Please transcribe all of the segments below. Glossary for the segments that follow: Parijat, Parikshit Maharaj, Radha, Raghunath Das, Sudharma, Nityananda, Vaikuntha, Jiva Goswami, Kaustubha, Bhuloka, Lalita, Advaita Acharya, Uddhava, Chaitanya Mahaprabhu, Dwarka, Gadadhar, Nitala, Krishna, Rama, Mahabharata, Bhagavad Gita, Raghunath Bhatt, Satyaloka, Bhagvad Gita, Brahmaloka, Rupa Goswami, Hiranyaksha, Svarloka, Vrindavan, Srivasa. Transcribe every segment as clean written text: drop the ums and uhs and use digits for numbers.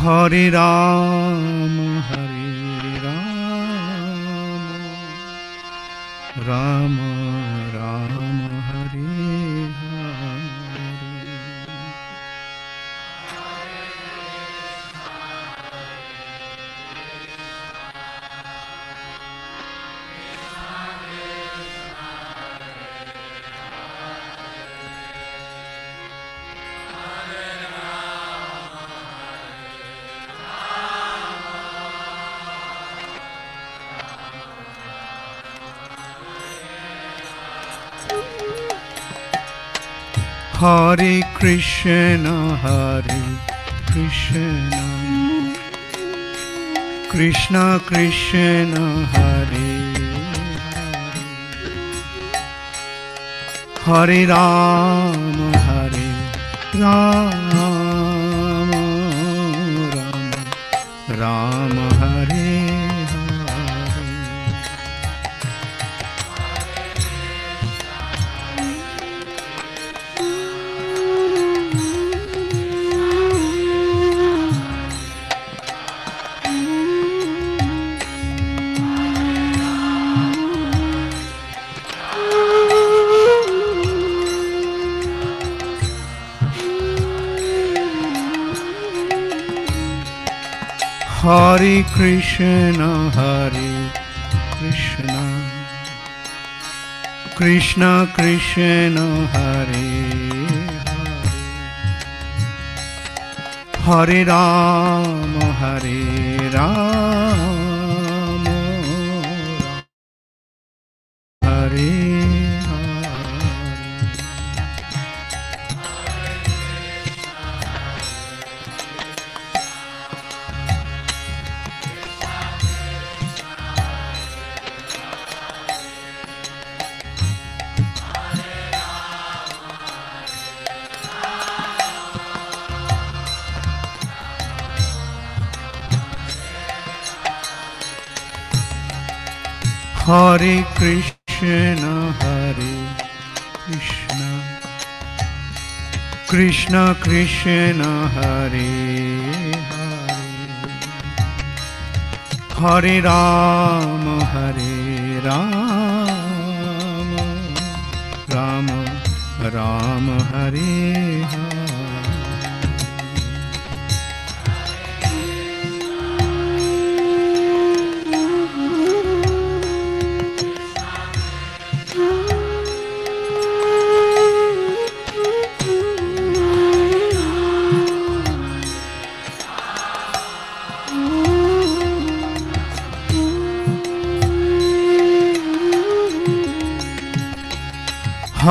Hare Rama, Hare Rama, Rama Rama, Hare Hare, Hare Krishna, Krishna Krishna, Hare Hare, Hare Rama, Rama Rama Hare Hare. Hare Krishna, Krishna Krishna, Hare Hare, Hare Rama, Hare. Hare Krishna Krishna, Hare Hare, Hare Rama, Rama Rama Hare Hare.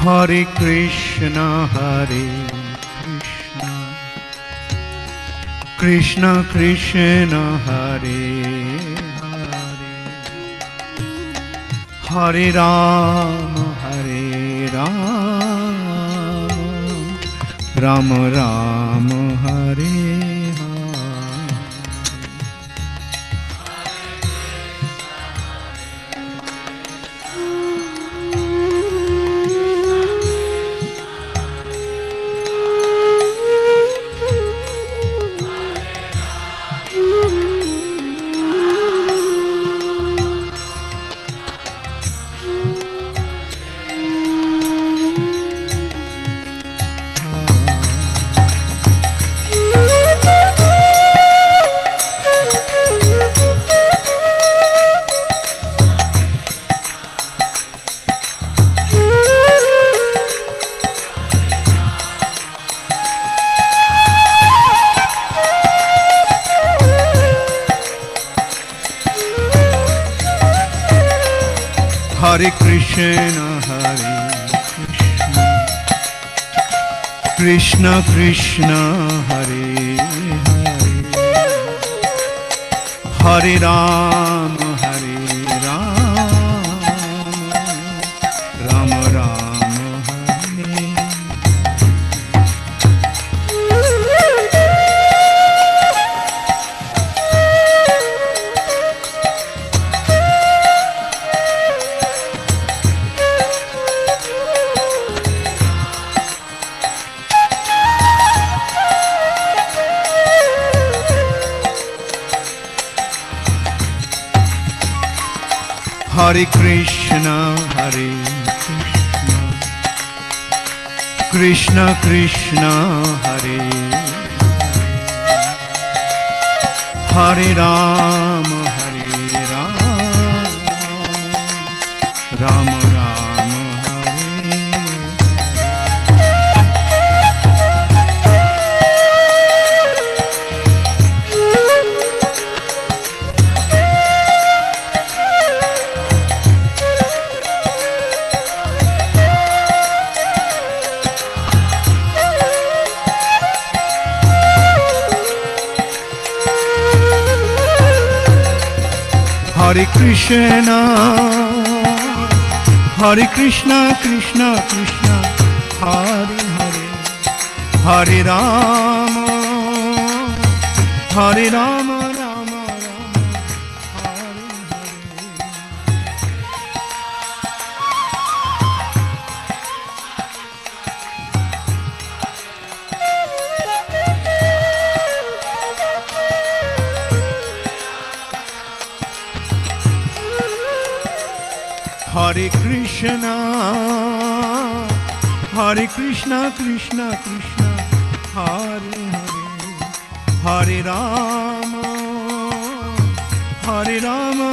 Hare Krishna Krishna, Hare Hare, Hare Rama, Rama Rama Hare Hare. Hare Krishna Krishna Krishna Hare Hare Hare Ram Ram Ram Hare Hare Krishna Krishna Krishna Hare Hare Ram Ram Ram Hare Krishna, Krishna, Krishna, Hare Hare, Hare Rama, Hare Rama, Rama, Rama, Hare Hare. Hare Krishna, Krishna, Krishna, Hare Hare, Hare Rama, Rama, Rama.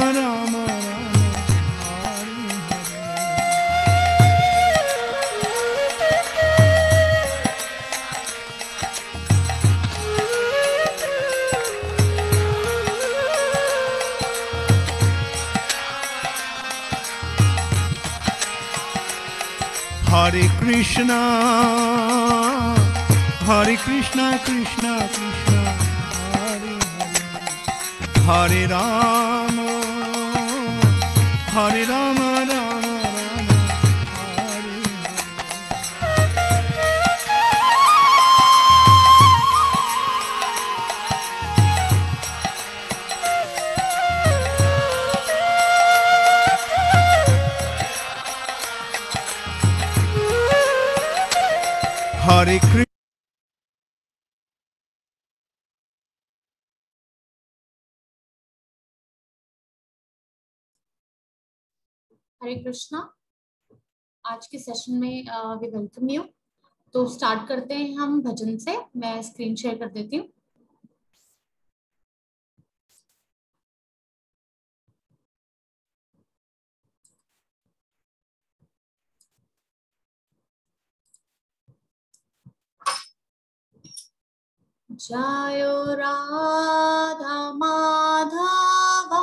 Hare Krishna, Krishna, Krishna, Hare Hare, Hare Rama, Rama, Rama, Hare Hare Krishna. हरे कृष्णा, आज के session में we welcome you. तो start करते हैं हम भजन से। मैं screen share कर देती हूँ। जयो राधा माधवा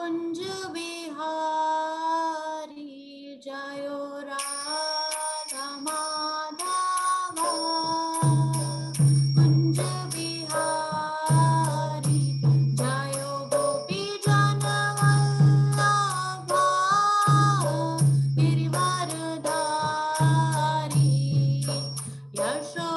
कुंज बिहारी, जयो राधा माधवा कुंज बिहारी, जयो गोपी जन वल्लभा गिरिवर धारी, यशो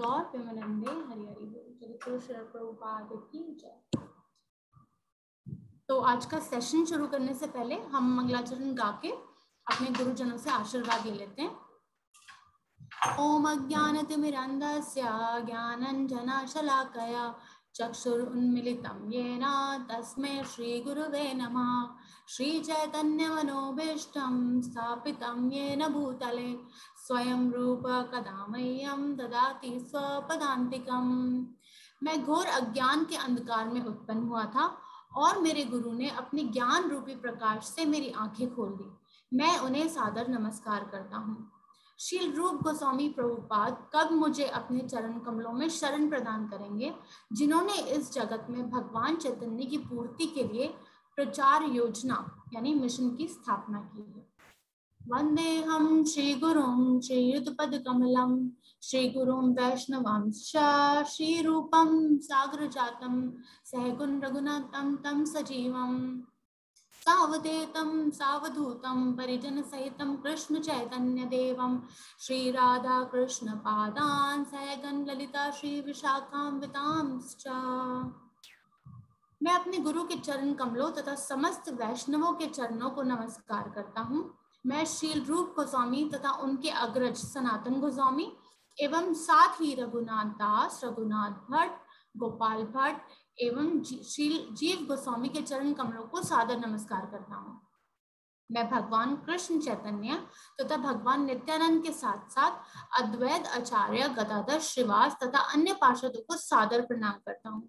गौर प्रेमानंदे हरि हरि बोल। तो श्रील प्रभुपाद की जय। तो आज का सेशन शुरू करने से पहले हम मंगलाचरण गा के अपने गुरुजनों से आशीर्वाद ले लेते हैं। ओम अज्ञानतिमिरन्धस्य ज्ञानाञ्जनशलाकया चक्षुरुन्मीलितं येन तस्मै श्रीगुरुवे नमः। श्रीचैतन्यमनोभीष्टं स्थापितं येन भूतले स्वयं रूप कदा मह्यं ददाति स्वपदान्तिकं। मैं घोर अज्ञान के अंधकार में उत्पन्न हुआ था और मेरे गुरु ने अपने ज्ञान रूपी प्रकाश से मेरी आंखें खोल दी। मैं उन्हें सादर नमस्कार करता हूँ। श्रील रूप गोस्वामी प्रभुपाद कब मुझे अपने चरण कमलों में शरण प्रदान करेंगे, जिन्होंने इस जगत में भगवान चैतन्य की पूर्ति के लिए प्रचार योजना यानी मिशन की स्थापना की है। वंदेहम श्री गुरुं श्रीयुतपद कमलम श्रीगुरुं वैष्णवांश श्रीरूपं सागर जातं सहगुण रघुनाथं तं सजीवं सावधेतं सावधूतं परिजन सहितं कृष्ण चैतन्य देवं श्री राधा कृष्ण पादान सहगण ललिता श्री विशाखान्वितांश्च। मैं अपने गुरु के चरण कमलों तथा समस्त वैष्णवों के चरणों को नमस्कार करता हूँ। मैं श्रील रूप गोस्वामी तथा उनके अग्रज सनातन गोस्वामी एवं साथ ही रघुनाथ दास, रघुनाथ भट्ट, गोपाल भट्ट एवं श्रील जीव गोस्वामी के चरण कमलों को सादर नमस्कार करता हूँ। मैं भगवान कृष्ण चैतन्य तथा भगवान नित्यानंद के साथ साथ अद्वैत आचार्य, गदाधर, श्रीवास तथा अन्य पार्षदों को सादर प्रणाम करता हूँ।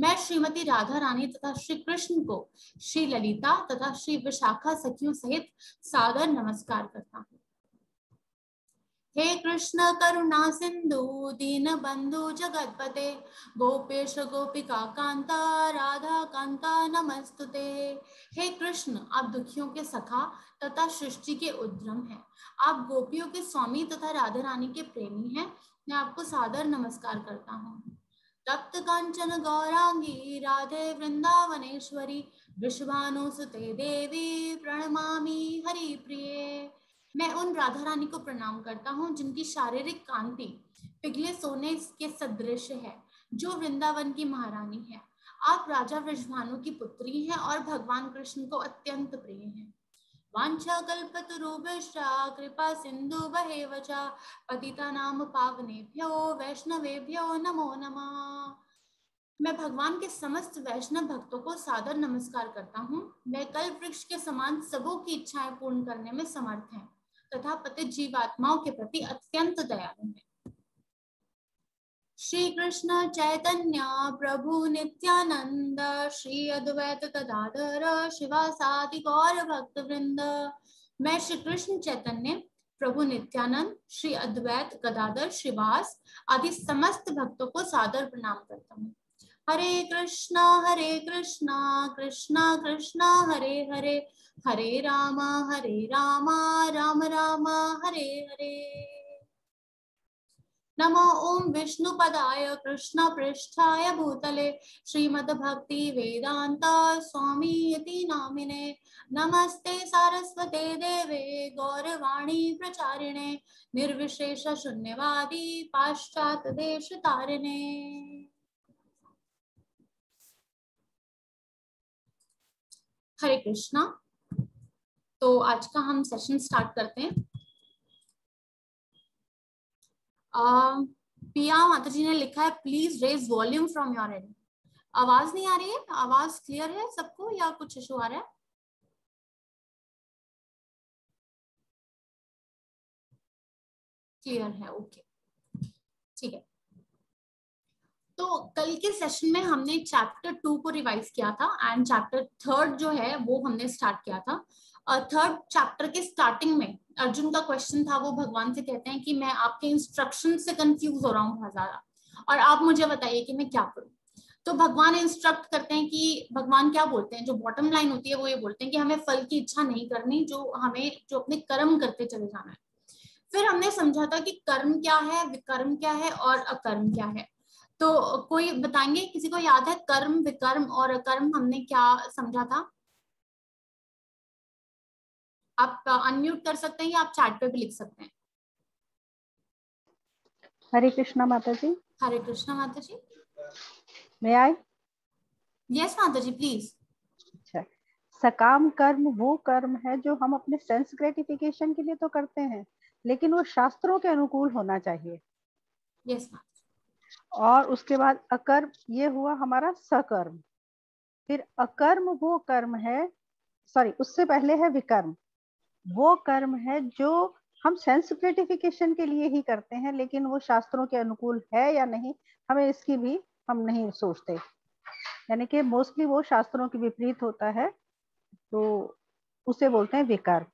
मैं श्रीमती राधा रानी तथा श्री कृष्ण को श्री ललिता तथा श्री विशाखा सखियों सहित सादर नमस्कार करता हूँ। हे कृष्ण करुणा सिंधु दीन बंधु जगतपते गोपेश गोपिका कांता राधा कांता नमस्तुते। हे कृष्ण, आप दुखियों के सखा तथा सृष्टि के उद्यम हैं। आप गोपियों के स्वामी तथा राधा रानी के प्रेमी हैं। मैं आपको सादर नमस्कार करता हूँ। तप्त कांचन गौरांगी राधे वृंदावनेश्वरी विश्वानुसुते देवी प्रणमामि हरिप्रिये। मैं उन राधा रानी को प्रणाम करता हूँ जिनकी शारीरिक कांति पिघले सोने के सदृश है, जो वृंदावन की महारानी है। आप राजा वृषभानु की पुत्री हैं और भगवान कृष्ण को अत्यंत प्रिय हैं। वाञ्छाकल्पतरुभ्यश्च कृपा सिन्धुभ्येव च पतितानां पावनेभ्यो वैष्णवेभ्यो नमो नमः। मैं भगवान के समस्त वैष्णव भक्तों को सादर नमस्कार करता हूँ। मैं कल्प वृक्ष के समान सबों की इच्छाएं पूर्ण करने में समर्थ हैं तथा पतित जीवात्माओं के प्रति अत्यंत दयालु हैं। श्री कृष्ण चैतन्य प्रभु नित्यानंद श्री अद्वैत गदाधर श्रीवासादि गौर भक्त वृंद। मैं श्री कृष्ण चैतन्य प्रभु नित्यानंद श्री अद्वैत गदाधर श्रीवास आदि समस्त भक्तों को सादर प्रणाम करता हूँ। हरे कृष्णा कृष्णा कृष्णा हरे हरे हरे रामा राम राम हरे हरे। नमो ओम विष्णु पदाय कृष्ण पृष्ठाय भूतले श्रीमद भक्ति वेदांत स्वामी इति नामिने। नमस्ते सारस्वते देवे गौरवाणी प्रचारिणे निर्विशेष शून्यवादी पाश्चात देश तारिणे। हरे कृष्णा। तो आज का हम सेशन स्टार्ट करते हैं। पिया माता जी ने लिखा है, please raise volume from your end. आवाज नहीं आ रही है? आवाज क्लियर है सबको या कुछ इशू आ रहा है? क्लियर है, ओके ठीक है। तो कल के सेशन में हमने चैप्टर 2 को रिवाइज किया था एंड चैप्टर 3 जो है वो हमने स्टार्ट किया था। थर्ड चैप्टर के स्टार्टिंग में अर्जुन का क्वेश्चन था, वो भगवान से कहते हैं कि मैं आपके इंस्ट्रक्शन से कंफ्यूज हो रहा हूँ बहुत ज्यादा और आप मुझे बताइए कि मैं क्या करूँ। तो भगवान इंस्ट्रक्ट करते हैं कि भगवान क्या बोलते हैं, जो बॉटम लाइन होती है वो ये बोलते हैं कि हमें फल की इच्छा नहीं करनी, जो अपने कर्म करते चले जाना है। फिर हमने समझा था कि कर्म क्या है, विकर्म क्या है और अकर्म क्या है। तो कोई बताएंगे, किसी को याद है कर्म, विकर्म और अकर्म हमने क्या समझा था? आप अनम्यूट कर सकते हैं या आप चैट पे भी लिख सकते हैं। Hare Krishna Mataji. Hare Krishna Mataji. May I? Yes Mataji, please. अच्छा, सकाम कर्म वो कर्म है जो हम अपने सेंस ग्रेटिफिकेशन के लिए तो करते हैं, लेकिन वो शास्त्रों के अनुकूल होना चाहिए. Yes Mataji. और उसके बाद अकर्म, ये हुआ हमारा सकर्म. फिर अकर्म वो कर्म है, सॉरी उससे पहले है विकर्म. वो कर्म है जो हम सेंस ग्रेटिफिकेशन के लिए ही करते हैं, लेकिन वो शास्त्रों के अनुकूल है या नहीं हमें इसकी भी हम नहीं सोचते, यानी कि मोस्टली वो शास्त्रों के विपरीत होता है, तो उसे बोलते हैं विकर्म.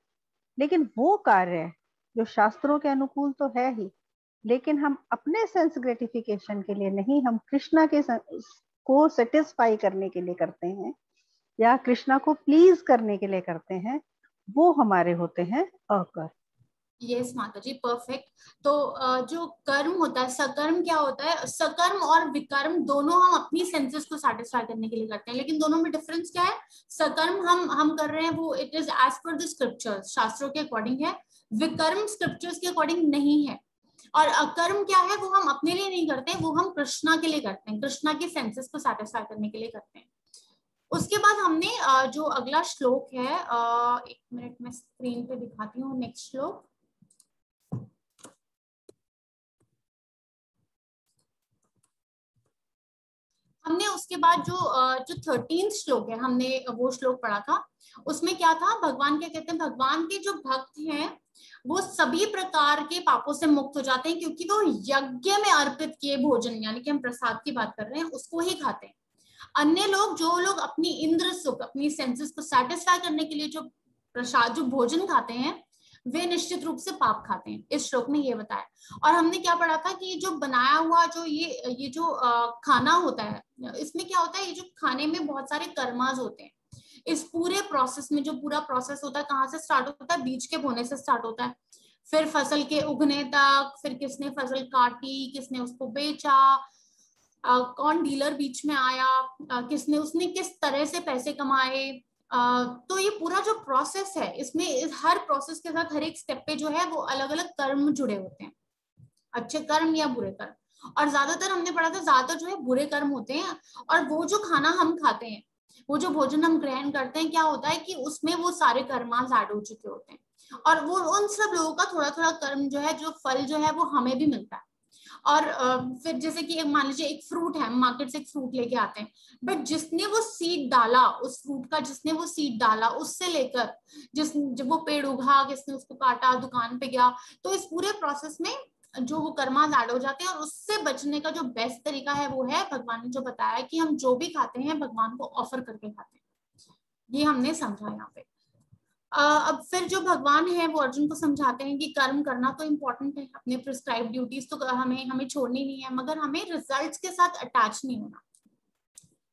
लेकिन वो कार्य जो शास्त्रों के अनुकूल तो है ही, लेकिन हम अपने सेंस ग्रेटिफिकेशन के लिए नहीं, हम कृष्णा के को सेटिस्फाई करने के लिए करते हैं या कृष्णा को प्लीज करने के लिए करते हैं, वो हमारे होते हैं अकर्म. यस माता जी, परफेक्ट. तो जो कर्म होता है, सकर्म क्या होता है? सकर्म और विकर्म दोनों हम अपनी सेंसेस को सैटिस्फाई करने के लिए करते हैं, लेकिन दोनों में डिफरेंस क्या है? सकर्म हम कर रहे हैं वो it is as per the scriptures, शास्त्रों के अकॉर्डिंग है. विकर्म स्क्रिप्चर्स के अकॉर्डिंग नहीं है. और अकर्म क्या है? वो हम अपने लिए नहीं करते, वो हम कृष्णा के लिए करते हैं, कृष्णा के सेंसेस को सैटिस्फाई करने के लिए करते हैं. उसके बाद हमने जो अगला श्लोक है, एक मिनट में स्क्रीन पे दिखाती हूँ नेक्स्ट श्लोक. हमने उसके बाद जो 13 श्लोक है, हमने वो श्लोक पढ़ा था. उसमें क्या था? भगवान क्या कहते हैं? भगवान के जो भक्त हैं वो सभी प्रकार के पापों से मुक्त हो जाते हैं, क्योंकि वो यज्ञ में अर्पित किए भोजन, यानी कि हम प्रसाद की बात कर रहे हैं, उसको ही खाते हैं. अन्य लोग, जो लोग अपनी इंद्र सुख, अपनी सेंसेस को सैटिस्फाई करने के लिए जो प्रसाद, जो भोजन खाते हैं, वे निश्चित रूप से पाप खाते हैं. इस श्लोक में ये बताया. और हमने क्या पढ़ा था कि जो बनाया हुआ, जो ये जो खाना होता है, इसमें क्या होता है, ये जो खाने में बहुत सारे कर्माज होते हैं. इस पूरे प्रोसेस में, जो पूरा प्रोसेस होता है, कहाँ से स्टार्ट होता है? बीज के बोने से स्टार्ट होता है, फिर फसल के उगने तक, फिर किसने फसल काटी, किसने उसको बेचा, कौन डीलर बीच में आया, किसने, उसने किस तरह से पैसे कमाए. तो ये पूरा जो प्रोसेस है, इसमें हर प्रोसेस के साथ, हर एक स्टेप पे जो है वो अलग अलग कर्म जुड़े होते हैं, अच्छे कर्म या बुरे कर्म. और ज्यादातर हमने पढ़ा था, ज्यादातर जो है बुरे कर्म होते हैं. और वो जो खाना हम खाते हैं, वो जो भोजन हम ग्रहण करते हैं, क्या होता है कि उसमें वो सारे कर्मास ऐड हो चुके होते हैं. और वो उन सब लोगों का थोड़ा थोड़ा कर्म जो है, जो फल जो है वो हमें भी मिलता है. और फिर जैसे कि मान लीजिए एक फ्रूट है, मार्केट से एक फ्रूट लेके आते हैं, बट जिसने वो सीड डाला, उस फ्रूट का जिसने वो सीड डाला, उससे लेकर जब वो पेड़ उगा, किसने उसको काटा, दुकान पे गया, तो इस पूरे प्रोसेस में जो वो कर्मा ऐड हो जाते हैं. और उससे बचने का जो बेस्ट तरीका है वो है, भगवान ने जो बताया कि हम जो भी खाते हैं भगवान को ऑफर करके खाते हैं, ये हमने समझा यहाँ पे. अब फिर जो भगवान है वो अर्जुन को समझाते हैं कि कर्म करना तो इम्पोर्टेंट है, अपने प्रिस्क्राइब ड्यूटीज तो हमें छोड़नी नहीं है, मगर हमें रिजल्ट्स के साथ अटैच नहीं होना.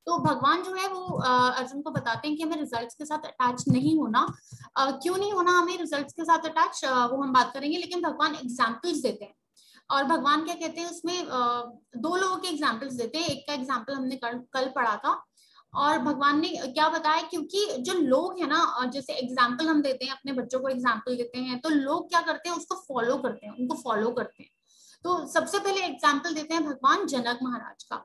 तो भगवान जो है वो अर्जुन को बताते हैं कि हमें रिजल्ट्स के साथ अटैच नहीं होना. क्यों नहीं होना हमें रिजल्ट्स के साथ अटैच, वो हम बात करेंगे, लेकिन भगवान एग्जाम्पल्स देते हैं. और भगवान क्या कहते हैं उसमें, दो लोगों के एग्जाम्पल्स देते हैं. एक का एग्जाम्पल हमने कल पढ़ा था. और भगवान ने क्या बताया, क्योंकि जो लोग है ना, जैसे एग्जाम्पल हम देते हैं, अपने बच्चों को एग्जाम्पल देते हैं, तो लोग क्या करते हैं, उसको फॉलो करते हैं, उनको फॉलो करते हैं. तो सबसे पहले एग्जाम्पल देते हैं भगवान जनक महाराज का,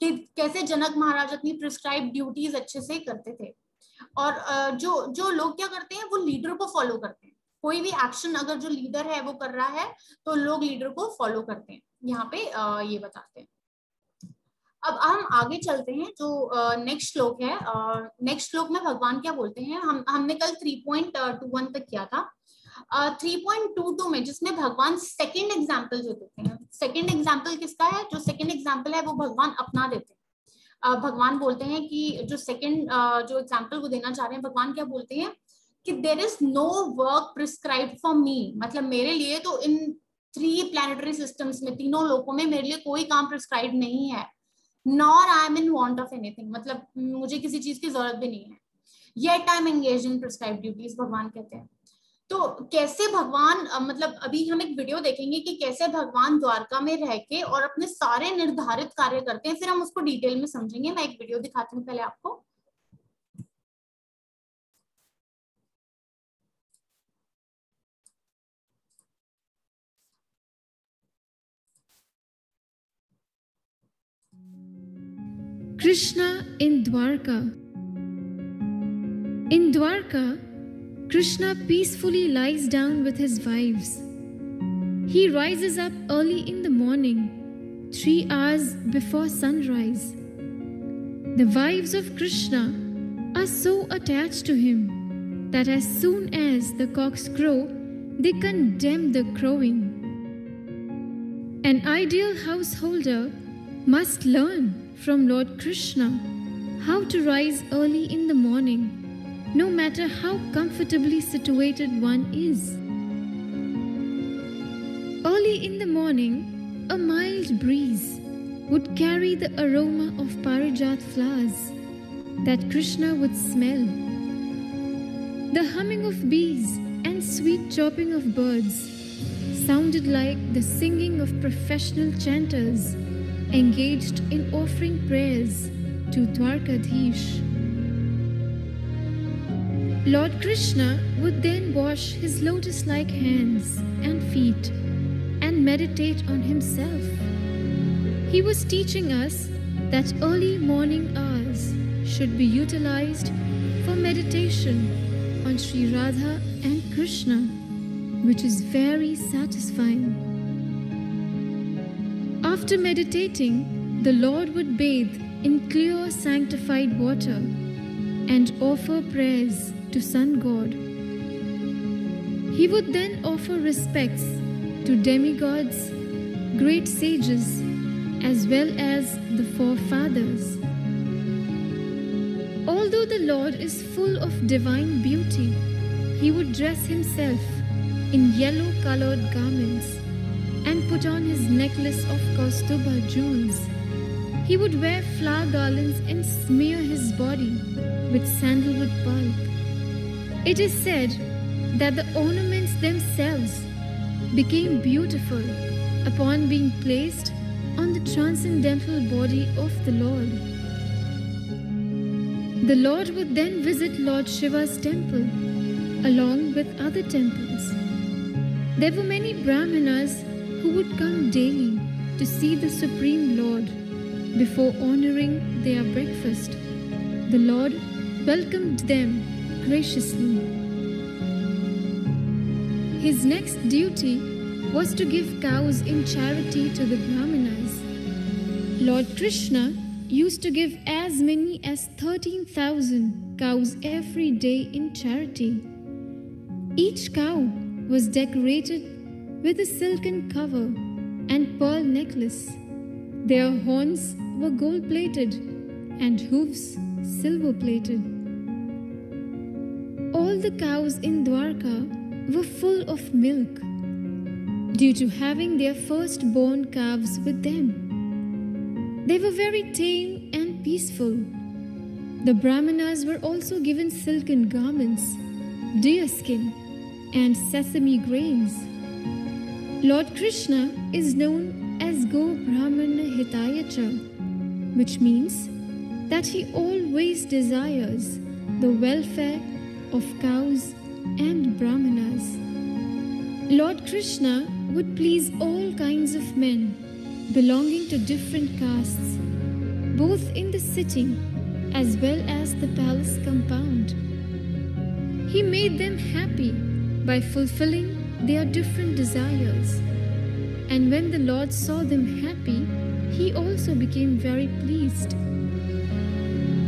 कि कैसे जनक महाराज अपनी प्रिस्क्राइब ड्यूटीज अच्छे से करते थे. और जो लोग क्या करते हैं, वो लीडर को फॉलो करते हैं. कोई भी एक्शन अगर जो लीडर है वो कर रहा है, तो लोग लीडर को फॉलो करते हैं, यहाँ पे ये बताते हैं. अब हम आगे चलते हैं, जो नेक्स्ट श्लोक है. नेक्स्ट श्लोक में भगवान क्या बोलते हैं, हमने कल 3.21 तक किया था. 3.22 में, जिसमें भगवान सेकंड एग्जाम्पल जो देते हैं, सेकंड एग्जाम्पल किसका है, जो सेकंड एग्जाम्पल है वो भगवान अपना देते हैं. भगवान बोलते हैं कि जो सेकंड जो एग्जाम्पल वो देना चाह रहे हैं, भगवान क्या बोलते हैं कि there is no work prescribe for me, मतलब मेरे लिए तो इन 3 प्लैनेटरी सिस्टम्स में, तीनों लोकों में मेरे लिए कोई काम प्रिस्क्राइब नहीं है. Nor I am in want of anything, मतलब मुझे किसी चीज की जरूरत भी नहीं है. Yet I am engaged in prescribed duties, भगवान कहते हैं. तो कैसे भगवान, मतलब अभी हम एक वीडियो देखेंगे कि कैसे भगवान द्वारका में रह के और अपने सारे निर्धारित कार्य करते हैं, फिर हम उसको डिटेल में समझेंगे. मैं एक वीडियो दिखाती हूँ पहले आपको. Krishna in Dwarka. In Dwarka, Krishna peacefully lies down with his wives. He rises up early in the morning, 3 hours before sunrise. The wives of Krishna are so attached to him that as soon as the cocks crow, they condemn the crowing. An ideal householder must learn from Lord Krishna how to rise early in the morning, no matter how comfortably situated one is. Early in the morning, a mild breeze would carry the aroma of parijat flowers that Krishna would smell. The humming of bees and sweet chirping of birds sounded like the singing of professional chanters engaged in offering prayers to Dwarkadhish. Lord Krishna would then wash his lotus-like hands and feet and meditate on himself. He was teaching us that early morning hours should be utilized for meditation on Sri Radha and Krishna, which is very satisfying. After meditating, the Lord would bathe in clear sanctified water and offer prayers to Sun God. He would then offer respects to demigods, great sages, as well as the forefathers. Although the Lord is full of divine beauty, he would dress himself in yellow-colored garments and put on his necklace of Kaustubha jewels. He would wear flower garlands and smear his body with sandalwood pulp. It is said that the ornaments themselves became beautiful upon being placed on the transcendental body of the Lord. The Lord would then visit Lord Shiva's temple along with other temples. There were many Brahmanas who would come daily to see the Supreme Lord before honoring their breakfast. The Lord welcomed them graciously. His next duty was to give cows in charity to the Brahmanas. Lord Krishna used to give as many as 13,000 cows every day in charity. Each cow was decorated with a silken cover and pearl necklace. Their horns were gold-plated and hooves silver-plated. All the cows in Dwarka were full of milk due to having their firstborn calves with them. They were very tame and peaceful. The Brahmanas were also given silken garments, deer skin, and sesame grains. Lord Krishna is known as Go Brahmana Hitayacha, which means that he always desires the welfare of cows and Brahmanas. Lord Krishna would please all kinds of men belonging to different castes, both in the city as well as the palace compound. He made them happy by fulfilling their different desires. And when the Lord saw them happy, he also became very pleased.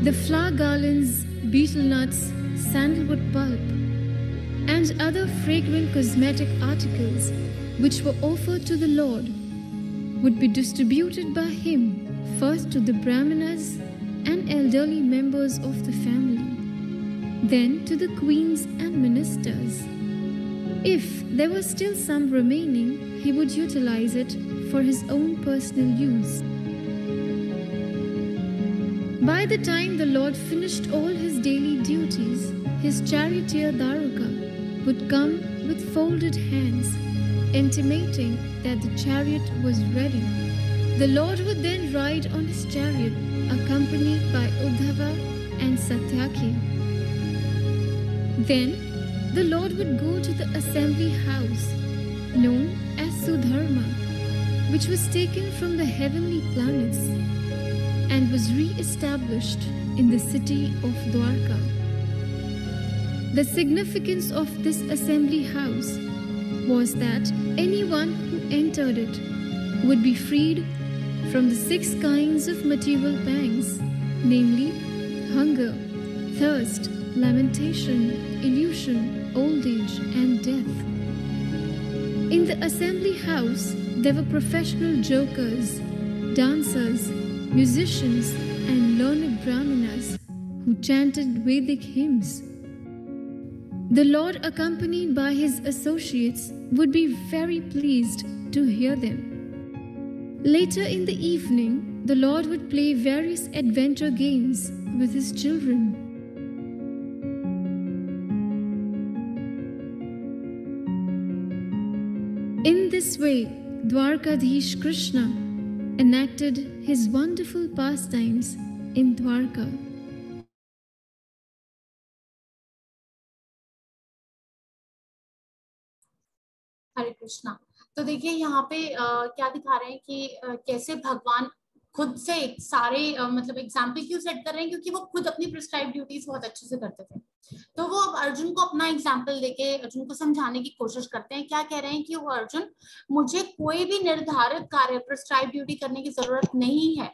The flower garlands, betel nuts, sandalwood pulp, and other fragrant cosmetic articles which were offered to the Lord would be distributed by him first to the Brahmanas and elderly members of the family, then to the queens and ministers. If there was still some remaining, he would utilize it for his own personal use. By the time the Lord finished all his daily duties, his charioteer Dwaraka would come with folded hands, intimating that the chariot was ready. The Lord would then ride on his chariot, accompanied by Uddhava and Satyaki. Then the Lord would go to the assembly house, known as Sudharma, which was taken from the heavenly planets. and was re-established in the city of Dwarka. The significance of this assembly house was that anyone who entered it would be freed from the 6 kinds of material pangs, namely hunger, thirst, lamentation, illusion, old age and death. In the assembly house, there were professional jokers, dancers, musicians and learned brahmanas who chanted Vedic hymns. The Lord, accompanied by his associates, would be very pleased to hear them. Later in the evening, the Lord would play various adventure games with his children. In this way, Dwarkadhish Krishna enacted his wonderful pastimes in Dwarka. हरे कृष्णा। तो देखिए यहाँ पे क्या दिखा रहे हैं कि कैसे भगवान खुद से सारे मतलब एग्जाम्पल क्यों सेट कर रहे हैं, क्योंकि वो खुद अपनी प्रिस्क्राइब ड्यूटीज बहुत अच्छे से करते थे। तो वो अब अर्जुन को अपना एग्जाम्पल देके अर्जुन को समझाने की कोशिश करते हैं। क्या कह रहे हैं कि वो अर्जुन, मुझे कोई भी निर्धारित कार्य प्रिस्क्राइब ड्यूटी करने की जरूरत नहीं है,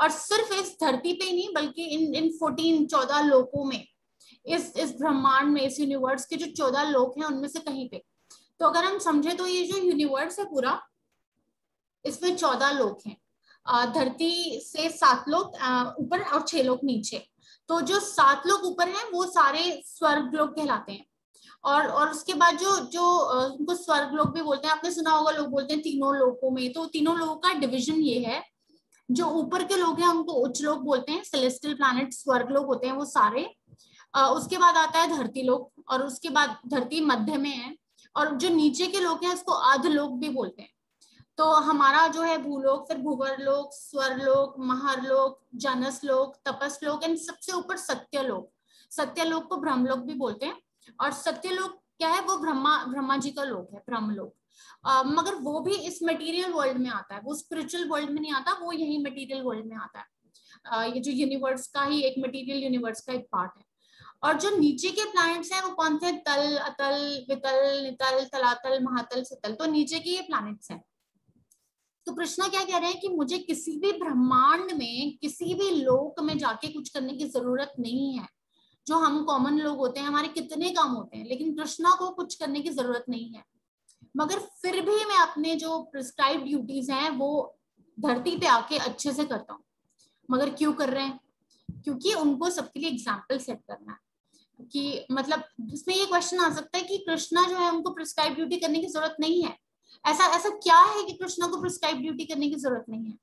और सिर्फ इस धरती पे नहीं बल्कि इन 14-14 लोकों में, इस ब्रह्मांड में, इस यूनिवर्स के जो 14 लोक हैं उनमें से कहीं पे। तो अगर हम समझे तो ये जो यूनिवर्स है पूरा, इसमें 14 लोक हैं। धरती से 7 लोग ऊपर और 6 लोग नीचे। तो जो 7 लोग ऊपर हैं वो सारे स्वर्ग लोग कहलाते हैं, और उसके बाद जो उनको स्वर्ग लोग भी बोलते हैं। आपने सुना होगा लोग बोलते हैं तीनों लोकों में। तो तीनों लोगों का डिवीजन ये है, जो ऊपर के लोग हैं उनको उच्च लोग बोलते हैं, सेलेस्टियल प्लैनेट स्वर्ग लोग होते हैं वो सारे। उसके बाद आता है धरती लोग, और उसके बाद धरती मध्य में है, और जो नीचे के लोग हैं उसको अध लोग भी बोलते हैं। तो हमारा जो है भूलोक, फिर भूवरलोक, स्वरलोक, महरलोक, जनसलोक, तपसलोक एंड सबसे ऊपर सत्यलोक। सत्यलोक को ब्रह्मलोक भी बोलते हैं, और सत्यलोक क्या है, वो ब्रह्मा जी का लोक है, ब्रह्मलोक। मगर वो भी इस मटेरियल वर्ल्ड में आता है, वो स्पिरिचुअल वर्ल्ड में नहीं आता, वो यही मटेरियल वर्ल्ड में आता है। ये जो यूनिवर्स का ही एक मटेरियल यूनिवर्स का एक पार्ट है। और जो नीचे के प्लैनेट्स हैं वो कौन से, तल, अतल, वितल, नितल, तलातल, महातल, सतल। तो नीचे के ये प्लैनेट्स हैं। तो कृष्णा क्या कह रहे हैं कि मुझे किसी भी ब्रह्मांड में, किसी भी लोक में जाके कुछ करने की जरूरत नहीं है। जो हम कॉमन लोग होते हैं, हमारे कितने काम होते हैं, लेकिन कृष्णा को कुछ करने की जरूरत नहीं है। मगर फिर भी मैं अपने जो प्रिस्क्राइब ड्यूटीज हैं वो धरती पे आके अच्छे से करता हूँ। मगर क्यों कर रहे हैं? क्योंकि उनको सबके लिए एग्जाम्पल सेट करना है। कि मतलब इसमें ये क्वेश्चन आ सकता है कि कृष्णा जो है उनको प्रिस्क्राइब ड्यूटी करने की जरूरत नहीं है, ऐसा क्या है कि कृष्णा को प्रिस्क्राइब ड्यूटी करने की जरूरत नहीं है?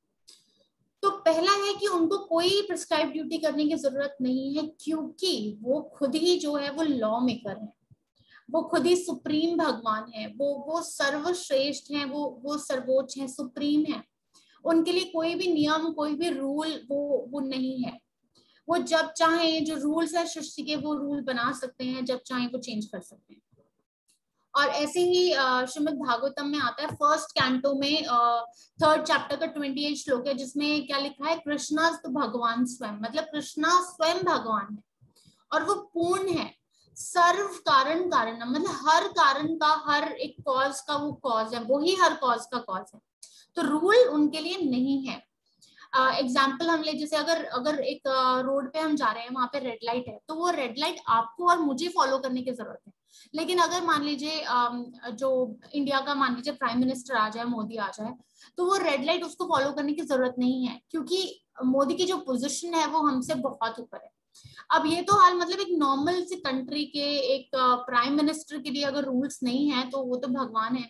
तो पहला है कि उनको कोई प्रिस्क्राइब ड्यूटी करने की जरूरत नहीं है, क्योंकि वो खुद ही जो है वो लॉ मेकर है, वो खुद ही सुप्रीम भगवान है, वो सर्वश्रेष्ठ है, वो सर्वोच्च है, सुप्रीम है। उनके लिए कोई भी नियम, कोई भी रूल वो नहीं है। वो जब चाहे जो रूल्स है सृष्टि के वो रूल बना सकते हैं, जब चाहे वो चेंज कर सकते हैं। और ऐसे ही श्रीमद् भागवतम में आता है, फर्स्ट कैंटो में 3rd चैप्टर का 28 श्लोक है, जिसमें क्या लिखा है, कृष्णा तो भगवान स्वयं, मतलब कृष्णा स्वयं भगवान है और वो पूर्ण है। सर्व कारण कारणम, मतलब हर कारण का, हर एक कॉज का वो कॉज है, वो ही हर कॉज का कॉज है। तो रूल उनके लिए नहीं है। एग्जाम्पल हम ले, जैसे अगर एक रोड पे हम जा रहे हैं, वहां पे रेड लाइट है, तो वो रेड लाइट आपको और मुझे फॉलो करने की जरूरत है। लेकिन अगर मान लीजिए जो इंडिया का मान लीजिए प्राइम मिनिस्टर आ जाए, मोदी आ जाए, तो वो रेड लाइट उसको फॉलो करने की जरूरत नहीं है, क्योंकि मोदी की जो पोजीशन है वो हमसे बहुत ऊपर है। अब ये तो हाल मतलब एक नॉर्मल सी कंट्री के एक प्राइम मिनिस्टर के लिए अगर रूल्स नहीं है तो वो तो भगवान है।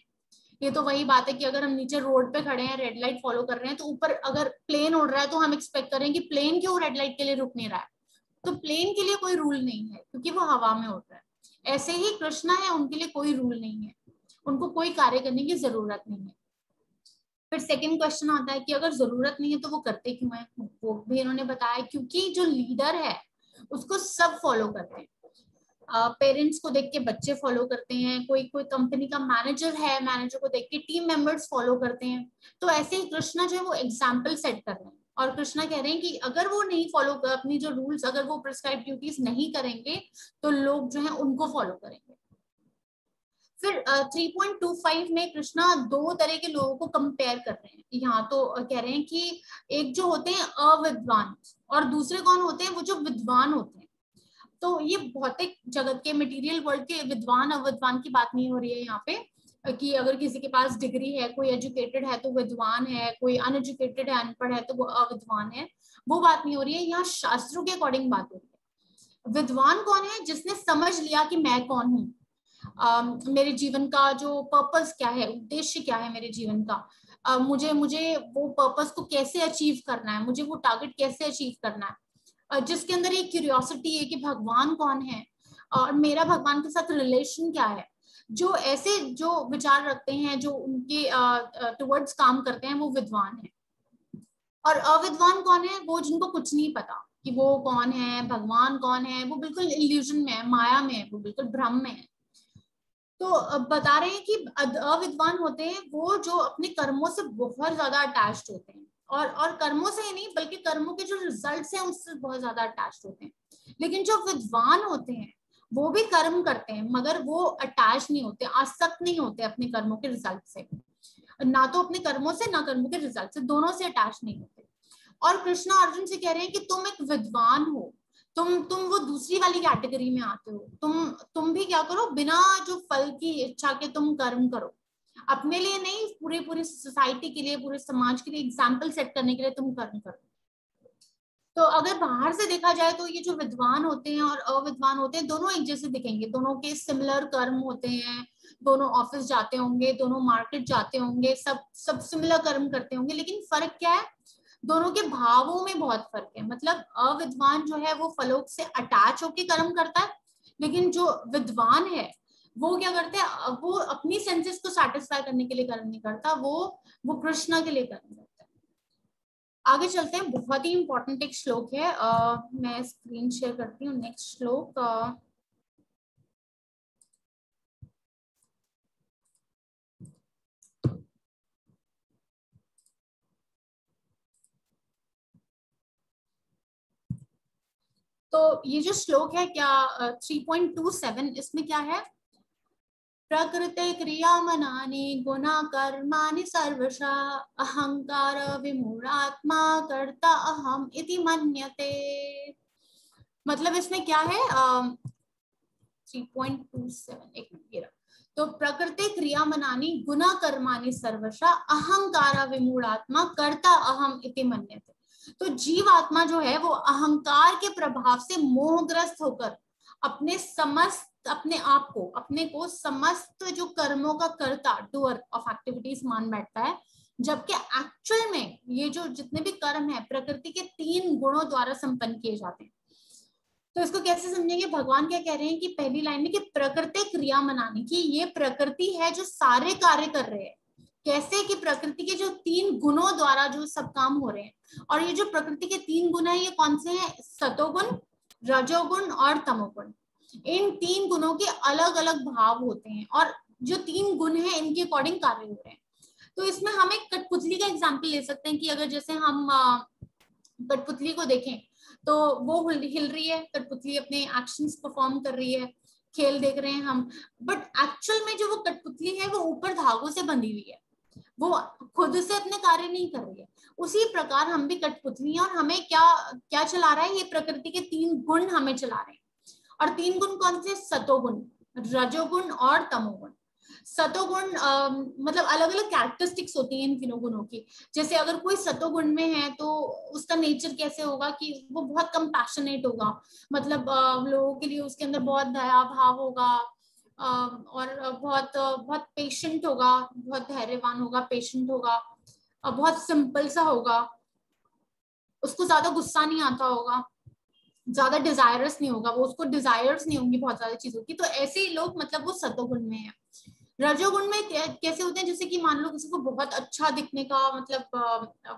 ये तो वही बात है कि अगर हम नीचे रोड पे खड़े हैं, रेड लाइट फॉलो कर रहे हैं, तो ऊपर अगर प्लेन उड़ रहा है तो हम एक्सपेक्ट करें कि प्लेन क्यों रेड लाइट के लिए रुक नहीं रहा है। तो प्लेन के लिए कोई रूल नहीं है क्योंकि वो हवा में उड़ रहा है। ऐसे ही कृष्णा है, उनके लिए कोई रूल नहीं है, उनको कोई कार्य करने की जरूरत नहीं है। फिर सेकंड क्वेश्चन आता है कि अगर जरूरत नहीं है तो वो करते क्यों है? वो भी इन्होंने बताया, क्योंकि जो लीडर है उसको सब फॉलो करते हैं। पेरेंट्स को देख के बच्चे फॉलो करते हैं, कोई कंपनी का मैनेजर है, मैनेजर को देख के टीम मेंबर्स फॉलो करते हैं। तो ऐसे ही कृष्णा जो है वो एग्जाम्पल सेट कर रहे हैं। और कृष्णा कह रहे हैं कि अगर वो नहीं फॉलो कर अपनी जो रूल्स, अगर वो प्रिस्क्राइब ड्यूटीज नहीं करेंगे तो लोग जो है उनको फॉलो करेंगे। फिर 3.25 में कृष्णा दो तरह के लोगों को कंपेयर कर रहे हैं यहाँ, तो कह रहे हैं कि एक जो होते हैं अविद्वान और दूसरे कौन होते हैं, वो जो विद्वान होते हैं। तो ये भौतिक जगत के मटेरियल वर्ल्ड के विद्वान अविद्वान की बात नहीं हो रही है यहाँ पे, कि अगर किसी के पास डिग्री है, कोई एजुकेटेड है तो विद्वान है, कोई अनएजुकेटेड है, अनपढ़ है तो वो अविद्वान है, वो बात नहीं हो रही है। यहाँ शास्त्रों के अकॉर्डिंग बात हो रही है। विद्वान कौन है? जिसने समझ लिया कि मैं कौन हूँ, मेरे जीवन का जो पर्पस क्या है, उद्देश्य क्या है मेरे जीवन का, मुझे वो पर्पस को कैसे अचीव करना है, मुझे वो टारगेट कैसे अचीव करना है, जिसके अंदर एक क्यूरियोसिटी है कि भगवान कौन है और मेरा भगवान के साथ रिलेशन क्या है। जो ऐसे जो विचार रखते हैं, जो उनके टुवर्ड्स काम करते हैं, वो विद्वान है। और अविद्वान कौन है? वो जिनको कुछ नहीं पता कि वो कौन है, भगवान कौन है, वो बिल्कुल इल्यूजन में है, माया में है, वो बिल्कुल भ्रम में है। तो बता रहे हैं कि अविद्वान होते हैं वो जो अपने कर्मों से बहुत ज्यादा अटैच्ड होते हैं, और कर्मों से ही नहीं बल्कि कर्मों के जो रिजल्ट्स हैं उससे बहुत ज्यादा अटैच्ड होते हैं। लेकिन जो विद्वान होते हैं वो भी कर्म करते हैं मगर वो अटैच नहीं होते, आसक्त नहीं होते अपने कर्मों के रिजल्ट से, ना तो अपने कर्मों से ना कर्मों के रिजल्ट से, दोनों से अटैच नहीं होते। और कृष्णा अर्जुन से कह रहे हैं कि तुम एक विद्वान हो, तुम वो दूसरी वाली कैटेगरी में आते हो, तुम भी क्या करो, बिना जो फल की इच्छा के तुम कर्म करो, अपने लिए नहीं, पूरी सोसाइटी के लिए, पूरे समाज के लिए एग्जाम्पल सेट करने के लिए तुम कर्म करो। तो अगर बाहर से देखा जाए तो ये जो विद्वान होते हैं और अविद्वान होते हैं दोनों एक जैसे दिखेंगे, दोनों के सिमिलर कर्म होते हैं, दोनों ऑफिस जाते होंगे, दोनों मार्केट जाते होंगे, सब सिमिलर कर्म करते होंगे। लेकिन फर्क क्या है? दोनों के भावों में बहुत फर्क है। मतलब अविद्वान जो है वो फलों से अटैच होके कर्म करता है, लेकिन जो विद्वान है वो क्या करते हैं, वो अपनी सेंसेस को सैटिस्फाई करने के लिए कर्म नहीं करता, वो कृष्णा के लिए कर्म करता है। आगे चलते हैं, बहुत ही इंपॉर्टेंट एक श्लोक है, मैं स्क्रीन शेयर करती हूँ। नेक्स्ट श्लोक तो ये जो श्लोक है क्या 3.27, इसमें क्या है, प्रकृते क्रिया मनानि गुणा कर्माणि सर्वशा अहंकार विमूढ़ात्मा कर्ता अहम इति मन्यते। मतलब इसमें क्या है 3.27 एक मिनट, तो प्रकृते क्रिया मनानि गुणा कर्माणि सर्वशा अहंकार विमूढ़ात्मा कर्ता अहम इति मन्यते। तो जीव आत्मा जो है वो अहंकार के प्रभाव से मोहग्रस्त होकर अपने को समस्त जो कर्मों का कर्ता, डूअर ऑफ एक्टिविटीज मान बैठता है, जबकि एक्चुअल में ये जो जितने भी कर्म है प्रकृति के तीन गुणों द्वारा संपन्न किए जाते हैं। तो इसको कैसे समझेंगे? भगवान क्या कह रहे हैं कि पहली लाइन में कि प्रकृति क्रिया मनाने की, ये प्रकृति है जो सारे कार्य कर रहे हैं। कैसे? कि प्रकृति के जो तीन गुणों द्वारा जो सब काम हो रहे हैं। और ये जो प्रकृति के तीन गुण है ये कौन से हैं? सतोगुण, रजोगुण और तमोगुण। इन तीन गुणों के अलग अलग भाव होते हैं और जो तीन गुण हैं इनके अकॉर्डिंग कार्य हो रहे हैं। तो इसमें हम एक कठपुतली का एग्जाम्पल ले सकते हैं कि अगर जैसे हम कठपुतली को देखें तो वो हिल रही है, कठपुतली अपने एक्शंस परफॉर्म कर रही है, खेल देख रहे हैं हम, बट एक्चुअल में जो वो कठपुतली है वो ऊपर धागों से बंधी हुई है, वो खुद से अपने कार्य नहीं कर रही है। उसी प्रकार हम भी कठपुतली हैं और हमें क्या क्या चला रहा है, ये प्रकृति के तीन गुण हमें चला रहे हैं। और तीन गुण कौन से? सतोगुण, रजोगुण और तमोगुण। सतोगुण मतलब अलग अलग कैरेक्टरिस्टिक्स होती हैं इन तीनों गुणों की। जैसे अगर कोई सतोगुण में है तो उसका नेचर कैसे होगा कि वो बहुत कंपैशनेट होगा, मतलब लोगों के लिए उसके अंदर बहुत दया भाव होगा और बहुत पेशेंट होगा, बहुत धैर्यवान होगा, पेशेंट होगा, बहुत सिंपल सा होगा, उसको ज्यादा गुस्सा नहीं आता होगा, ज्यादा डिजायरस नहीं होगा, वो उसको डिजायर्स नहीं होंगी बहुत ज्यादा चीजों की। तो ऐसे ही लोग मतलब वो सतोगुण में है। रजोगुण में कैसे होते हैं? जैसे कि मान लो किसी को बहुत अच्छा दिखने का, मतलब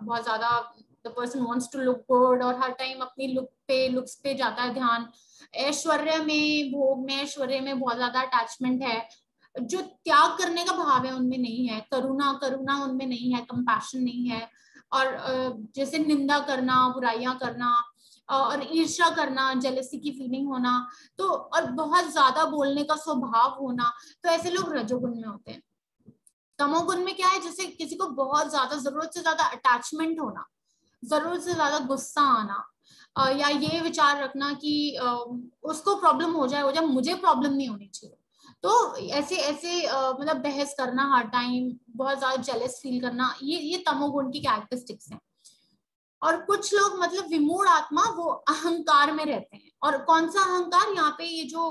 बहुत ज्यादा the person wants to look good और हर टाइम अपनी लुक्स पे जाता है ध्यान। ऐश्वर्य में, भोग में, ऐश्वर्य में बहुत ज्यादा अटैचमेंट है। जो त्याग करने का भाव है उनमें नहीं है, करुणा उनमें नहीं है, कंपैशन नहीं है, और जैसे निंदा करना, बुराइयां करना और ईर्ष्या करना, जेलसी की फीलिंग होना, तो और बहुत ज्यादा बोलने का स्वभाव होना, तो ऐसे लोग रजोगुण में होते हैं। तमोगुण में क्या है, जैसे किसी को बहुत ज्यादा जरूरत से ज्यादा अटैचमेंट होना, जरूरत से ज्यादा गुस्सा आना, या ये विचार रखना कि उसको प्रॉब्लम हो जाए, मुझे प्रॉब्लम नहीं होनी चाहिए। तो ऐसे मतलब बहस करना हर टाइम, बहुत ज्यादा जेलस फील करना, ये तमोगुण की कैरेक्टरिस्टिक्स हैं। और कुछ लोग मतलब विमूढ़ आत्मा, वो अहंकार में रहते हैं। और कौन सा अहंकार, यहाँ पे ये जो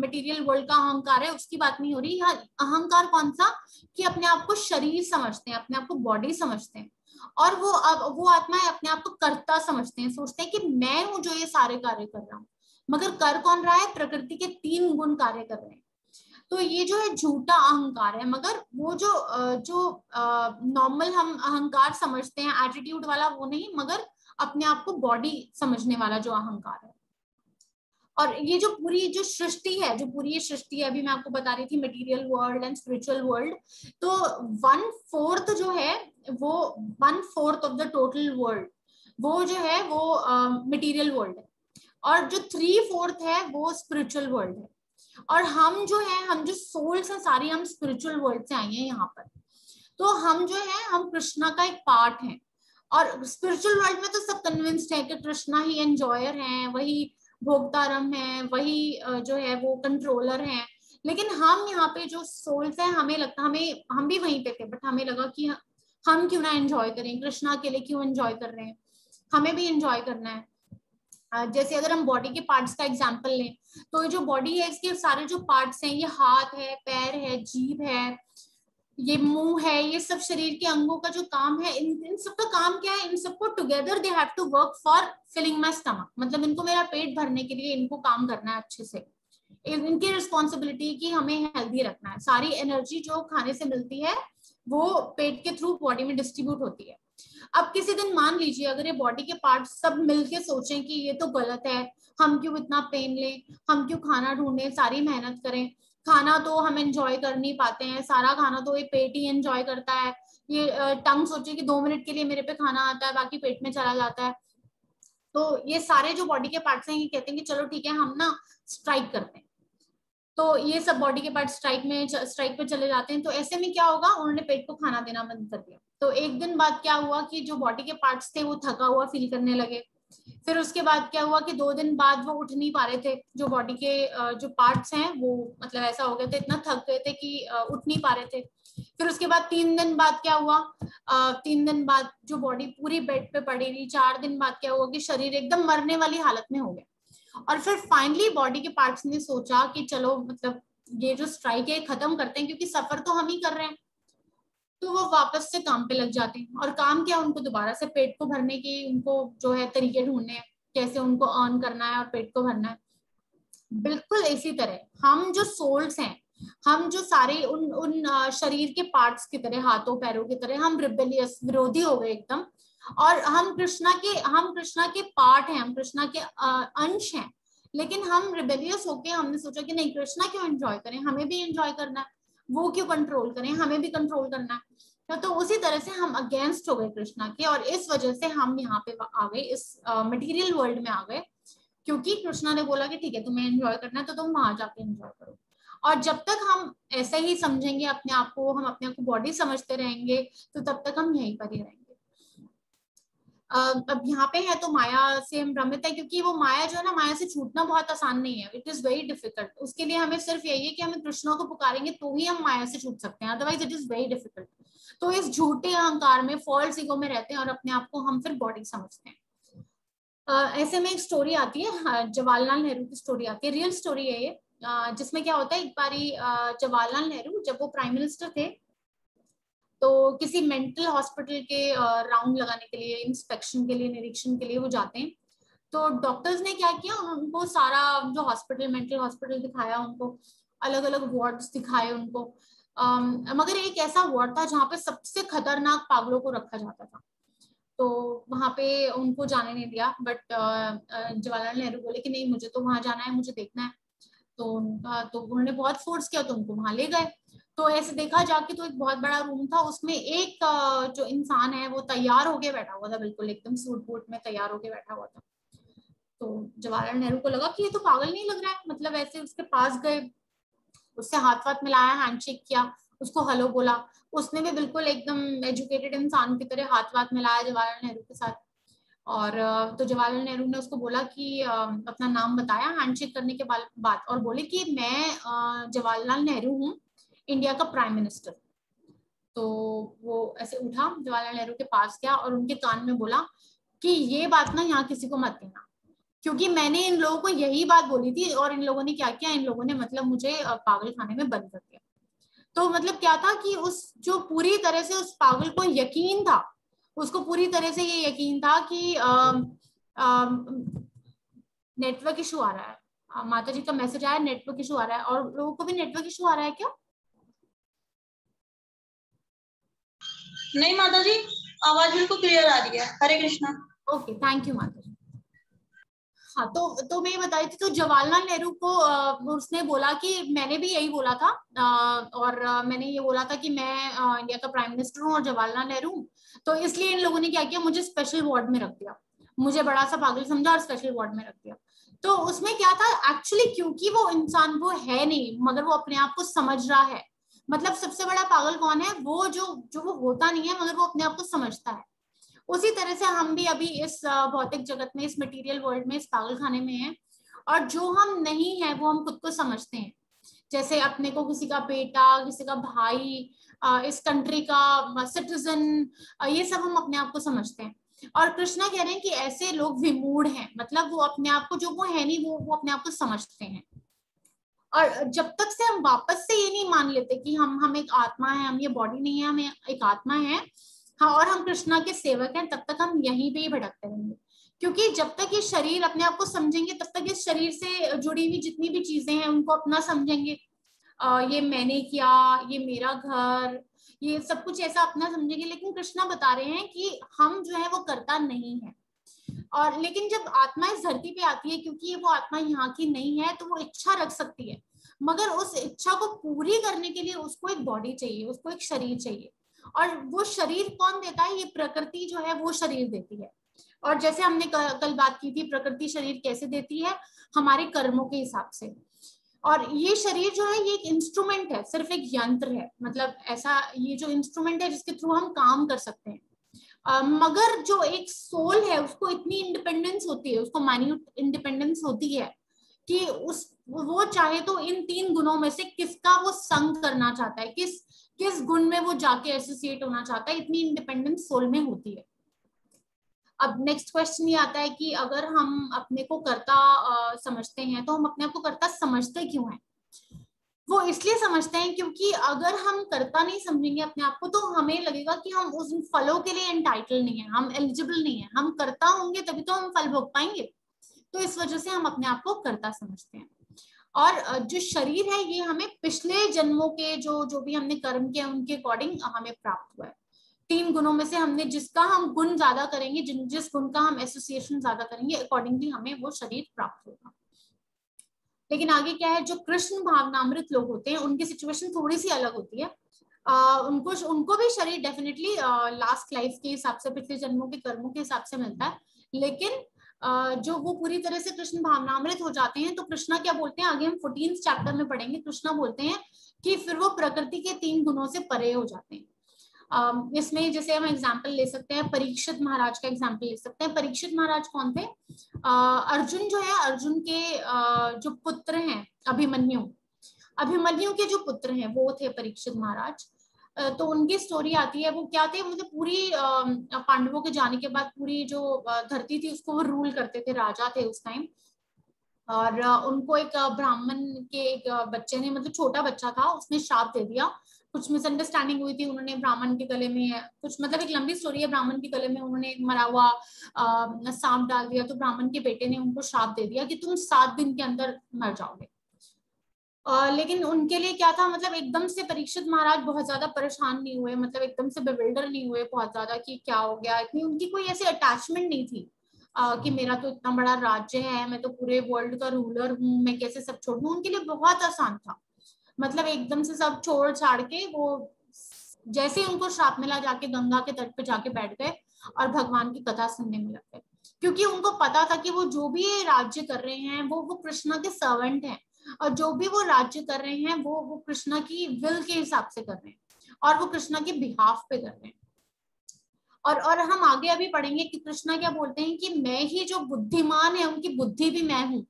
मटेरियल वर्ल्ड का अहंकार है उसकी बात नहीं हो रही। यहाँ अहंकार कौन सा, कि अपने आप को शरीर समझते हैं, अपने आप को बॉडी समझते हैं, और वो आत्माएं अपने आप को कर्ता समझते हैं, सोचते हैं कि मैं हूँ जो ये सारे कार्य कर रहा हूँ, मगर कर कौन रहा है, प्रकृति के तीन गुण कार्य कर रहे हैं। तो ये जो है झूठा अहंकार है। मगर वो जो नॉर्मल हम अहंकार समझते हैं, एटीट्यूड वाला, वो नहीं, मगर अपने आप को बॉडी समझने वाला जो अहंकार है। और ये जो पूरी जो सृष्टि है, अभी मैं आपको बता रही थी material world and spiritual world, तो 1/4 जो है वो 1/4 ऑफ द टोटल वर्ल्ड, वो जो है वो मटेरियल वर्ल्ड है, और जो 3/4 है वो स्पिरिचुअल वर्ल्ड है। और हम जो सोल्स हैं सारी, हम स्पिरिचुअल वर्ल्ड से आई हैं यहाँ पर। तो हम कृष्णा का एक पार्ट हैं, और स्पिरिचुअल वर्ल्ड में तो सब कन्विंस्ड है कि कृष्णा ही एंजॉयर हैं, वही भोक्तारम है, वही जो है वो कंट्रोलर है। लेकिन हम यहाँ पे जो सोल्स हैं, हम भी वहीं पे थे, बट हमें लगा कि हम क्यों ना एंजॉय करें, कृष्णा के लिए क्यों एंजॉय कर रहे हैं, हमें भी एंजॉय करना है। जैसे अगर हम बॉडी के पार्ट्स का एग्जाम्पल लें, तो ये जो बॉडी है इसके सारे जो पार्ट्स हैं, ये हाथ है, पैर है, जीभ है, ये मुंह है, ये सब शरीर के अंगों का जो काम है, इन सब का काम क्या है, इन सबको together they have to work for filling my stomach. मतलब इनको मेरा पेट भरने के लिए इनको काम करना है अच्छे से, इनकी रिस्पॉन्सिबिलिटी कि हमें हेल्दी रखना है। सारी एनर्जी जो खाने से मिलती है वो पेट के थ्रू बॉडी में डिस्ट्रीब्यूट होती है। अब किसी दिन मान लीजिए अगर ये बॉडी के पार्ट सब मिलके सोचें कि ये तो गलत है, हम क्यों इतना पेन लें, हम क्यों खाना ढूंढें, सारी मेहनत करें, खाना तो हम एंजॉय कर नहीं पाते हैं, सारा खाना तो ये पेट ही एंजॉय करता है, ये टंग सोचे कि 2 मिनट के लिए मेरे पे खाना आता है, बाकी पेट में चला जाता है। तो ये सारे जो बॉडी के पार्ट्स हैं ये कहते हैं कि चलो ठीक है, हम ना स्ट्राइक करते हैं, तो ये सब बॉडी के पार्ट स्ट्राइक पे चले जाते हैं। तो ऐसे में क्या होगा, उन्होंने पेट को खाना देना बंद कर दिया। तो एक दिन बाद क्या हुआ कि जो बॉडी के पार्ट्स थे वो थका हुआ फील करने लगे। फिर उसके बाद क्या हुआ कि 2 दिन बाद वो उठ नहीं पा रहे थे, जो बॉडी के जो पार्ट्स हैं वो मतलब ऐसा हो गए थे, इतना थक गए थे कि उठ नहीं पा रहे थे। फिर उसके बाद 3 दिन बाद क्या हुआ, 3 दिन बाद जो बॉडी पूरी बेड पे पड़ी रही। 4 दिन बाद क्या हुआ कि शरीर एकदम मरने वाली हालत में हो गया। और फिर फाइनली बॉडी के पार्ट्स ने सोचा कि चलो मतलब ये जो स्ट्राइक है खत्म करते हैं, क्योंकि सफर तो हम ही कर रहे हैं। तो वो वापस से काम पे लग जाते हैं, और काम क्या, उनको दोबारा से पेट को भरने की उनको जो है तरीके ढूंढने हैं, कैसे उनको अर्न करना है और पेट को भरना है। बिल्कुल इसी तरह हम जो सोल्स हैं, हम जो सारे उन शरीर के पार्ट्स की तरह, हाथों पैरों की तरह, हम रिबेलियस विरोधी हो गए एकदम, और हम कृष्णा के पार्ट हैं, हम कृष्णा के अंश हैं। लेकिन हम रिबेलियस होके हमने सोचा कि नहीं, कृष्णा क्यों एंजॉय करें, हमें भी एंजॉय करना है, वो क्यों कंट्रोल करें, हमें भी कंट्रोल करना है। तो उसी तरह से हम अगेंस्ट हो गए कृष्णा के, और इस वजह से हम यहाँ पे आ गए, इस मटेरियल वर्ल्ड में आ गए, क्योंकि कृष्णा ने बोला कि ठीक है तुम्हें एंजॉय करना है तो तुम वहां जाके एंजॉय करो। और जब तक हम ऐसे ही समझेंगे अपने आप को, हम अपने आप को बॉडी समझते रहेंगे, तो तब तक हम यहीं पर ही रहेंगे। अब यहाँ पे है तो माया से हम भ्रमित है, क्योंकि वो माया जो है ना, माया से छूटना बहुत आसान नहीं है, इट इज वेरी डिफिकल्ट। उसके लिए हमें सिर्फ यही है कि हमें कृष्णा को पुकारेंगे तो ही हम माया से छूट सकते हैं, otherwise it is very difficult. तो इस झूठे अहंकार में, फॉल्स ईगो में रहते हैं, और अपने आप को हम फिर बॉडी समझते हैं। ऐसे में एक स्टोरी आती है, जवाहरलाल नेहरू की स्टोरी आती है, रियल स्टोरी है ये, जिसमें क्या होता है, एक बारी जवाहरलाल नेहरू जब वो प्राइम मिनिस्टर थे, तो किसी मेंटल हॉस्पिटल के राउंड लगाने के लिए, इंस्पेक्शन के लिए, निरीक्षण के लिए वो जाते हैं। तो डॉक्टर्स ने क्या किया, उनको सारा जो हॉस्पिटल, मेंटल हॉस्पिटल दिखाया, उनको अलग अलग वार्ड्स दिखाए उनको, मगर एक ऐसा वार्ड था जहाँ पे सबसे खतरनाक पागलों को रखा जाता था, तो वहाँ पे उनको जाने नहीं दिया। बट जवाहरलाल नेहरू बोले कि नहीं, मुझे तो वहाँ जाना है, मुझे देखना है। तो उन्होंने बहुत फोर्स किया, तो उनको वहां ले गए। तो ऐसे देखा जाके तो एक बहुत बड़ा रूम था, उसमें एक जो इंसान है वो तैयार होके बैठा हुआ था, बिल्कुल एकदम सूट बूट में तैयार होके बैठा हुआ था। तो जवाहरलाल नेहरू को लगा कि ये तो पागल नहीं लग रहा है, मतलब ऐसे उसके पास गए, उससे हाथ वाथ मिलाया, हैंडशेक किया, उसको हेलो बोला, उसने भी बिल्कुल एकदम एजुकेटेड इंसान की तरह हाथ वाथ मिलाया जवाहरलाल नेहरू के साथ। और तो जवाहरलाल नेहरू ने उसको बोला कि अपना नाम बताया हैंडशेक करने के बाद, और बोले कि मैं जवाहरलाल नेहरू हूँ, इंडिया का प्राइम मिनिस्टर। तो वो ऐसे उठा, जवाहरलाल नेहरू के पास गया और उनके कान में बोला कि ये बात ना यहाँ किसी को मत देना, क्योंकि मैंने इन लोगों को यही बात बोली थी और इन लोगों ने क्या किया, इन लोगों ने मतलब मुझे पागल खाने में बंद कर दिया। तो मतलब क्या था कि उस जो पूरी तरह से उस पागल को यकीन था, उसको पूरी तरह से ये यकीन था कि नेटवर्क इशू आ रहा है, माता जी का मैसेज आया नेटवर्क इशू आ रहा है, और लोगों को भी नेटवर्क इशू आ रहा है क्या? नहीं माता जी, आवाज बिल्कुल क्लियर आ रही है। Hare Krishna. Okay, thank you माता जी। हाँ, तो मैं बता रही थी, तो जवाहरलाल नेहरू को उसने बोला कि मैंने भी यही बोला था, और मैंने ये बोला था कि मैं इंडिया का प्राइम मिनिस्टर हूँ और जवाहरलाल नेहरू हूँ, तो इसलिए इन लोगों ने क्या किया, मुझे स्पेशल वार्ड में रख दिया, मुझे बड़ा सा पागल समझा और स्पेशल वार्ड में रख दिया। तो उसमें क्या था एक्चुअली, क्योंकि वो इंसान वो है नहीं, मगर वो अपने आप को समझ रहा है। मतलब सबसे बड़ा पागल कौन है? वो जो वो होता नहीं है मगर वो अपने आप को समझता है। उसी तरह से हम भी अभी इस भौतिक जगत में, इस मटेरियल वर्ल्ड में, इस पागलखाने में हैं, और जो हम नहीं है वो हम खुद को समझते हैं। जैसे अपने को किसी का बेटा, किसी का भाई, इस कंट्री का सिटीजन, ये सब हम अपने आप को समझते हैं। और कृष्णा कह रहे हैं कि ऐसे लोग विमूढ़ हैं, मतलब वो अपने आप को, जो वो है नहीं, वो अपने आप को समझते हैं। और जब तक से हम वापस से ये नहीं मान लेते कि हम एक आत्मा है, हम ये बॉडी नहीं है, हम एक आत्मा है, हाँ, और हम कृष्णा के सेवक हैं, तब तक हम यहीं पे ही भटकते रहेंगे। क्योंकि जब तक ये शरीर अपने आप को समझेंगे, तब तक इस शरीर से जुड़ी हुई जितनी भी चीजें हैं उनको अपना समझेंगे। ये मैंने किया, ये मेरा घर, ये सब कुछ ऐसा अपना समझेंगे। लेकिन कृष्णा बता रहे हैं कि हम जो है वो करता नहीं है। और लेकिन जब आत्मा इस धरती पे आती है, क्योंकि वो आत्मा यहाँ की नहीं है, तो वो इच्छा रख सकती है, मगर उस इच्छा को पूरी करने के लिए उसको एक बॉडी चाहिए, उसको एक शरीर चाहिए। और वो शरीर कौन देता है? ये प्रकृति जो है वो शरीर देती है। और जैसे हमने कल बात की थी, प्रकृति शरीर कैसे देती है? हमारे कर्मों के हिसाब से। और ये शरीर जो है ये एक इंस्ट्रूमेंट है, सिर्फ एक यंत्र है, मतलब ऐसा ये जो इंस्ट्रूमेंट है जिसके थ्रू हम काम कर सकते हैं। मगर जो एक सोल है उसको इतनी इंडिपेंडेंस होती है, उसको माइन्यूट इंडिपेंडेंस होती है कि वो चाहे तो इन तीन गुणों में से किसका वो संग करना चाहता है, किस गुण में वो जाके एसोसिएट होना चाहता है, इतनी इंडिपेंडेंस सोल में होती है। अब नेक्स्ट क्वेश्चन ये आता है कि अगर हम अपने को कर्ता समझते हैं, तो हम अपने आप को कर्ता समझते क्यों हैं? वो इसलिए समझते हैं क्योंकि अगर हम कर्ता नहीं समझेंगे अपने आप को, तो हमें लगेगा कि हम उस फलों के लिए एंटाइटल नहीं है, हम एलिजिबल नहीं है। हम कर्ता होंगे तभी तो हम फल भोग पाएंगे, तो इस वजह से हम अपने आप को कर्ता समझते हैं। और जो शरीर है ये हमें पिछले जन्मों के जो भी हमने कर्म किए उनके अकॉर्डिंग हमें प्राप्त हुआ है। तीन गुणों में से हमने जिसका हम गुण ज्यादा करेंगे, जिस गुण का हम एसोसिएशन ज्यादा करेंगे, अकॉर्डिंगली हमें वो शरीर प्राप्त होगा। लेकिन आगे क्या है, जो कृष्ण भावनामृत लोग होते हैं उनकी सिचुएशन थोड़ी सी अलग होती है। उनको भी शरीर डेफिनेटली लास्ट लाइफ के हिसाब से, पिछले जन्मों के कर्मों के हिसाब से मिलता है। लेकिन जो वो पूरी तरह से कृष्ण भावनामृत हो जाते हैं, तो कृष्णा क्या बोलते हैं, आगे हम 14 चैप्टर में पढ़ेंगे, कृष्णा बोलते हैं कि फिर वो प्रकृति के तीन गुणों से परे हो जाते हैं। इसमें जैसे हम एग्जाम्पल ले सकते हैं, परीक्षित महाराज का एग्जाम्पल ले सकते हैं। परीक्षित महाराज कौन थे? अर्जुन जो है, अर्जुन के जो पुत्र हैं अभिमन्यु के जो पुत्र हैं वो थे परीक्षित महाराज। तो उनकी स्टोरी आती है, वो क्या थे, मतलब पूरी पांडवों के जाने के बाद पूरी जो धरती थी उसको वो रूल करते थे, राजा थे उस टाइम। और उनको एक ब्राह्मण के एक बच्चे ने, मतलब छोटा बच्चा था, उसने श्राप दे दिया, कुछ मिसअंडरस्टैंडिंग हुई थी, उन्होंने ब्राह्मण के गले में कुछ, मतलब एक लंबी स्टोरी है, ब्राह्मण के गले में उन्होंने एक मरा हुआ सांप डाल दिया, तो ब्राह्मण के बेटे ने उनको श्राप दे दिया कि तुम 7 दिन के अंदर मर जाओगे। लेकिन उनके लिए क्या था, मतलब एकदम से परीक्षित महाराज बहुत ज्यादा परेशान नहीं हुए, मतलब एकदम से बिविल्डर नहीं हुए बहुत ज्यादा कि क्या हो गया, इतनी उनकी कोई ऐसी अटैचमेंट नहीं थी कि मेरा तो इतना बड़ा राज्य है, मैं तो पूरे वर्ल्ड का रूलर हूँ, मैं कैसे सब छोड़ दूँ। उनके लिए बहुत आसान था। मतलब एकदम से सब छोड़ छाड़ के वो जैसे ही उनको श्राप मिला जाके गंगा के तट पे जाके बैठ गए और भगवान की कथा सुनने में लग गए, क्योंकि उनको पता था कि वो जो भी ये राज्य कर रहे हैं वो कृष्णा के सर्वेंट हैं और जो भी वो राज्य कर रहे हैं वो कृष्णा की विल के हिसाब से कर रहे हैं और वो कृष्णा के बिहाफ पे कर रहे हैं। और हम आगे अभी पढ़ेंगे कि कृष्णा क्या बोलते हैं कि मैं ही जो बुद्धिमान है उनकी बुद्धि भी मैं हूँ,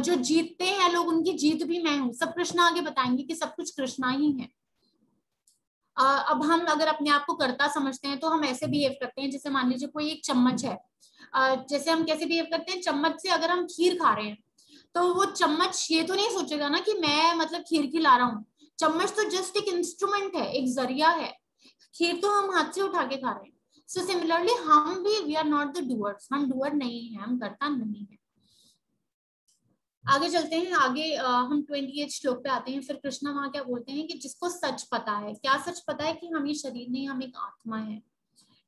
जो जीतते हैं लोग उनकी जीत भी मैं हूँ। सब कृष्णा आगे बताएंगे कि सब कुछ कृष्णा ही है। अब हम अगर अपने आप को कर्ता समझते हैं तो हम ऐसे बिहेव करते हैं, जैसे मान लीजिए कोई एक चम्मच है, जैसे हम कैसे बिहेव करते हैं, चम्मच से अगर हम खीर खा रहे हैं तो वो चम्मच ये तो नहीं सोचेगा ना कि मैं मतलब खीर खिला रहा हूँ। चम्मच तो जस्ट एक इंस्ट्रूमेंट है, एक जरिया है, खीर तो हम हाथ से उठा के खा रहे हैं। सो सिमिलरली हम भी, we are not the doers, हम डूअर नहीं है, हम कर्ता नहीं है। आगे चलते हैं, आगे हम 28 श्लोक पे आते हैं। फिर कृष्णा वहां क्या बोलते हैं कि जिसको सच पता है, क्या सच पता है कि हम ये शरीर नहीं, हम एक आत्मा है,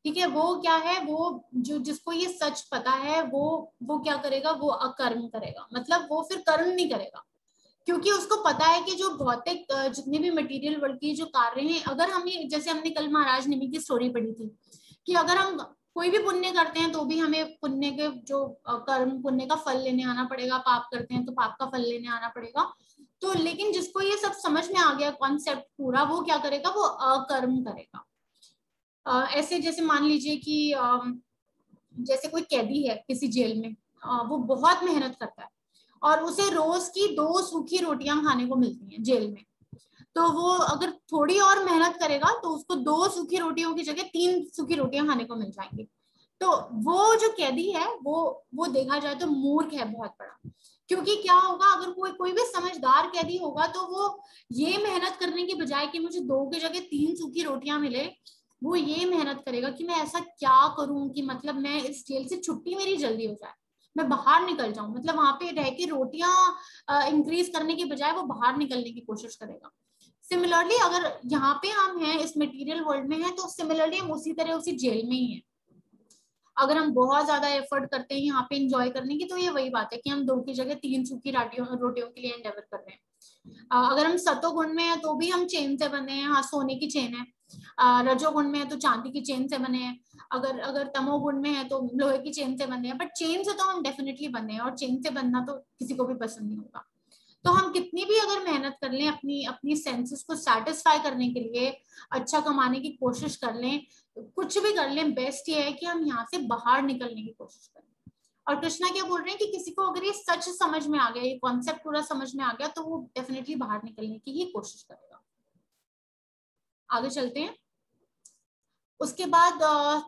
ठीक है। वो क्या है, वो जो जिसको ये सच पता है वो क्या करेगा, वो अकर्म करेगा, मतलब वो फिर कर्म नहीं करेगा, क्योंकि उसको पता है कि जो भौतिक जितने भी मटेरियल वर्ल्ड के जो कार्य हैं, अगर हमें, जैसे हमने कल महाराज निमि की स्टोरी पढ़ी थी कि अगर हम कोई भी पुण्य करते हैं तो भी हमें पुण्य के जो कर्म, पुण्य का फल लेने आना पड़ेगा, पाप करते हैं तो पाप का फल लेने आना पड़ेगा। तो लेकिन जिसको ये सब समझ में आ गया कॉन्सेप्ट पूरा, वो क्या करेगा, वो अकर्म करेगा। ऐसे जैसे मान लीजिए कि जैसे कोई कैदी है किसी जेल में, वो बहुत मेहनत करता है और उसे रोज की 2 सूखी रोटियां खाने को मिलती हैं जेल में, तो वो अगर थोड़ी और मेहनत करेगा तो उसको 2 सूखी रोटियों की जगह 3 सूखी रोटियां खाने को मिल जाएंगी। तो वो जो कैदी है वो देखा जाए तो मूर्ख है बहुत बड़ा, क्योंकि क्या होगा, अगर कोई भी समझदार कैदी होगा तो वो ये मेहनत करने के बजाय कि मुझे 2 की जगह 3 सूखी रोटियां मिले, वो ये मेहनत करेगा कि मैं ऐसा क्या करूं कि मतलब मैं इस जेल से छुट्टी मेरी जल्दी हो जाए, मैं बाहर निकल जाऊं, मतलब वहां पे रह के रोटियां इंक्रीज करने के बजाय वो बाहर निकलने की कोशिश करेगा। सिमिलरली अगर यहाँ पे हम हैं, इस मटेरियल वर्ल्ड में हैं, तो सिमिलरली हम उसी तरह उसी जेल में ही हैं। अगर हम बहुत ज्यादा एफर्ट करते हैं यहाँ पे इंजॉय करने की, तो ये वही बात है कि हम 2 की जगह 3 सूखी रोटियों के लिए एंडेवर कर रहे हैं। अगर हम सत्वगुण में हैं तो भी हम चेन से बने हैं, हाँ सोने की चेन है, रजोगुण में है तो चांदी की चेन से बने हैं, अगर तमोगुण में है तो लोहे की चेन से बने हैं, बट चेन से तो हम डेफिनेटली बने हैं और चेन से बनना तो किसी को भी पसंद नहीं होगा। तो हम कितनी भी अगर मेहनत कर लें अपनी सेंसेस को सैटिस्फाई करने के लिए, अच्छा कमाने की कोशिश कर लें, कुछ भी कर लें, बेस्ट ये है कि हम यहाँ से बाहर निकलने की कोशिश करें। और कृष्णा क्या बोल रहे हैं कि किसी को अगर ये सच समझ में आ गया, ये कॉन्सेप्ट पूरा समझ में आ गया, तो वो डेफिनेटली बाहर निकलने की ही कोशिश करेगा। आगे चलते हैं। उसके बाद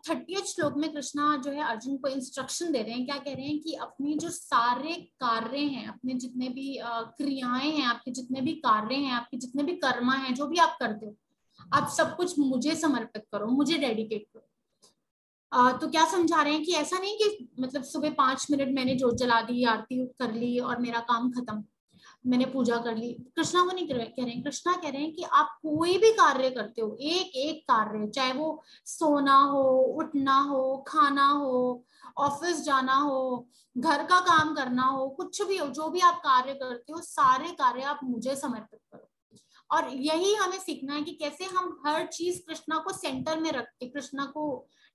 30वें श्लोक में कृष्णा जो है अर्जुन को इंस्ट्रक्शन दे रहे हैं। क्या कह रहे हैं कि अपने जो सारे कार्य हैं, अपने जितने भी क्रियाएं हैं, आपके जितने भी कार्य हैं, आपके जितने भी कर्मा हैं, जो भी आप करते हो, आप सब कुछ मुझे समर्पित करो, मुझे डेडिकेट करो। तो क्या समझा रहे हैं कि ऐसा नहीं कि मतलब सुबह 5 मिनट मैंने जोत जला दी, आरती कर ली और मेरा काम खत्म, मैंने पूजा कर ली। कृष्णा वो नहीं कह रहे हैं, कृष्णा कह रहे हैं कि आप कोई भी कार्य करते हो, एक एक कार्य, चाहे वो सोना हो, उठना हो, खाना हो, ऑफिस जाना हो, घर का काम करना हो, कुछ भी हो, जो भी आप कार्य करते हो, सारे कार्य आप मुझे समर्पित करो। और यही हमें सीखना है कि कैसे हम हर चीज कृष्णा को सेंटर में रख के कृष्णा को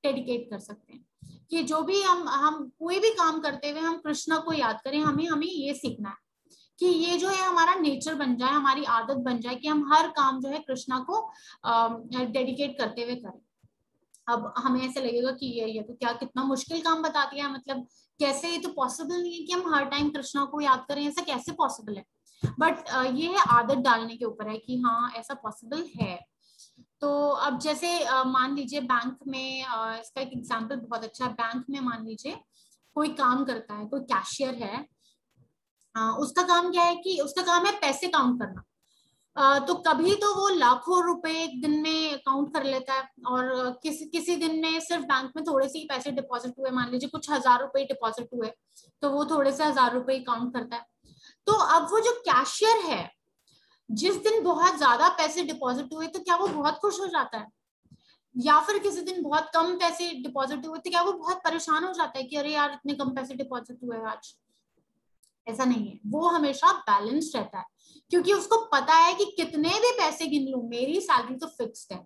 डेडिकेट कर सकते हैं, कि जो भी हम कोई भी काम करते हुए हम कृष्णा को याद करें। हमें ये सीखना है कि ये जो है हमारा नेचर बन जाए, हमारी आदत बन जाए कि हम हर काम जो है कृष्णा को डेडिकेट करते हुए करें। अब हमें ऐसे लगेगा कि ये तो क्या कितना मुश्किल काम बता दिया, मतलब कैसे, ये तो पॉसिबल नहीं है कि हम हर टाइम कृष्णा को याद करें, ऐसा कैसे पॉसिबल है। बट ये है आदत डालने के ऊपर है कि हाँ ऐसा पॉसिबल है। तो अब जैसे मान लीजिए बैंक में, इसका एक एग्जाम्पल बहुत अच्छा है। बैंक में मान लीजिए कोई काम करता है, कोई कैशियर है, उसका काम क्या है कि उसका काम है पैसे काउंट करना। तो कभी तो वो लाखों रुपए एक दिन में काउंट कर लेता है और किसी दिन में सिर्फ बैंक में थोड़े से ही पैसे डिपॉजिट हुए, मान लीजिए कुछ 1000 रुपए डिपॉजिट हुए, तो वो थोड़े से 1000 रुपए काउंट करता है। तो अब वो जो कैशियर है, जिस दिन बहुत ज्यादा पैसे डिपॉजिट हुए तो क्या वो बहुत खुश हो जाता है, या फिर किसी दिन बहुत कम पैसे डिपॉजिट हुए तो क्या वो बहुत परेशान हो जाता है कि अरे यार इतने कम पैसे डिपॉजिट हुए आज। ऐसा नहीं है, वो हमेशा बैलेंस रहता है क्योंकि उसको पता है कि कितने भी पैसे गिन लूं मेरी सैलरी तो फिक्स्ड है,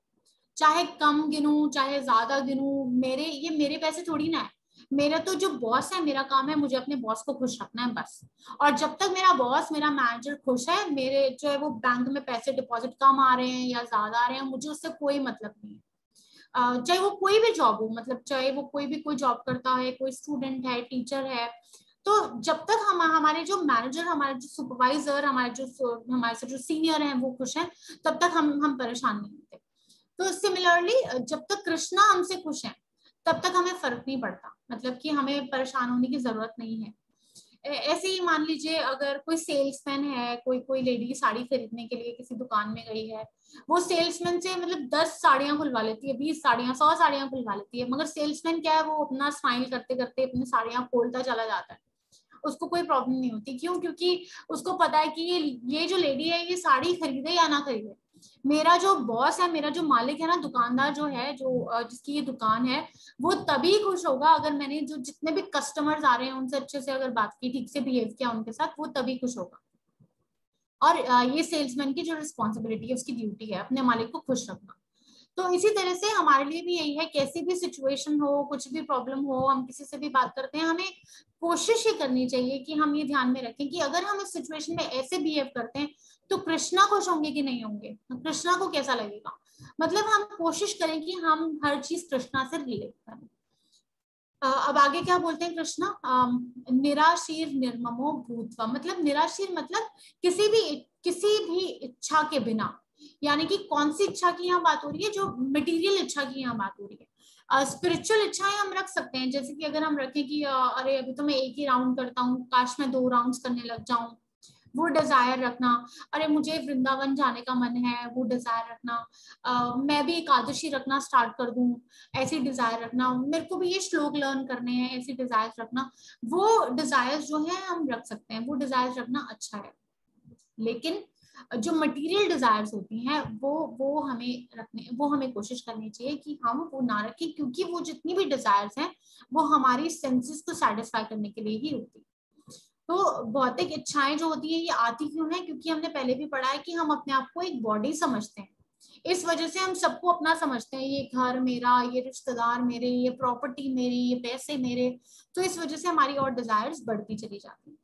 चाहे कम गिनूं चाहे ज्यादा गिनूं, मेरे ये मेरे पैसे थोड़ी ना है, मेरा तो जो बॉस है मेरा काम है मुझे अपने बॉस को खुश रखना है बस। और जब तक मेरा बॉस मेरा मैनेजर खुश है, मेरे जो है वो बैंक में पैसे डिपॉजिट कम आ रहे हैं या ज्यादा आ रहे हैं मुझे उससे कोई मतलब नहीं है। चाहे वो कोई भी जॉब हो, मतलब चाहे वो कोई जॉब करता है, कोई स्टूडेंट है, टीचर है, तो जब तक हम हमारे जो मैनेजर हमारे जो सुपरवाइजर हमारे जो सीनियर हैं वो खुश हैं तब तक हम परेशान नहीं होते। तो सिमिलरली जब तक कृष्णा हमसे खुश हैं तब तक हमें फर्क नहीं पड़ता, मतलब कि हमें परेशान होने की जरूरत नहीं है। ऐसे ही मान लीजिए अगर कोई सेल्समैन है, कोई लेडी साड़ी खरीदने के लिए किसी दुकान में गई है, वो सेल्समैन से मतलब 10 साड़ियां खुलवा लेती है, 20 साड़ियां 100 साड़ियां खुलवा लेती है, मगर सेल्समैन क्या है वो अपना स्माइल करते करते अपनी साड़ियां खोलता चला जाता है, उसको कोई प्रॉब्लम नहीं होती। क्यों? क्योंकि उसको पता है कि ये जो लेडी है ये साड़ी खरीदे या ना खरीदे, मेरा जो बॉस है मेरा जो मालिक है ना दुकानदार जो है जो जिसकी ये दुकान है वो तभी खुश होगा अगर मैंने जो जितने भी कस्टमर्स आ रहे हैं उनसे अच्छे से अगर बात की, ठीक से बिहेव किया उनके साथ, वो तभी खुश होगा। और ये सेल्समैन की जो रिस्पॉन्सिबिलिटी है उसकी ड्यूटी है अपने मालिक को खुश रखना। तो इसी तरह से हमारे लिए भी यही है, कैसी भी सिचुएशन हो कुछ भी प्रॉब्लम हो हम किसी से भी बात करते हैं हमें कोशिश ही करनी चाहिए कि हम ये ध्यान में रखें कि अगर हम इस सिचुएशन में ऐसे बिहेव करते हैं तो कृष्णा खुश होंगे कि नहीं होंगे, कृष्णा को कैसा लगेगा, मतलब हम कोशिश करें कि हम हर चीज कृष्णा से रिलेट करें। अब आगे क्या बोलते हैं कृष्णा, निराशीर निर्ममो भूत्वा, मतलब निराशीर मतलब किसी भी इच्छा के बिना, यानी कि कौन सी इच्छा की यहाँ बात हो रही है, जो मटेरियल इच्छा की यहाँ बात हो रही है। स्पिरिचुअल इच्छाएं हम रख सकते हैं, जैसे कि अगर हम रखें कि अरे अभी तो मैं एक ही राउंड करता हूँ, काश मैं 2 राउंड्स करने लग जाऊं, वो डिजायर रखना। अरे मुझे वृंदावन जाने का मन है, वो डिजायर रखना। मैं भी एकादशी रखना स्टार्ट कर दूं, ऐसी डिजायर रखना। मेरे को भी ये श्लोक लर्न करने हैं, ऐसी डिजायर रखना। वो डिजायर जो है हम रख सकते हैं, वो डिजायर रखना अच्छा है। लेकिन जो मटेरियल डिजायर्स होती हैं वो हमें कोशिश करनी चाहिए कि हम वो ना रखें, क्योंकि वो जितनी भी डिजायर्स हैं वो हमारी सेंसेस को सेटिस्फाई करने के लिए ही होती है। तो भौतिक इच्छाएं जो होती है ये आती क्यों है, क्योंकि हमने पहले भी पढ़ा है कि हम अपने आप को एक बॉडी समझते हैं। इस वजह से हम सबको अपना समझते हैं, ये घर मेरा, ये रिश्तेदार मेरे, ये प्रॉपर्टी मेरी, ये पैसे मेरे। तो इस वजह से हमारी और डिजायर्स बढ़ती चली जाती है।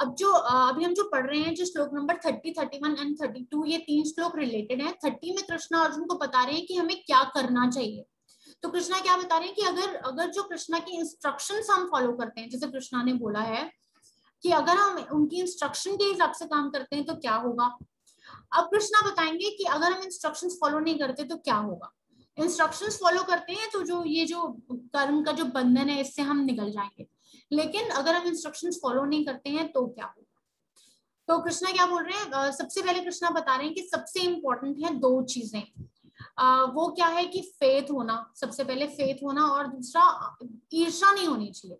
अब जो अभी हम जो पढ़ रहे हैं जो श्लोक नंबर 30, 31 एंड 32, ये 3 श्लोक रिलेटेड हैं। 30 में कृष्णा अर्जुन को बता रहे हैं कि हमें क्या करना चाहिए। तो कृष्णा क्या बता रहे हैं कि अगर जो कृष्णा की इंस्ट्रक्शंस हम फॉलो करते हैं, जैसे कृष्णा ने बोला है कि अगर हम उनकी इंस्ट्रक्शन के हिसाब से काम करते हैं तो क्या होगा। अब कृष्णा बताएंगे कि अगर हम इंस्ट्रक्शंस फॉलो नहीं करते तो क्या होगा। इंस्ट्रक्शंस फॉलो करते हैं तो ये जो कर्म का जो बंधन है इससे हम निकल जाएंगे, लेकिन अगर हम इंस्ट्रक्शंस फॉलो नहीं करते हैं तो क्या होगा। तो कृष्णा क्या बोल रहे हैं, सबसे पहले कृष्णा बता रहे हैं कि सबसे इम्पोर्टेंट है 2 चीजें। वो क्या है कि फेथ होना, सबसे पहले फेथ होना, और दूसरा ईर्ष्या नहीं होनी चाहिए।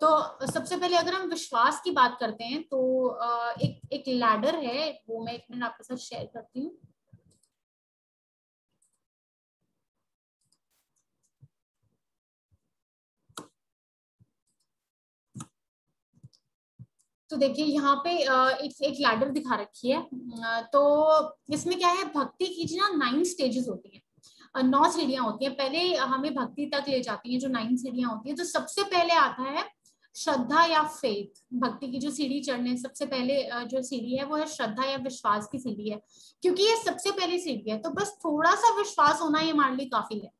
तो सबसे पहले अगर हम विश्वास की बात करते हैं तो एक लैडर है, वो मैं 1 मिनट आपके साथ शेयर करती हूँ। तो देखिए यहाँ पे एक लैडर दिखा रखी है। तो इसमें क्या है, भक्ति की जो 9 स्टेजेस होती हैं, 9 सीढ़ियां होती हैं, पहले हमें भक्ति तक ले जाती हैं जो 9 सीढ़ियां होती हैं। तो सबसे पहले आता है श्रद्धा या फेथ। भक्ति की जो सीढ़ी चढ़ने सबसे पहले जो सीढ़ी है वो है श्रद्धा या विश्वास की सीढ़ी है, क्योंकि ये सबसे पहली सीढ़ी है। तो बस थोड़ा सा विश्वास होना ये हमारे लिए काफी है।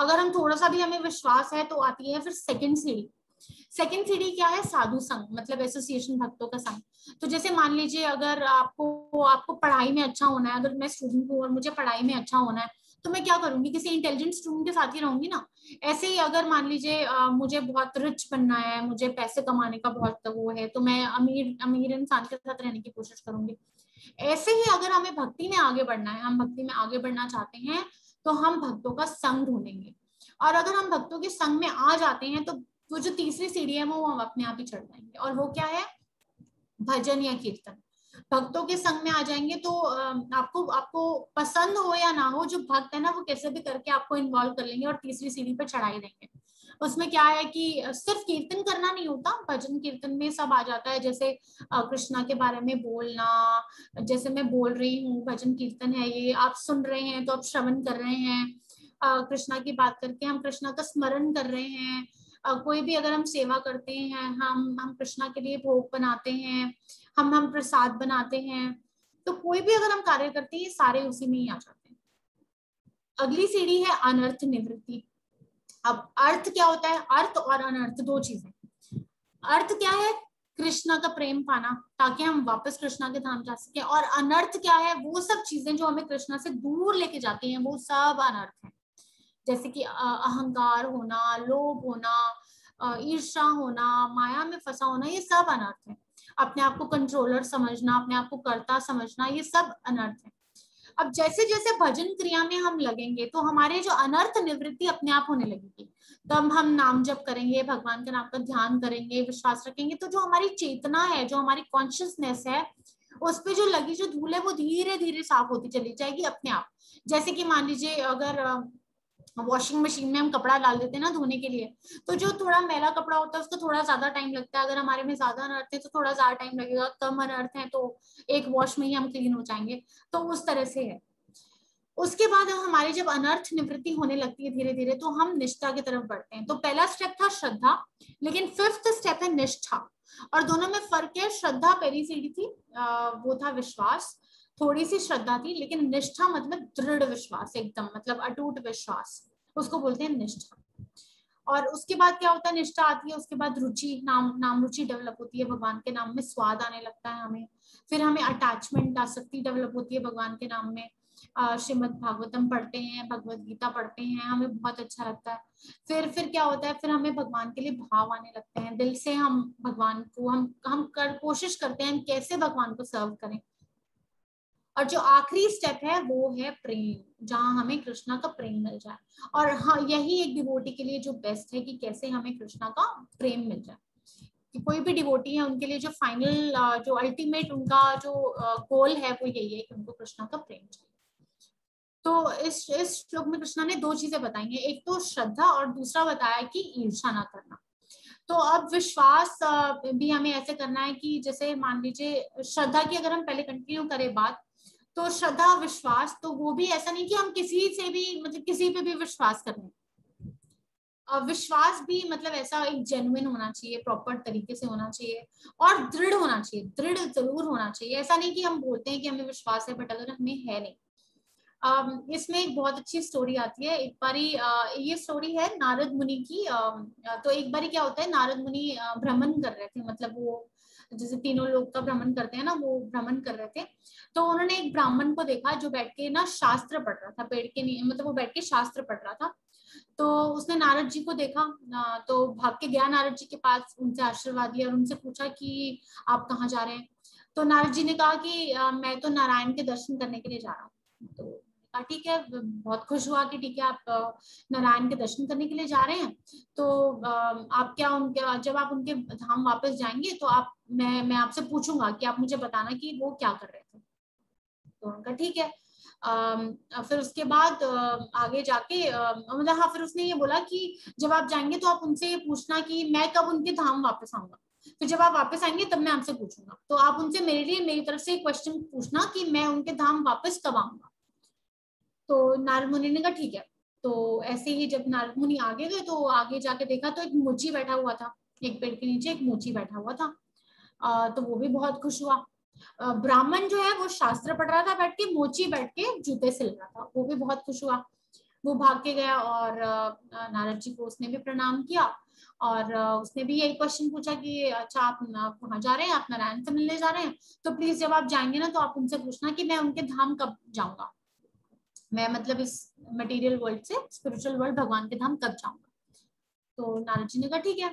अगर हम थोड़ा सा भी हमें विश्वास है तो आती है फिर सेकेंड सीढ़ी। सेकेंड सीढ़ी क्या है, साधु संग, मतलब एसोसिएशन, भक्तों का संग। तो जैसे मान लीजिए अगर आपको पढ़ाई में अच्छा होना है, अगर मैं स्टूडेंट हूँ और मुझे पढ़ाई में अच्छा होना है तो मैं क्या करूंगी, किसी इंटेलिजेंट स्टूडेंट के साथ ही रहूंगी ना। ऐसे ही अगर मान लीजिए मुझे बहुत रिच बनना है, मुझे पैसे कमाने का बहुत वो है, तो मैं अमीर इंसान के साथ रहने की कोशिश करूंगी। ऐसे ही अगर हमें भक्ति में आगे बढ़ना है, हम भक्ति में आगे बढ़ना चाहते हैं तो हम भक्तों का संग ढूंढेंगे। और अगर हम भक्तों के संग में आ जाते हैं तो वो जो तीसरी सीढ़ी है वो हम अपने आप ही चढ़ जाएंगे, और वो क्या है, भजन या कीर्तन। भक्तों के संग में आ जाएंगे तो आपको पसंद हो या ना हो, जो भक्त है ना वो कैसे भी करके आपको इन्वॉल्व कर लेंगे और तीसरी सीढ़ी पर चढ़ाई देंगे। उसमें क्या है कि सिर्फ कीर्तन करना नहीं होता, भजन कीर्तन में सब आ जाता है, जैसे कृष्णा के बारे में बोलना, जैसे मैं बोल रही हूँ भजन कीर्तन है ये, आप सुन रहे हैं तो आप श्रवण कर रहे हैं, कृष्णा की बात करके हम कृष्णा का स्मरण कर रहे हैं, कोई भी अगर हम सेवा करते हैं, हम कृष्णा के लिए भोग बनाते हैं, हम प्रसाद बनाते हैं, तो कोई भी अगर हम कार्य करते हैं सारे उसी में ही आ जाते हैं। अगली सीढ़ी है अनर्थ निवृत्ति। अब अर्थ क्या होता है? अर्थ और अनर्थ दो चीजें। अर्थ क्या है? कृष्णा का प्रेम पाना ताकि हम वापस कृष्णा के धाम जा सके, और अनर्थ क्या है? वो सब चीजें जो हमें कृष्णा से दूर लेके जाती हैं वो सब अनर्थ है, जैसे कि अहंकार होना, लोभ होना, ईर्ष्या होना, माया में फंसा होना, ये सब अनर्थ है। अपने आप को कंट्रोलर समझना, अपने आप को कर्ता समझना, ये सब अनर्थ है। अब जैसे जैसे भजन क्रिया में हम लगेंगे तो हमारे जो अनर्थ निवृत्ति अपने आप होने लगेगी। तब हम नाम जप करेंगे, भगवान के नाम का ध्यान करेंगे, विश्वास रखेंगे, तो जो हमारी चेतना है, जो हमारी कॉन्शियसनेस है, उस पे जो लगी जो धूल है वो धीरे धीरे साफ होती चली जाएगी अपने आप। जैसे कि मान लीजिए अगर वॉशिंग मशीन में हम कपड़ा डाल देते हैं ना धोने के लिए, तो जो थोड़ा मैला कपड़ा होता है उसको थोड़ा ज्यादा टाइम लगता है। अगर हमारे में ज्यादा अनर्थ है तो थोड़ा ज्यादा टाइम लगेगा, कम अनर्थ है तो एक वॉश में ही हम क्लीन हो जाएंगे। तो उस तरह से है। उसके बाद हमारी जब अनर्थ निवृत्ति होने लगती है धीरे धीरे, तो हम निष्ठा की तरफ बढ़ते हैं। तो पहला स्टेप था श्रद्धा, लेकिन फिफ्थ स्टेप है निष्ठा, और दोनों में फर्क है। श्रद्धा पहली सीढ़ी थी, वो था विश्वास, थोड़ी सी श्रद्धा थी, लेकिन निष्ठा मतलब दृढ़ विश्वास, एकदम मतलब अटूट विश्वास, उसको बोलते हैं निष्ठा। और उसके बाद क्या होता है? निष्ठा आती है, उसके बाद रुचि, नाम रुचि डेवलप होती है, भगवान के नाम में स्वाद आने लगता है हमें। फिर हमें अटैचमेंट, आसक्ति डेवलप होती है भगवान के नाम में। श्रीमद् भागवतम पढ़ते हैं, भगवद गीता पढ़ते हैं, हमें बहुत अच्छा लगता है। फिर क्या होता है? फिर हमें भगवान के लिए भाव आने लगते हैं, दिल से हम भगवान को हम कोशिश करते हैं कैसे भगवान को सर्व करें। और जो आखिरी स्टेप है वो है प्रेम, जहाँ हमें कृष्णा का प्रेम मिल जाए। और हाँ, यही एक डिवोटी के लिए जो बेस्ट है कि कैसे हमें कृष्णा का प्रेम मिल जाए। कि कोई भी डिवोटी है उनके लिए जो फाइनल, जो अल्टीमेट उनका जो गोल है वो यही है कि उनको कृष्णा का प्रेम चाहिए। तो इस श्लोक में कृष्णा ने दो चीजें बताई हैं, एक तो श्रद्धा और दूसरा बताया कि ईर्ष्या ना करना। तो अब विश्वास भी हमें ऐसे करना है कि जैसे मान लीजिए श्रद्धा की अगर हम पहले कंटिन्यू करें बात, तो श्रद्धा विश्वास, तो वो भी ऐसा नहीं कि हम किसी से भी मतलब किसी पे भी विश्वास कर लें। विश्वास भी मतलब ऐसा एक जेन्युइन होना चाहिए, प्रॉपर तरीके से होना चाहिए और दृढ़ होना चाहिए, दृढ़ जरूर होना चाहिए। ऐसा नहीं कि हम बोलते हैं कि हमें विश्वास है बट अगर हमें है नहीं। इसमें एक बहुत अच्छी स्टोरी आती है। एक बारी ये स्टोरी है नारद मुनि की। तो एक बारी क्या होता है, नारद मुनि भ्रमण कर रहे थे, मतलब वो जैसे तीनों लोग का भ्रमण करते हैं ना, वो भ्रमण कर रहे थे। तो उन्होंने एक ब्राह्मण को देखा जो बैठ के ना शास्त्र पढ़ रहा था, पेड़ के नीचे, मतलब वो बैठ के शास्त्र पढ़ रहा था। तो उसने नारद जी को देखा तो भाग के गया नारद जी के पास, उनसे आशीर्वाद लिया और उनसे पूछा कि आप कहाँ जा रहे हैं। तो नारद जी ने कहा कि मैं तो नारायण के दर्शन करने के लिए जा रहा हूँ। तो ठीक है, बहुत खुश हुआ कि ठीक है आप नारायण के दर्शन करने के लिए जा रहे हैं, तो आप क्या उनके, जब आप उनके धाम वापस जाएंगे तो आप, मैं आपसे पूछूंगा कि आप मुझे बताना कि वो क्या कर रहे थे। तो उनका ठीक है। फिर उसके बाद आगे जाके मतलब हाँ, फिर उसने ये बोला कि जब आप जाएंगे तो आप उनसे ये पूछना कि मैं कब उनके धाम वापस आऊंगा, फिर जब आप वापस आएंगे तब मैं आपसे पूछूंगा। तो आप उनसे मेरे लिए मेरी तरफ से क्वेश्चन पूछना कि मैं उनके धाम वापस कब आऊंगा। तो नारद मुनि ने कहा ठीक है। तो ऐसे ही जब नारद मुनि आगे गए तो आगे जाके देखा तो एक मोची बैठा हुआ था, एक पेड़ के नीचे एक मोची बैठा हुआ था। तो वो भी बहुत खुश हुआ। ब्राह्मण जो है वो शास्त्र पढ़ रहा था बैठ के, मोची बैठ के जूते सिल रहा था, वो भी बहुत खुश हुआ। वो भाग के गया और नारद जी को उसने भी प्रणाम किया और उसने भी यही क्वेश्चन पूछा कि अच्छा आप वहाँ जा रहे हैं, आप नारायण से मिलने जा रहे हैं, तो प्लीज जब आप जाएंगे ना तो आप उनसे पूछना कि मैं उनके धाम कब जाऊंगा, मैं मतलब इस मटेरियल वर्ल्ड से स्पिरिचुअल वर्ल्ड भगवान के धाम कब जाऊंगा। तो नारद जी ने कहा ठीक है।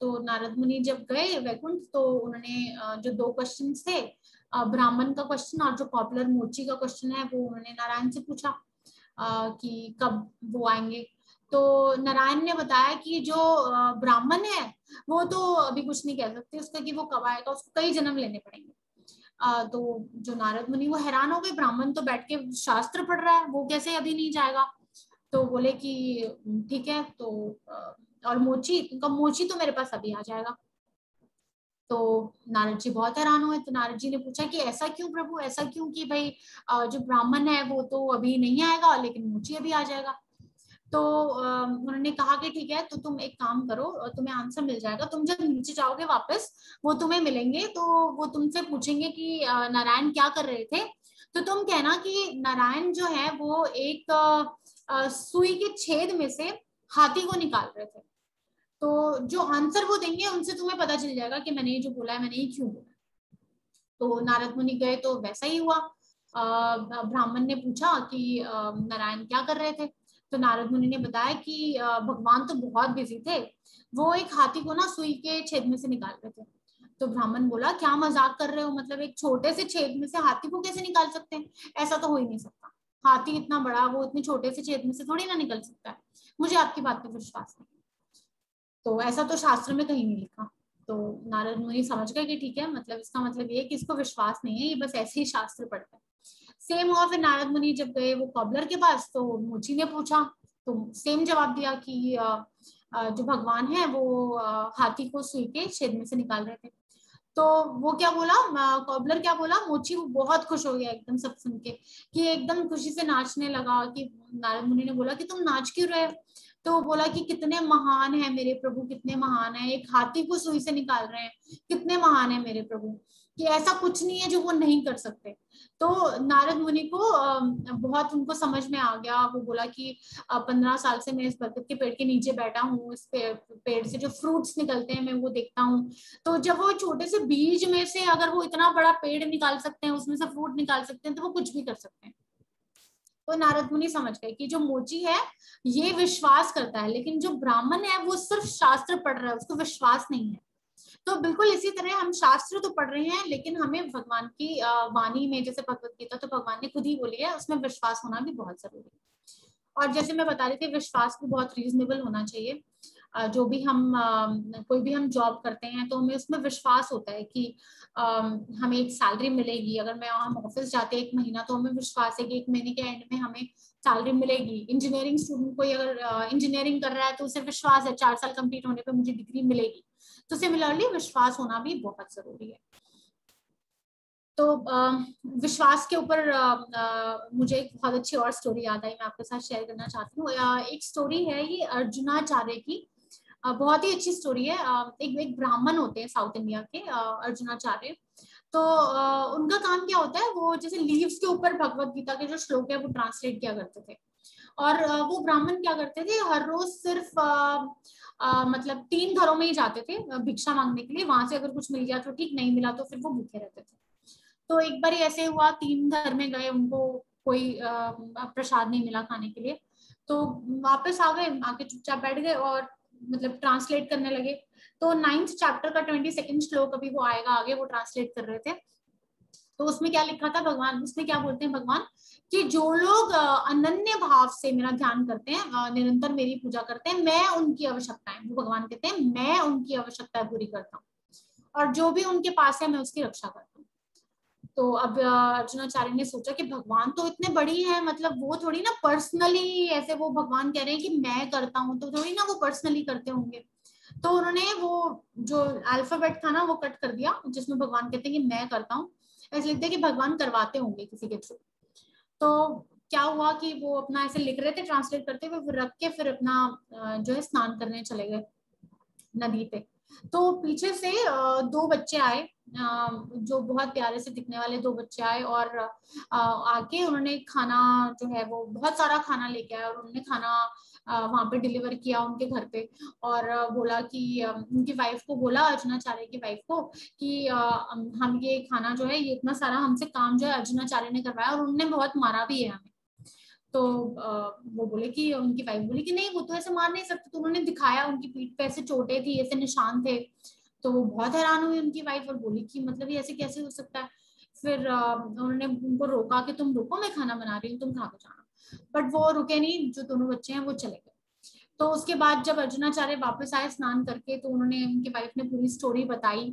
तो नारद मुनि जब गए वैकुंठ तो उन्होंने जो दो क्वेश्चन थे, ब्राह्मण का क्वेश्चन और जो पॉपुलर मोची का क्वेश्चन है, वो उन्होंने नारायण से पूछा कि कब वो आएंगे। तो नारायण ने बताया कि जो ब्राह्मण है वो तो अभी कुछ नहीं कह सकते उसका कि वो कब आएगा, उसको कई जन्म लेने पड़ेंगे। तो जो नारद मुनि वो हैरान हो गए, ब्राह्मण तो बैठ के शास्त्र पढ़ रहा है, वो कैसे अभी नहीं जाएगा। तो बोले कि ठीक है, तो और मोची, इनका मोची तो मेरे पास अभी आ जाएगा। तो नारद जी बहुत हैरान हुए। तो नारद जी ने पूछा कि ऐसा क्यों प्रभु, ऐसा क्यों कि भाई जो ब्राह्मण है वो तो अभी नहीं आएगा लेकिन मोची अभी आ जाएगा। तो उन्होंने कहा कि ठीक है, तो तुम एक काम करो, तुम्हें आंसर मिल जाएगा, तुम जब नीचे जाओगे वापस वो तुम्हें मिलेंगे, तो वो तुमसे पूछेंगे कि नारायण क्या कर रहे थे, तो तुम कहना कि नारायण जो है वो एक सुई के छेद में से हाथी को निकाल रहे थे। तो जो आंसर वो देंगे उनसे तुम्हें पता चल जाएगा कि मैंने ये जो बोला है मैंने ये क्यों बोला। तो नारद मुनि गए तो वैसा ही हुआ। ब्राह्मण ने पूछा कि नारायण क्या कर रहे थे, तो नारद मुनि ने बताया कि भगवान तो बहुत बिजी थे, वो एक हाथी को ना सुई के छेद में से निकाल रहे थे। तो ब्राह्मण बोला क्या मजाक कर रहे हो, मतलब एक छोटे से छेद में से हाथी को कैसे निकाल सकते हैं, ऐसा तो हो ही नहीं सकता, हाथी इतना बड़ा वो इतने छोटे से छेद में से थोड़ी ना निकल सकता है, मुझे आपकी बात पर विश्वास नहीं, तो ऐसा तो शास्त्र में कहीं नहीं लिखा। तो नारद मुनि समझ गए कि ठीक है, मतलब इसका मतलब ये है कि इसको विश्वास नहीं है, ये बस ऐसे ही शास्त्र पढ़ता है। सेम हुआ फिर नारद मुनि जब गए वो कॉबलर के पास, तो मोची ने पूछा तो सेम जवाब दिया कि जो भगवान है वो हाथी को सुई के छेद में से निकाल रहे थे। तो वो क्या बोला, कॉबलर क्या बोला, मोची वो बहुत खुश हो गया एकदम सब सुन के, कि एकदम खुशी से नाचने लगा। कि नारद मुनि ने बोला कि तुम नाच क्यों रहे, तो वो बोला कि कितने महान है मेरे प्रभु, कितने महान है, एक हाथी को सुई से निकाल रहे हैं, कितने महान है मेरे प्रभु, कि ऐसा कुछ नहीं है जो वो नहीं कर सकते। तो नारद मुनि को बहुत उनको समझ में आ गया। वो बोला कि 15 साल से मैं इस बरगद के पेड़ के नीचे बैठा हूँ, इस पेड़ से जो फ्रूट्स निकलते हैं मैं वो देखता हूँ, तो जब वो छोटे से बीज में से अगर वो इतना बड़ा पेड़ निकाल सकते हैं, उसमें से फ्रूट निकाल सकते हैं, तो वो कुछ भी कर सकते हैं। तो नारद मुनि समझ गए कि जो मोची है ये विश्वास करता है, लेकिन जो ब्राह्मण है वो सिर्फ शास्त्र पढ़ रहा है, उसको विश्वास नहीं है। तो बिल्कुल इसी तरह हम शास्त्र तो पढ़ रहे हैं लेकिन हमें भगवान की वाणी में, जैसे भगवत गीता तो भगवान ने खुद ही बोली है, उसमें विश्वास होना भी बहुत जरूरी है। और जैसे मैं बता रही थी विश्वास को बहुत रीजनेबल होना चाहिए। जो भी हम कोई भी हम जॉब करते हैं तो हमें उसमें विश्वास होता है कि हमें एक सैलरी मिलेगी। अगर मैं हम ऑफिस जाते हैं 1 महीना तो हमें विश्वास है कि 1 महीने के एंड में हमें सैलरी मिलेगी। इंजीनियरिंग स्टूडेंट कोई अगर इंजीनियरिंग कर रहा है तो उसे विश्वास है 4 साल कंप्लीट होने पर मुझे डिग्री मिलेगी। तो सिमिलरली विश्वास होना भी बहुत जरूरी है। तो विश्वास के ऊपर मुझे एक बहुत अच्छी और स्टोरी याद आई, मैं आपके साथ शेयर करना चाहती हूँ। एक स्टोरी है ये अर्जुनाचार्य की, बहुत ही अच्छी स्टोरी है। एक ब्राह्मण होते हैं साउथ इंडिया के अर्जुनाचार्य। तो उनका काम क्या होता है, वो जैसे लीव्स के ऊपर भगवत गीता के जो श्लोक है वो ट्रांसलेट किया करते थे। और वो ब्राह्मण क्या करते थे, हर रोज सिर्फ मतलब 3 घरों में ही जाते थे भिक्षा मांगने के लिए। वहां से अगर कुछ मिल गया तो ठीक, नहीं मिला तो फिर वो भूखे रहते थे। तो एक बार ऐसे हुआ 3 घर में गए, उनको कोई प्रसाद नहीं मिला खाने के लिए। तो वापस आ गए, आके चुपचाप बैठ गए और मतलब ट्रांसलेट करने लगे। तो 9th चैप्टर का 22nd श्लोक अभी वो आएगा आगे, वो ट्रांसलेट कर रहे थे। तो उसमें क्या लिखा था, भगवान उसमें क्या बोलते हैं भगवान कि जो लोग अनन्य भाव से मेरा ध्यान करते हैं, निरंतर मेरी पूजा करते हैं, मैं उनकी आवश्यकताएं, वो भगवान कहते हैं मैं उनकी आवश्यकताएं पूरी करता हूँ और जो भी उनके पास है मैं उसकी रक्षा करता हूँ। तो अब अर्जुनाचार्य ने सोचा कि भगवान तो इतने बड़ी है, मतलब वो थोड़ी ना पर्सनली ऐसे, वो भगवान कह रहे हैं कि मैं करता हूँ तो थोड़ी ना वो पर्सनली करते होंगे। तो उन्होंने वो जो अल्फाबेट था ना वो कट कर दिया, जिसमें भगवान कहते हैं कि मैं करता हूँ, ऐसे लिखते कि भगवान करवाते होंगे किसी के थ्रू। तो क्या हुआ कि वो अपना ऐसे लिख रहे थे ट्रांसलेट करते हुए, रख के फिर अपना जो है स्नान करने चले गए नदी पे। तो पीछे से 2 बच्चे आए, जो बहुत प्यारे से दिखने वाले 2 बच्चे आए और आके उन्होंने खाना जो है वो बहुत सारा खाना लेके आया और उन्होंने खाना वहां पे डिलीवर किया उनके घर पे। और बोला कि उनकी वाइफ को बोला, अर्जुनाचार्य की वाइफ को कि हम ये खाना जो है ये इतना सारा हमसे काम जो है अर्जुनाचार्य ने करवाया और उन्होंने बहुत मारा भी है हमें। तो वो बोले कि उनकी वाइफ बोली कि नहीं वो तो ऐसे मार नहीं सकते। तो उन्होंने दिखाया, उनकी पीठ पे ऐसे चोटें थी, ऐसे निशान थे। तो वो बहुत हैरान हुई उनकी वाइफ और बोली कि मतलब ये ऐसे कैसे हो सकता है। फिर उन्होंने उनको रोका कि तुम रुको, मैं खाना बना रही हूँ, तुम खा के जाना। बट वो रुके नहीं, जो दोनों बच्चे हैं वो चले गए। तो उसके बाद जब अर्जुनाचार्य वापस आए स्नान करके तो उन्होंने, उनकी वाइफ ने पूरी स्टोरी बताई।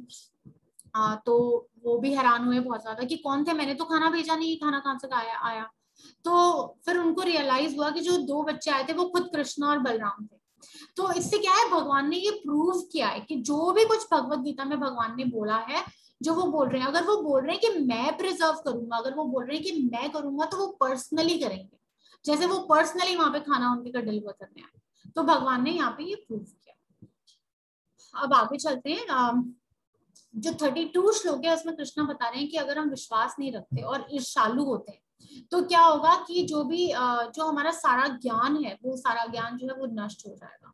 तो वो भी हैरान हुए बहुत ज्यादा कि कौन थे, मैंने तो खाना भेजा नहीं, खाना कहाँ से आया। तो फिर उनको रियलाइज हुआ कि जो 2 बच्चे आए थे वो खुद कृष्ण और बलराम थे। तो इससे क्या है, भगवान ने ये प्रूव किया है कि जो भी कुछ भगवत गीता में भगवान ने बोला है, जो वो बोल रहे हैं, अगर वो बोल रहे हैं कि मैं प्रिजर्व करूंगा, अगर वो बोल रहे हैं कि मैं करूंगा, तो वो पर्सनली करेंगे, जैसे वो पर्सनली वहां पे खाना उनके घर डिलीवर करने आए। तो भगवान ने यहाँ पे ये प्रूव किया। अब आगे चलते हैं। जो 32 श्लोक है उसमें कृष्णा बता रहे हैं कि अगर हम विश्वास नहीं रखते और ईर्ष्यालु होते हैं तो क्या होगा कि जो भी जो हमारा सारा ज्ञान है, वो सारा ज्ञान जो है वो नष्ट हो जाएगा,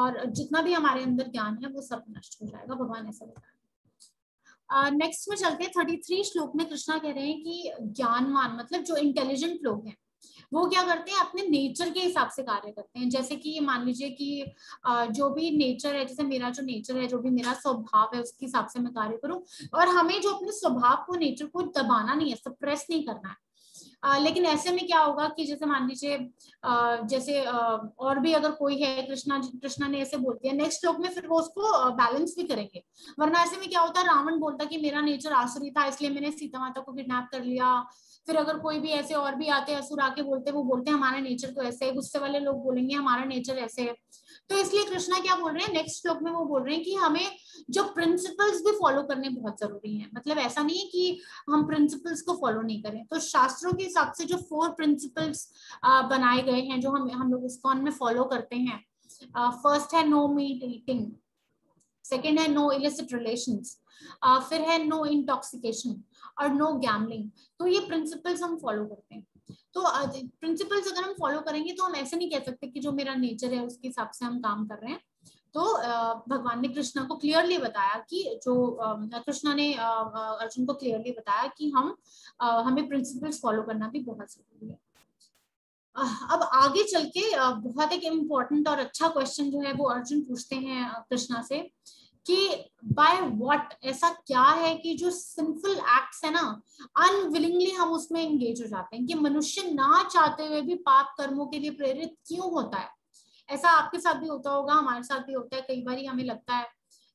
और जितना भी हमारे अंदर ज्ञान है वो सब नष्ट हो जाएगा, भगवान ऐसा बता रहे हैं। नेक्स्ट में चलते हैं। 33 श्लोक में कृष्णा कह रहे हैं कि ज्ञानवान मतलब जो इंटेलिजेंट लोग हैं वो क्या करते हैं, अपने नेचर के हिसाब से कार्य करते हैं। जैसे कि मान लीजिए कि जो भी नेचर है, जैसे मेरा जो नेचर है, जो भी मेरा स्वभाव है, उसके हिसाब से मैं कार्य करूं, और हमें जो अपने स्वभाव को, नेचर को दबाना नहीं है, सप्रेस नहीं करना है। लेकिन ऐसे में क्या होगा कि जैसे मान लीजिए और भी अगर कोई है, कृष्णा ने ऐसे बोल दिया, नेक्स्ट श्लोक में फिर वो उसको बैलेंस भी करेंगे। वरना ऐसे में क्या होता है, रावण बोलता कि मेरा नेचर आसुरी था इसलिए मैंने सीता माता को किडनैप कर लिया। फिर अगर कोई भी ऐसे और भी आते असुर आके बोलते, वो बोलते हैं हमारा नेचर तो ऐसे है। गुस्से वाले लोग बोलेंगे हमारा नेचर ऐसे है। तो इसलिए कृष्णा क्या बोल रहे हैं, नेक्स्ट श्लोक में वो बोल रहे हैं कि हमें जो प्रिंसिपल्स भी फॉलो करने बहुत जरूरी है। मतलब ऐसा नहीं है कि हम प्रिंसिपल्स को फॉलो नहीं करें। तो शास्त्रों के हिसाब से जो 4 प्रिंसिपल्स बनाए गए हैं, जो हम लोग इस्कॉन में फॉलो करते हैं। फर्स्ट है नो मीट ईटिंग, सेकेंड है नो इलिसिट रिलेशंस, फिर है नो इंटॉक्सिकेशन और नो गैम्बलिंग। तो ये प्रिंसिपल्स हम फॉलो करते हैं। तो प्रिंसिपल्स अगर हम फॉलो करेंगे तो हम ऐसे नहीं कह सकते कि जो मेरा नेचर है उसके हिसाब से हम काम कर रहे हैं। तो भगवान ने कृष्णा को क्लियरली बताया कि जो कृष्णा ने अर्जुन को क्लियरली बताया कि हमें प्रिंसिपल्स फॉलो करना भी बहुत जरूरी है। अब आगे चल के बहुत एक इम्पोर्टेंट और अच्छा क्वेश्चन जो है वो अर्जुन पूछते हैं कृष्णा से कि बाय व्हाट, ऐसा क्या है कि जो सिंपल एक्ट्स है ना, अनविलिंगली हम उसमें एंगेज हो जाते हैं, कि मनुष्य ना चाहते हुए भी पाप कर्मों के लिए प्रेरित क्यों होता है। ऐसा आपके साथ भी होता होगा, हमारे साथ भी होता है। कई बार हमें लगता है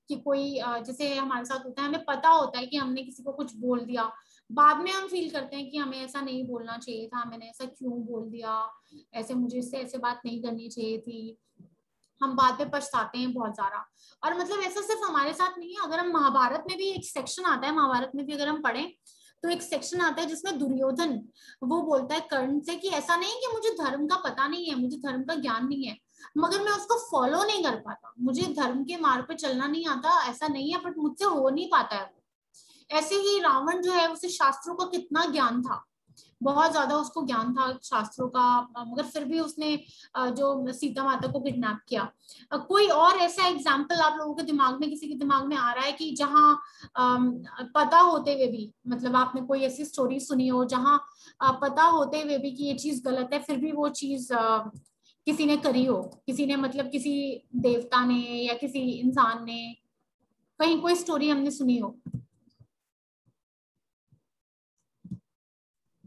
कि कोई, जैसे हमारे साथ होता है, हमें पता होता है कि हमने किसी को कुछ बोल दिया, बाद में हम फील करते हैं कि हमें ऐसा नहीं बोलना चाहिए था, मैंने ऐसा क्यों बोल दिया, ऐसे मुझे इससे ऐसे बात नहीं करनी चाहिए थी। हम बाद में पछताते हैं बहुत सारा। और मतलब ऐसा सिर्फ हमारे साथ नहीं है, अगर हम महाभारत में भी एक सेक्शन आता है, महाभारत में भी अगर हम पढ़ें तो एक सेक्शन आता है जिसमें दुर्योधन वो बोलता है कर्ण से कि ऐसा नहीं कि मुझे धर्म का पता नहीं है, मुझे धर्म का ज्ञान नहीं है, मगर मैं उसको फॉलो नहीं कर पाता, मुझे धर्म के मार्ग पर चलना नहीं आता, ऐसा नहीं है, बट मुझसे हो नहीं पाता है। ऐसे ही रावण जो है उसे शास्त्रों का कितना ज्ञान था, बहुत ज्यादा उसको ज्ञान था शास्त्रों का, मगर फिर भी उसने जो सीता माता को किडनैप किया। कोई और ऐसा एग्जाम्पल आप लोगों के दिमाग में, किसी के दिमाग में आ रहा है कि जहाँ पता होते हुए भी, मतलब आपने कोई ऐसी स्टोरी सुनी हो जहाँ पता होते हुए भी कि ये चीज गलत है, फिर भी वो चीज किसी ने करी हो, किसी ने, मतलब किसी देवता ने या किसी इंसान ने, कहीं कोई स्टोरी हमने सुनी हो,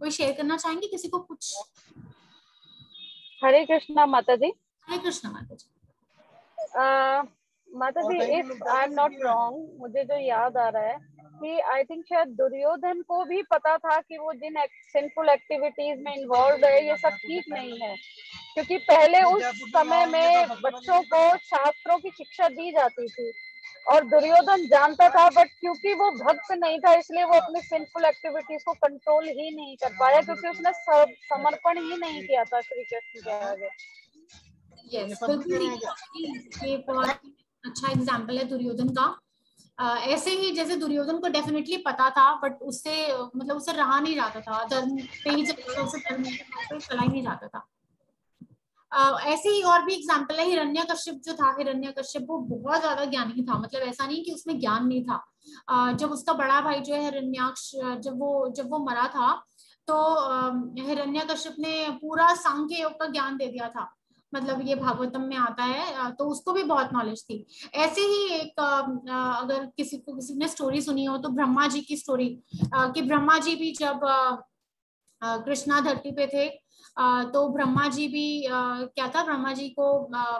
कोई शेयर करना चाहेंगे किसी को कुछ? हरे कृष्णा माता जी। हरे कृष्णा माता जी। माता जी, if I am not wrong, मुझे जो याद आ रहा है कि आई थिंक शायद दुर्योधन को भी पता था कि वो जिन सिंफुल एक्टिविटीज में इन्वॉल्व है ये सब ठीक नहीं है, क्योंकि पहले उस समय में बच्चों को शास्त्रों की शिक्षा दी जाती थी और दुर्योधन जानता था, बट क्योंकि वो भक्त नहीं था इसलिए वो अपने सिंफुल एक्टिविटीज को कंट्रोल ही नहीं कर पाया, क्योंकि उसने समर्पण ही नहीं किया था श्री कृष्ण के आगे। ये बहुत अच्छा एग्जाम्पल है दुर्योधन का। ऐसे ही जैसे दुर्योधन को डेफिनेटली पता था, बट उससे, मतलब उसे रहा नहीं जाता था, धर्म पे ही चला ही नहीं जाता था। ऐसे ही और भी एग्जाम्पल है। हिरण्यकश्यप जो था, हिरण्यकश्यप वो बहुत ज्यादा ज्ञानी था, मतलब ऐसा नहीं कि उसमें ज्ञान नहीं था। जब उसका बड़ा भाई जो है हिरण्याक्ष, जब वो मरा था तो हिरण्यकश्यप ने पूरा सांख्य योग का ज्ञान दे दिया था, मतलब ये भागवतम में आता है, तो उसको भी बहुत नॉलेज थी। ऐसे ही एक अगर किसी ने स्टोरी सुनी हो तो ब्रह्मा जी की स्टोरी, कि ब्रह्मा जी भी जब कृष्णा धरती पे थे तो ब्रह्मा जी भी क्या था, ब्रह्मा जी को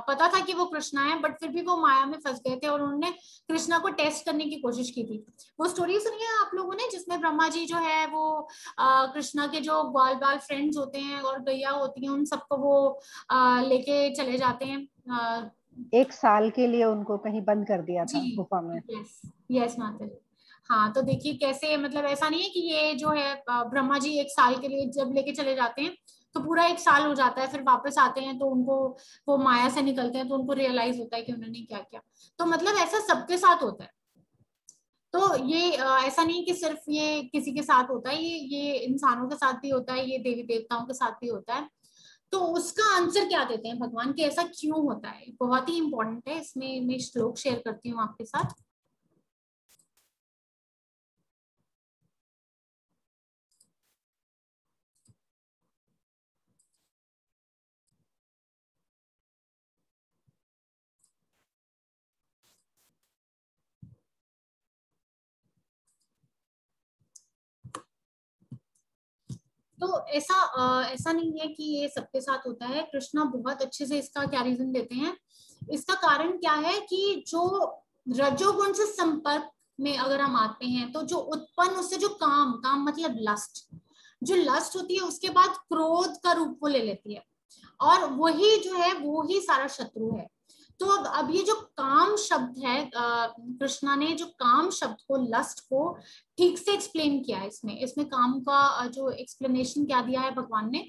पता था कि वो कृष्णा है, बट फिर भी वो माया में फंस गए थे और उन्होंने कृष्णा को टेस्ट करने की कोशिश की थी। वो स्टोरी सुनी है आप लोगों ने जिसमें ब्रह्मा जी जो है वो कृष्णा के जो ग्वाल बाल फ्रेंड्स होते हैं और गैया होती हैं उन सबको वो लेके चले जाते हैं, 1 साल के लिए उनको कहीं बंद कर दिया था गुफा में। यस यस माता जी, हाँ। तो देखिए कैसे, मतलब ऐसा नहीं है कि ये जो है ब्रह्मा जी 1 साल के लिए जब लेके चले जाते हैं तो पूरा 1 साल हो जाता है, फिर वापस आते हैं तो उनको वो माया से निकलते हैं तो उनको रियलाइज होता है कि उन्होंने क्या किया। तो मतलब ऐसा सबके साथ होता है, तो ये ऐसा नहीं कि सिर्फ ये किसी के साथ होता है, ये इंसानों के साथ भी होता है, ये देवी देवताओं के साथ भी होता है। तो उसका आंसर क्या देते हैं भगवान कि ऐसा क्यों होता है, बहुत ही इंपॉर्टेंट है। इसमें मैं श्लोक शेयर करती हूँ आपके साथ। तो ऐसा नहीं है कि ये सबके साथ होता है, कृष्णा बहुत अच्छे से इसका क्या रीजन देते हैं। इसका कारण क्या है कि जो रजोगुण से संपर्क में अगर हम आते हैं तो जो उत्पन्न, उससे जो काम मतलब लस्ट, जो लस्ट होती है उसके बाद क्रोध का रूप वो ले लेती है और वही जो है वो ही सारा शत्रु है। तो अब ये जो काम शब्द है, कृष्णा ने जो काम शब्द को, लस्ट को ठीक से एक्सप्लेन किया है इसमें काम का जो एक्सप्लेनेशन क्या दिया है भगवान ने,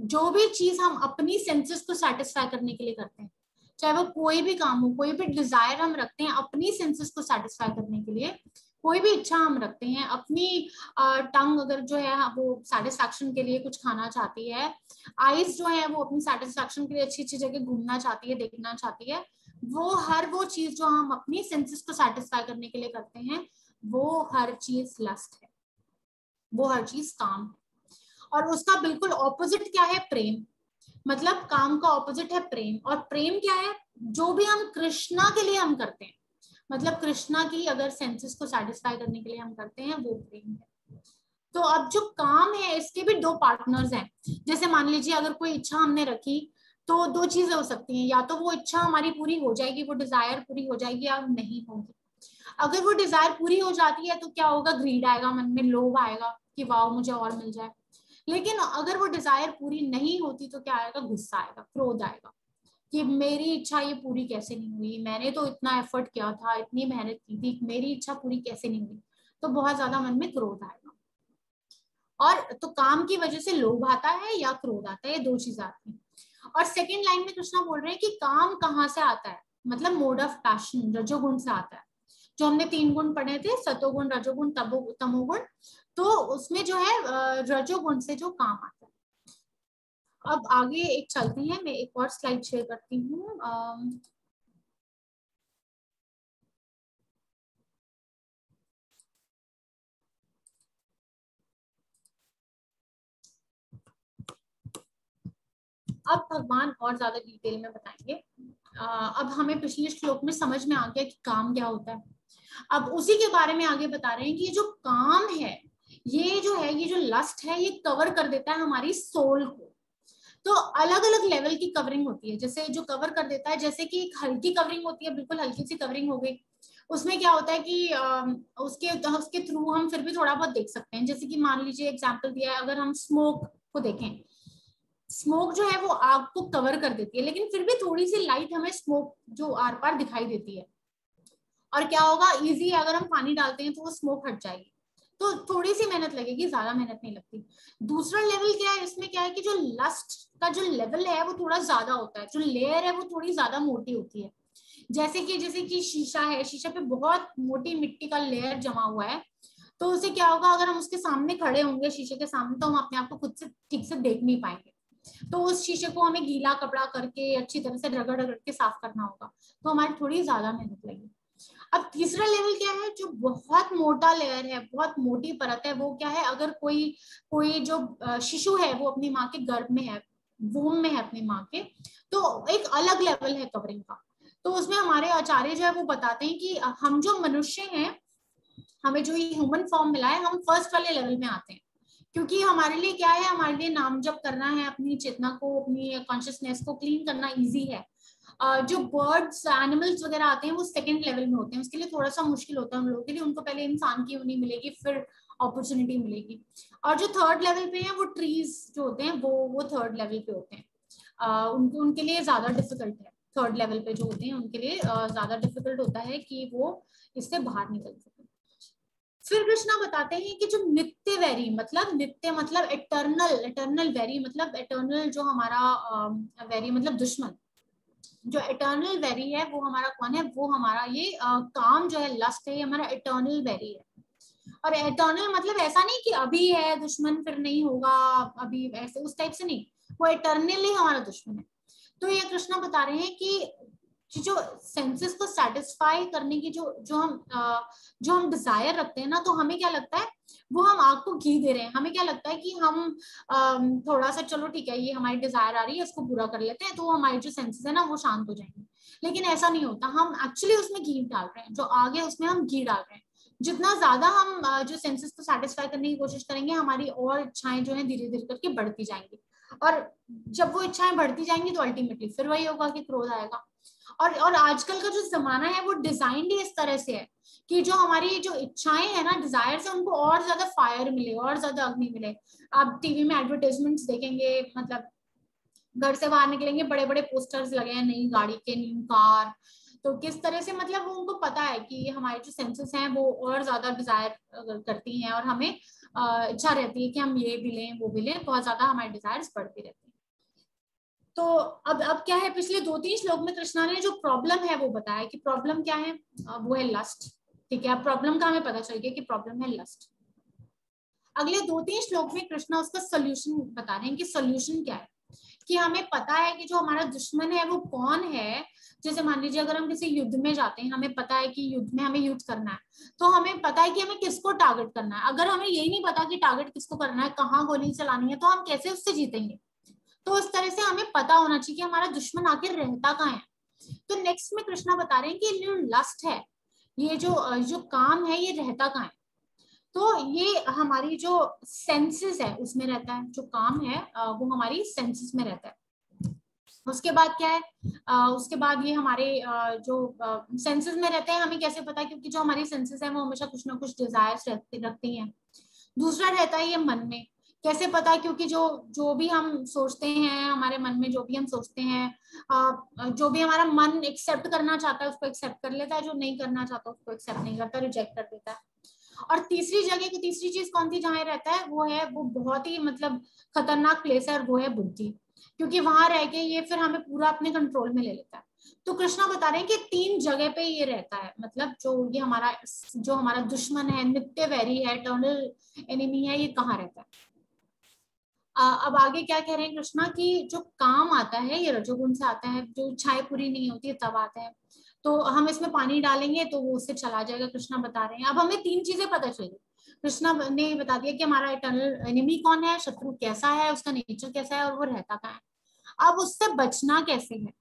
जो भी चीज हम अपनी सेंसेस को सेटिस्फाई करने के लिए करते हैं, चाहे वो कोई भी काम हो, कोई भी डिजायर हम रखते हैं अपनी सेंसेस को सेटिस्फाई करने के लिए, कोई भी इच्छा हम रखते हैं अपनी टंग अगर जो है वो सेटिस्फैक्शन के लिए कुछ खाना चाहती है, आइज जो है वो अपनी सेटिस्फैक्शन के लिए अच्छी अच्छी जगह घूमना चाहती है, देखना चाहती है, वो हर वो चीज जो हम अपनी सेंसेस को सेटिस्फाई करने के लिए करते हैं वो हर चीज लस्ट है, वो हर चीज काम है। और उसका बिल्कुल ऑपोजिट क्या है, प्रेम। मतलब काम का ऑपोजिट है प्रेम। और प्रेम क्या है, जो भी हम कृष्णा के लिए हम करते हैं, मतलब कृष्णा की अगर सेंसेस को सेटिस्फाई करने के लिए हम करते हैं वो प्रेम है। तो अब जो काम है इसके भी दो पार्टनर्स हैं। जैसे मान लीजिए अगर कोई इच्छा हमने रखी तो दो चीजें हो सकती हैं, या तो वो इच्छा हमारी पूरी हो जाएगी, वो डिजायर पूरी हो जाएगी, या नहीं होगी। अगर वो डिजायर पूरी हो जाती है तो क्या होगा, ग्रीड आएगा मन में, लोभ आएगा कि वाह मुझे और मिल जाए। लेकिन अगर वो डिजायर पूरी नहीं होती तो क्या आएगा, गुस्सा आएगा, क्रोध आएगा कि मेरी इच्छा ये पूरी कैसे नहीं हुई, मैंने तो इतना एफर्ट किया था, इतनी मेहनत की थी, मेरी इच्छा पूरी कैसे नहीं हुई, तो बहुत ज्यादा मन में क्रोध आएगा। और तो काम की वजह से लोभ आता है या क्रोध आता है, ये दो चीजें आती हैं। और सेकंड लाइन में कृष्णा बोल रहे हैं कि काम कहाँ से आता है, मतलब मोड ऑफ पैशन रजोगुण से आता है। जो हमने 3 गुण पढ़े थे, सतोगुण, रजोगुण, तमोगुण, तो उसमें जो है रजोगुण से जो काम आता है। अब आगे एक चलते हैं, मैं एक और स्लाइड शेयर करती हूँ। अब भगवान और ज्यादा डिटेल में बताएंगे। अब हमें पिछले श्लोक में समझ में आ गया कि काम क्या होता है। अब उसी के बारे में आगे बता रहे हैं कि ये जो काम है, ये जो है, ये जो लस्ट है, ये कवर कर देता है हमारी सोल को। तो अलग अलग लेवल की कवरिंग होती है, जैसे जो कवर कर देता है, जैसे कि एक हल्की कवरिंग होती है, बिल्कुल हल्की सी कवरिंग हो गई। उसमें क्या होता है कि उसके थ्रू हम फिर भी थोड़ा बहुत देख सकते हैं। जैसे कि मान लीजिए एग्जाम्पल दिया है, अगर हम स्मोक को देखें, स्मोक जो है वो आग को कवर कर देती है, लेकिन फिर भी थोड़ी सी लाइट हमें स्मोक जो आर पार दिखाई देती है। और क्या होगा, इजी अगर हम पानी डालते हैं तो वो स्मोक हट जाएगी, तो थोड़ी सी मेहनत लगेगी, ज्यादा मेहनत नहीं लगती। दूसरा लेवल क्या है, इसमें क्या है कि जो लस्ट का जो लेवल है वो थोड़ा ज्यादा होता है, जो लेयर है वो थोड़ी ज्यादा मोटी होती है। जैसे कि शीशा है, शीशा पे बहुत मोटी मिट्टी का लेयर जमा हुआ है, तो उसे क्या होगा, अगर हम उसके सामने खड़े होंगे, शीशे के सामने, तो हम अपने आप को खुद से ठीक से देख नहीं पाएंगे। तो उस शीशे को हमें गीला कपड़ा करके अच्छी तरह से रगड़ के साफ करना होगा, तो हमारी थोड़ी ज्यादा मेहनत लगेगी। अब तीसरा लेवल क्या है, जो बहुत मोटा लेयर है, बहुत मोटी परत है, वो क्या है, अगर कोई जो शिशु है वो अपनी माँ के गर्भ में है, वूम में है अपनी माँ के, तो एक अलग लेवल है कवरिंग का। तो उसमें हमारे आचार्य जो है वो बताते हैं कि हम जो मनुष्य हैं, हमें जो ये ह्यूमन फॉर्म मिला है, हम फर्स्ट वाले लेवल में आते हैं। क्योंकि हमारे लिए क्या है, हमारे लिए नाम जप करना है, अपनी चेतना को, अपनी कॉन्शियसनेस को क्लीन करना इजी है। जो बर्ड्स एनिमल्स वगैरह आते हैं वो सेकंड लेवल में होते हैं, उसके लिए थोड़ा सा मुश्किल होता है उन लोगों के लिए, उनको पहले इंसान की यूनिटी मिलेगी फिर अपॉर्चुनिटी मिलेगी। और जो थर्ड लेवल पे है वो ट्रीज जो होते हैं वो थर्ड लेवल पे होते हैं, उनके लिए ज्यादा डिफिकल्ट है, थर्ड लेवल पे जो होते हैं उनके लिए ज्यादा डिफिकल्ट होता है कि वो इससे बाहर निकल सके। फिर कृष्णा बताते हैं कि जो नित्य वैरी मतलब नित्य मतलब इटर्नल, इटर्नल वैरी मतलब इटर्नल जो हमारा वैरी मतलब दुश्मन, जो इटर्नल वैरी है वो हमारा कौन है, वो हमारा ये काम जो है लस्ट है, ये हमारा इटर्नल वैरी है। और इटर्नल मतलब ऐसा नहीं कि अभी है दुश्मन फिर नहीं होगा अभी, ऐसे उस टाइप से नहीं, वो इटर्नली हमारा दुश्मन है। तो ये कृष्णा बता रहे हैं कि जो सेंसेस को सेटिस्फाई करने की जो हम डिजायर रखते हैं ना, तो हमें क्या लगता है वो हम आग को घी दे रहे हैं, हमें क्या लगता है कि हम थोड़ा सा चलो ठीक है ये हमारी डिजायर आ रही है इसको पूरा कर लेते हैं तो हमारे जो सेंसेस है ना वो शांत हो जाएंगे, लेकिन ऐसा नहीं होता, हम एक्चुअली उसमें घी डाल रहे हैं, जो आग है उसमें हम घी डाल रहे हैं। जितना ज्यादा हम जो सेंसेस को सेटिस्फाई करने की कोशिश करेंगे हमारी और इच्छाएं जो है धीरे धीरे करके बढ़ती जाएंगी, और जब वो इच्छाएं बढ़ती जाएंगी तो अल्टीमेटली फिर वही होगा कि क्रोध आएगा। और आजकल का जो जमाना है वो डिजाइंड ही इस तरह से है कि जो हमारी जो इच्छाएं है ना, डिजायर्स है, उनको और ज्यादा फायर मिले, और ज्यादा अग्नि मिले। आप टीवी में एडवर्टाइजमेंट्स देखेंगे, मतलब घर से बाहर निकलेंगे बड़े बड़े पोस्टर्स लगे हैं नई गाड़ी के, न्यू कार, तो किस तरह से मतलब वो उनको पता है कि हमारे जो सेंसेस हैं वो और ज्यादा डिजायर करती हैं और हमें इच्छा रहती है कि हम ये भी लें वो भी लें, बहुत ज्यादा हमारे डिजायर्स बढ़ती रहती है। तो अब क्या है, पिछले 2-3 श्लोक में कृष्णा ने जो प्रॉब्लम है वो बताया कि प्रॉब्लम क्या है, वो है लस्ट। ठीक है, अब प्रॉब्लम का हमें पता चल गया कि प्रॉब्लम है लस्ट। अगले 2-3 श्लोक में कृष्णा उसका सोल्यूशन बता रहे हैं कि सोल्यूशन क्या है, कि हमें पता है कि जो हमारा दुश्मन है वो कौन है। जैसे मान लीजिए अगर हम किसी युद्ध में जाते हैं, हमें पता है कि युद्ध में हमें युद्ध करना है, तो हमें पता है कि हमें किसको टारगेट करना है। अगर हमें यही नहीं पता कि टारगेट किसको करना है, कहाँ गोली चलानी है, तो हम कैसे उससे जीतेंगे। तो इस तरह से हमें पता होना चाहिए कि हमारा दुश्मन आखिर रहता कहाँ है। तो नेक्स्ट में कृष्णा बता रहे हैं कि जो लस्ट है, ये जो काम है, ये रहता कहाँ है। तो ये हमारी जो सेंसेस है उसमें रहता है, जो काम है वो हमारी सेंसेस में रहता है। उसके बाद क्या है, उसके बाद ये हमारे जो सेंसेस में रहते हैं, हमें कैसे पता है? क्योंकि जो हमारी सेंसेस है वो हमेशा कुछ ना कुछ डिजायर्स रखती हैं। दूसरा रहता है ये मन में, कैसे पता है? क्योंकि जो भी हम सोचते हैं, हमारे मन में जो भी हम सोचते हैं, जो भी हमारा मन एक्सेप्ट करना चाहता है उसको एक्सेप्ट कर लेता है, जो नहीं करना चाहता उसको एक्सेप्ट नहीं करता, रिजेक्ट कर देता है। और तीसरी चीज कौन सी जहाँ रहता है, वो बहुत ही मतलब खतरनाक प्लेस है, और वो है बुद्धि, क्योंकि वहां रह के ये फिर हमें पूरा अपने कंट्रोल में ले लेता है। तो कृष्णा बता रहे हैं कि 3 जगह पे ये रहता है, मतलब जो हमारा दुश्मन है, नित्य वैरी है, इटर्नल एनिमी है, ये कहाँ रहता है। अब आगे क्या कह रहे हैं कृष्णा कि जो काम आता है ये रजोगुण से आता है, जो इच्छाएं पूरी नहीं होती तब आता है, तो हम इसमें पानी डालेंगे तो वो उससे चला जाएगा, कृष्णा बता रहे हैं। अब हमें 3 चीजें पता चली। कृष्णा ने बता दिया कि हमारा इटर्नल एनिमी कौन है, शत्रु कैसा है, उसका नेचर कैसा है, और वो रहता कहाँ है। अब उससे बचना कैसे है,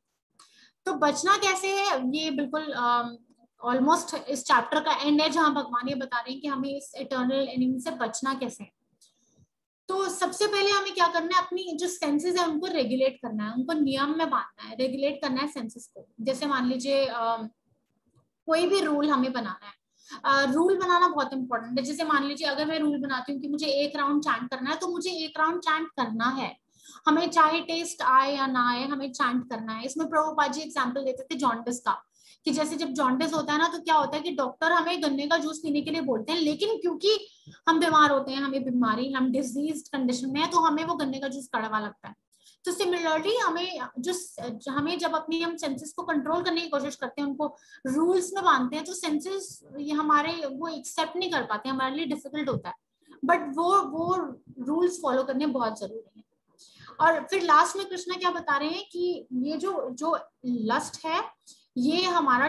तो बचना कैसे है ये बिल्कुल ऑलमोस्ट इस चैप्टर का एंड है, जहाँ भगवान ये बता रहे हैं कि हमें इस इटर्नल एनिमी से बचना कैसे है। तो सबसे पहले हमें क्या करना है, अपनी जो सेंसेस है उनको रेगुलेट करना है, उनको नियम में बांधना है, रेगुलेट करना है सेंसेस को। जैसे मान लीजिए कोई भी रूल हमें बनाना है, रूल बनाना बहुत इंपॉर्टेंट है। जैसे मान लीजिए अगर मैं रूल बनाती हूँ कि मुझे 1 राउंड चैंट करना है, तो मुझे 1 राउंड चैंट करना है, हमें चाहे टेस्ट आए या ना आए, हमें चैंट करना है। इसमें प्रभुपाद जी एग्जाम्पल देते थे जॉन्डिस का, कि जैसे जब जॉन्डिस होता है ना तो क्या होता है कि डॉक्टर हमें गन्ने का जूस पीने के लिए बोलते हैं, लेकिन क्योंकि हम बीमार होते हैं, हमें बीमारी, हम डिजीज कंडीशन में है, तो हमें वो गन्ने का जूस कड़वा लगता है। तो सिमिलरली हमें जब अपने हम सेंसेस को कंट्रोल करने की कोशिश करते हैं, उनको रूल्स में बांधते हैं, तो सेंसेस हमारे वो एक्सेप्ट नहीं कर पाते, हमारे लिए डिफिकल्ट होता है, बट वो रूल्स फॉलो करने बहुत जरूरी है। और फिर लास्ट में कृष्णा क्या बता रहे हैं कि ये जो लस्ट है ये हमारा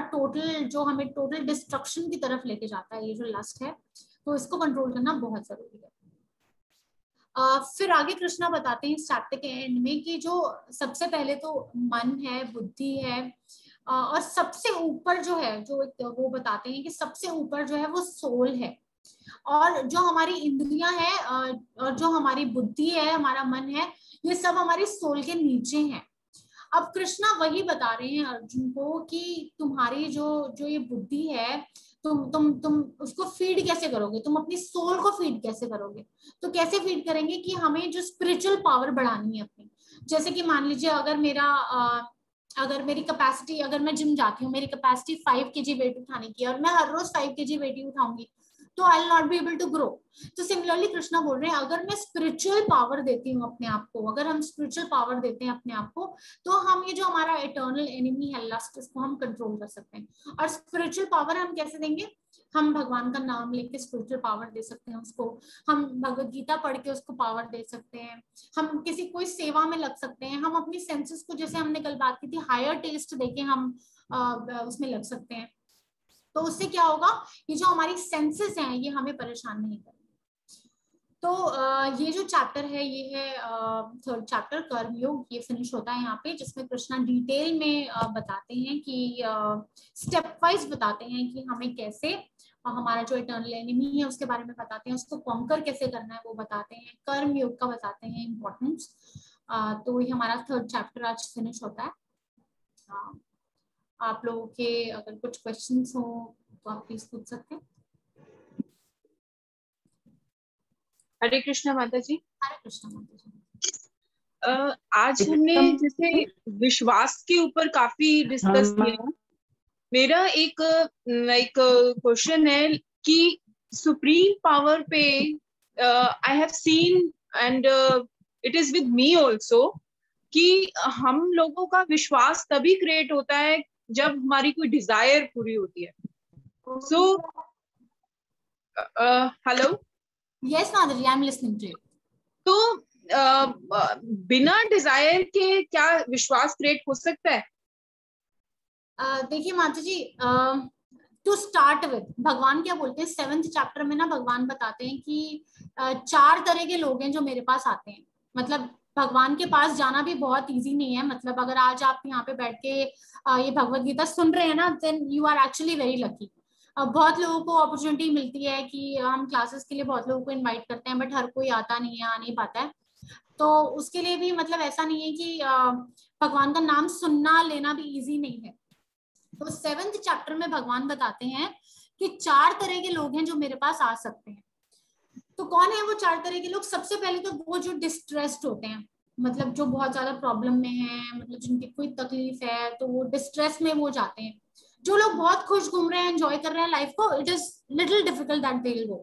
हमें टोटल डिस्ट्रक्शन की तरफ लेके जाता है, ये जो लस्ट है, तो इसको कंट्रोल करना बहुत जरूरी है। फिर आगे कृष्णा बताते हैं इस चैप्टर के एंड में कि जो सबसे पहले तो मन है, बुद्धि है, और सबसे ऊपर जो है, जो वो बताते हैं कि सबसे ऊपर जो है वो सोल है, और जो हमारी इंद्रियां हैं और जो हमारी बुद्धि है, हमारा मन है, ये सब हमारे सोल के नीचे हैं। अब कृष्णा वही बता रहे हैं अर्जुन को कि तुम्हारी जो ये बुद्धि है, तुम उसको फीड कैसे करोगे, तुम अपनी सोल को फीड कैसे करोगे। तो कैसे फीड करेंगे कि हमें जो स्पिरिचुअल पावर बढ़ानी है अपनी। जैसे कि मान लीजिए अगर मैं जिम जाती हूँ, मेरी कैपेसिटी 5 kg वेट उठाने की है और मैं हर रोज 5 kg वेट ही उठाऊंगी, तो I will not be able to grow. तो सिमिलरली कृष्णा बोल रहे हैं अगर मैं स्पिरिचुअल पावर देती हूँ अपने आप को, अगर हम स्पिरिचुअल पावर देते हैं अपने आप को, तो हम ये जो हमारा इटर्नल एनिमी है लस्ट, इसको हम कंट्रोल कर सकते हैं। और स्पिरिचुअल पावर हम कैसे देंगे, हम भगवान का नाम लेके स्पिरिचुअल पावर दे सकते हैं उसको, हम भगवद गीता पढ़ के उसको पावर दे सकते हैं, हम किसी कोई सेवा में लग सकते हैं, हम अपनी सेंसेस को, जैसे हमने कल बात की थी, हायर टेस्ट देके हम उसमें लग सकते हैं। तो उससे क्या होगा, ये जो हमारी सेंसेस हैं ये हमें परेशान नहीं करेंगे। तो ये जो चैप्टर है ये है 3rd चैप्टर कर्मयोग, ये फिनिश होता है यहाँ पे, जिसमें कृष्णा डिटेल में बताते हैं कि स्टेप वाइज बताते हैं कि हमें कैसे हमारा जो इटर्नल एनिमी है उसके बारे में बताते हैं, उसको कॉन्कर कैसे करना है वो बताते हैं, कर्मयोग का बताते हैं इम्पोर्टेंस। तो ये हमारा 3rd चैप्टर आज फिनिश होता है। आप लोगों के अगर कुछ क्वेश्चंस हो तो आप प्लीज पूछ सकते हैं। हरे कृष्णा माता जी। हरे कृष्णा माता जी। आज हमने जैसे विश्वास के ऊपर काफी डिस्कस किया। मेरा एक क्वेश्चन है कि सुप्रीम पावर पे I have seen and it is with me also कि हम लोगों का विश्वास तभी क्रिएट होता है जब हमारी कोई डिजायर पूरी होती है। So hello, yes Madhuri, I am listening to you. तो बिना डिजायर के क्या विश्वास क्रिएट हो सकता है? देखिए माता जी, टू स्टार्ट विद भगवान क्या बोलते हैं 7th चैप्टर में ना, भगवान बताते हैं कि 4 तरह के लोग हैं जो मेरे पास आते हैं। मतलब भगवान के पास जाना भी बहुत इजी नहीं है। मतलब अगर आज आप यहाँ पे बैठ के ये भगवद गीता सुन रहे हैं ना, then you are actually very lucky. बहुत लोगों को अपॉर्चुनिटी मिलती है कि हम क्लासेस के लिए बहुत लोगों को इनवाइट करते हैं, बट हर कोई आता नहीं है, आ नहीं पाता है। तो उसके लिए भी मतलब ऐसा नहीं है कि भगवान का नाम सुनना लेना भी ईजी नहीं है। तो 7th चैप्टर में भगवान बताते हैं कि 4 तरह के लोग हैं जो मेरे पास आ सकते हैं। तो कौन है वो 4 तरह के लोग? सबसे पहले तो वो जो डिस्ट्रेस्ड होते हैं, मतलब जो बहुत ज्यादा प्रॉब्लम में हैं, मतलब जिनकी कोई तकलीफ है, तो वो डिस्ट्रेस में वो जाते हैं। जो लोग बहुत खुश घूम रहे हैं, एंजॉय कर रहे हैं लाइफ को, it is little difficult that they will go.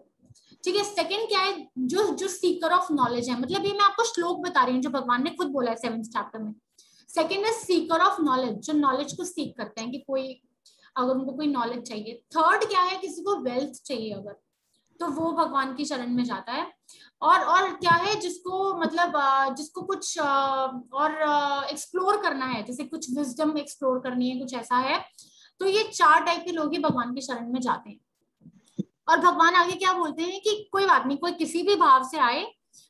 ठीक है। 2nd क्या है, जो सीकर ऑफ नॉलेज है। मतलब ये मैं आपको श्लोक बता रही हूँ जो भगवान ने खुद बोला है 7th चैप्टर में। 2nd is seeker of knowledge, जो नॉलेज को सीक करते हैं कि कोई अगर उनको कोई नॉलेज चाहिए। 3rd क्या है, किसी को वेल्थ चाहिए अगर, तो वो भगवान की शरण में जाता है। और क्या है, जिसको कुछ और एक्सप्लोर करना है, जैसे कुछ विजडम एक्सप्लोर करनी है, कुछ ऐसा है। तो ये 4 टाइप के लोग ही भगवान की शरण में जाते हैं। और भगवान आगे क्या बोलते हैं कि कोई बात नहीं, कोई किसी भी भाव से आए,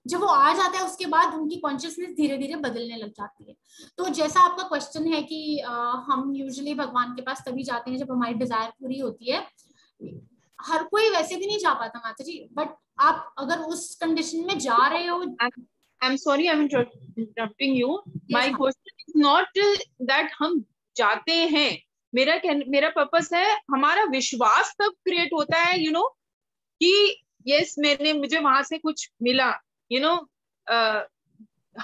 जब वो आ जाता है उसके बाद उनकी कॉन्शियसनेस धीरे धीरे बदलने लग जाती है। तो जैसा आपका क्वेश्चन है कि हम यूजुअली भगवान के पास तभी जाते हैं जब हमारी डिजायर पूरी होती है। हर कोई वैसे भी नहीं जा पाता माता जी, बट आप अगर उस कंडीशन में जा रहे हो। I am sorry, I am interrupting you. My question is not that हम जाते हैं, मेरा पर्पस है हमारा विश्वास तब क्रिएट होता है, यू नो, कि यस मुझे वहां से कुछ मिला, यू नो।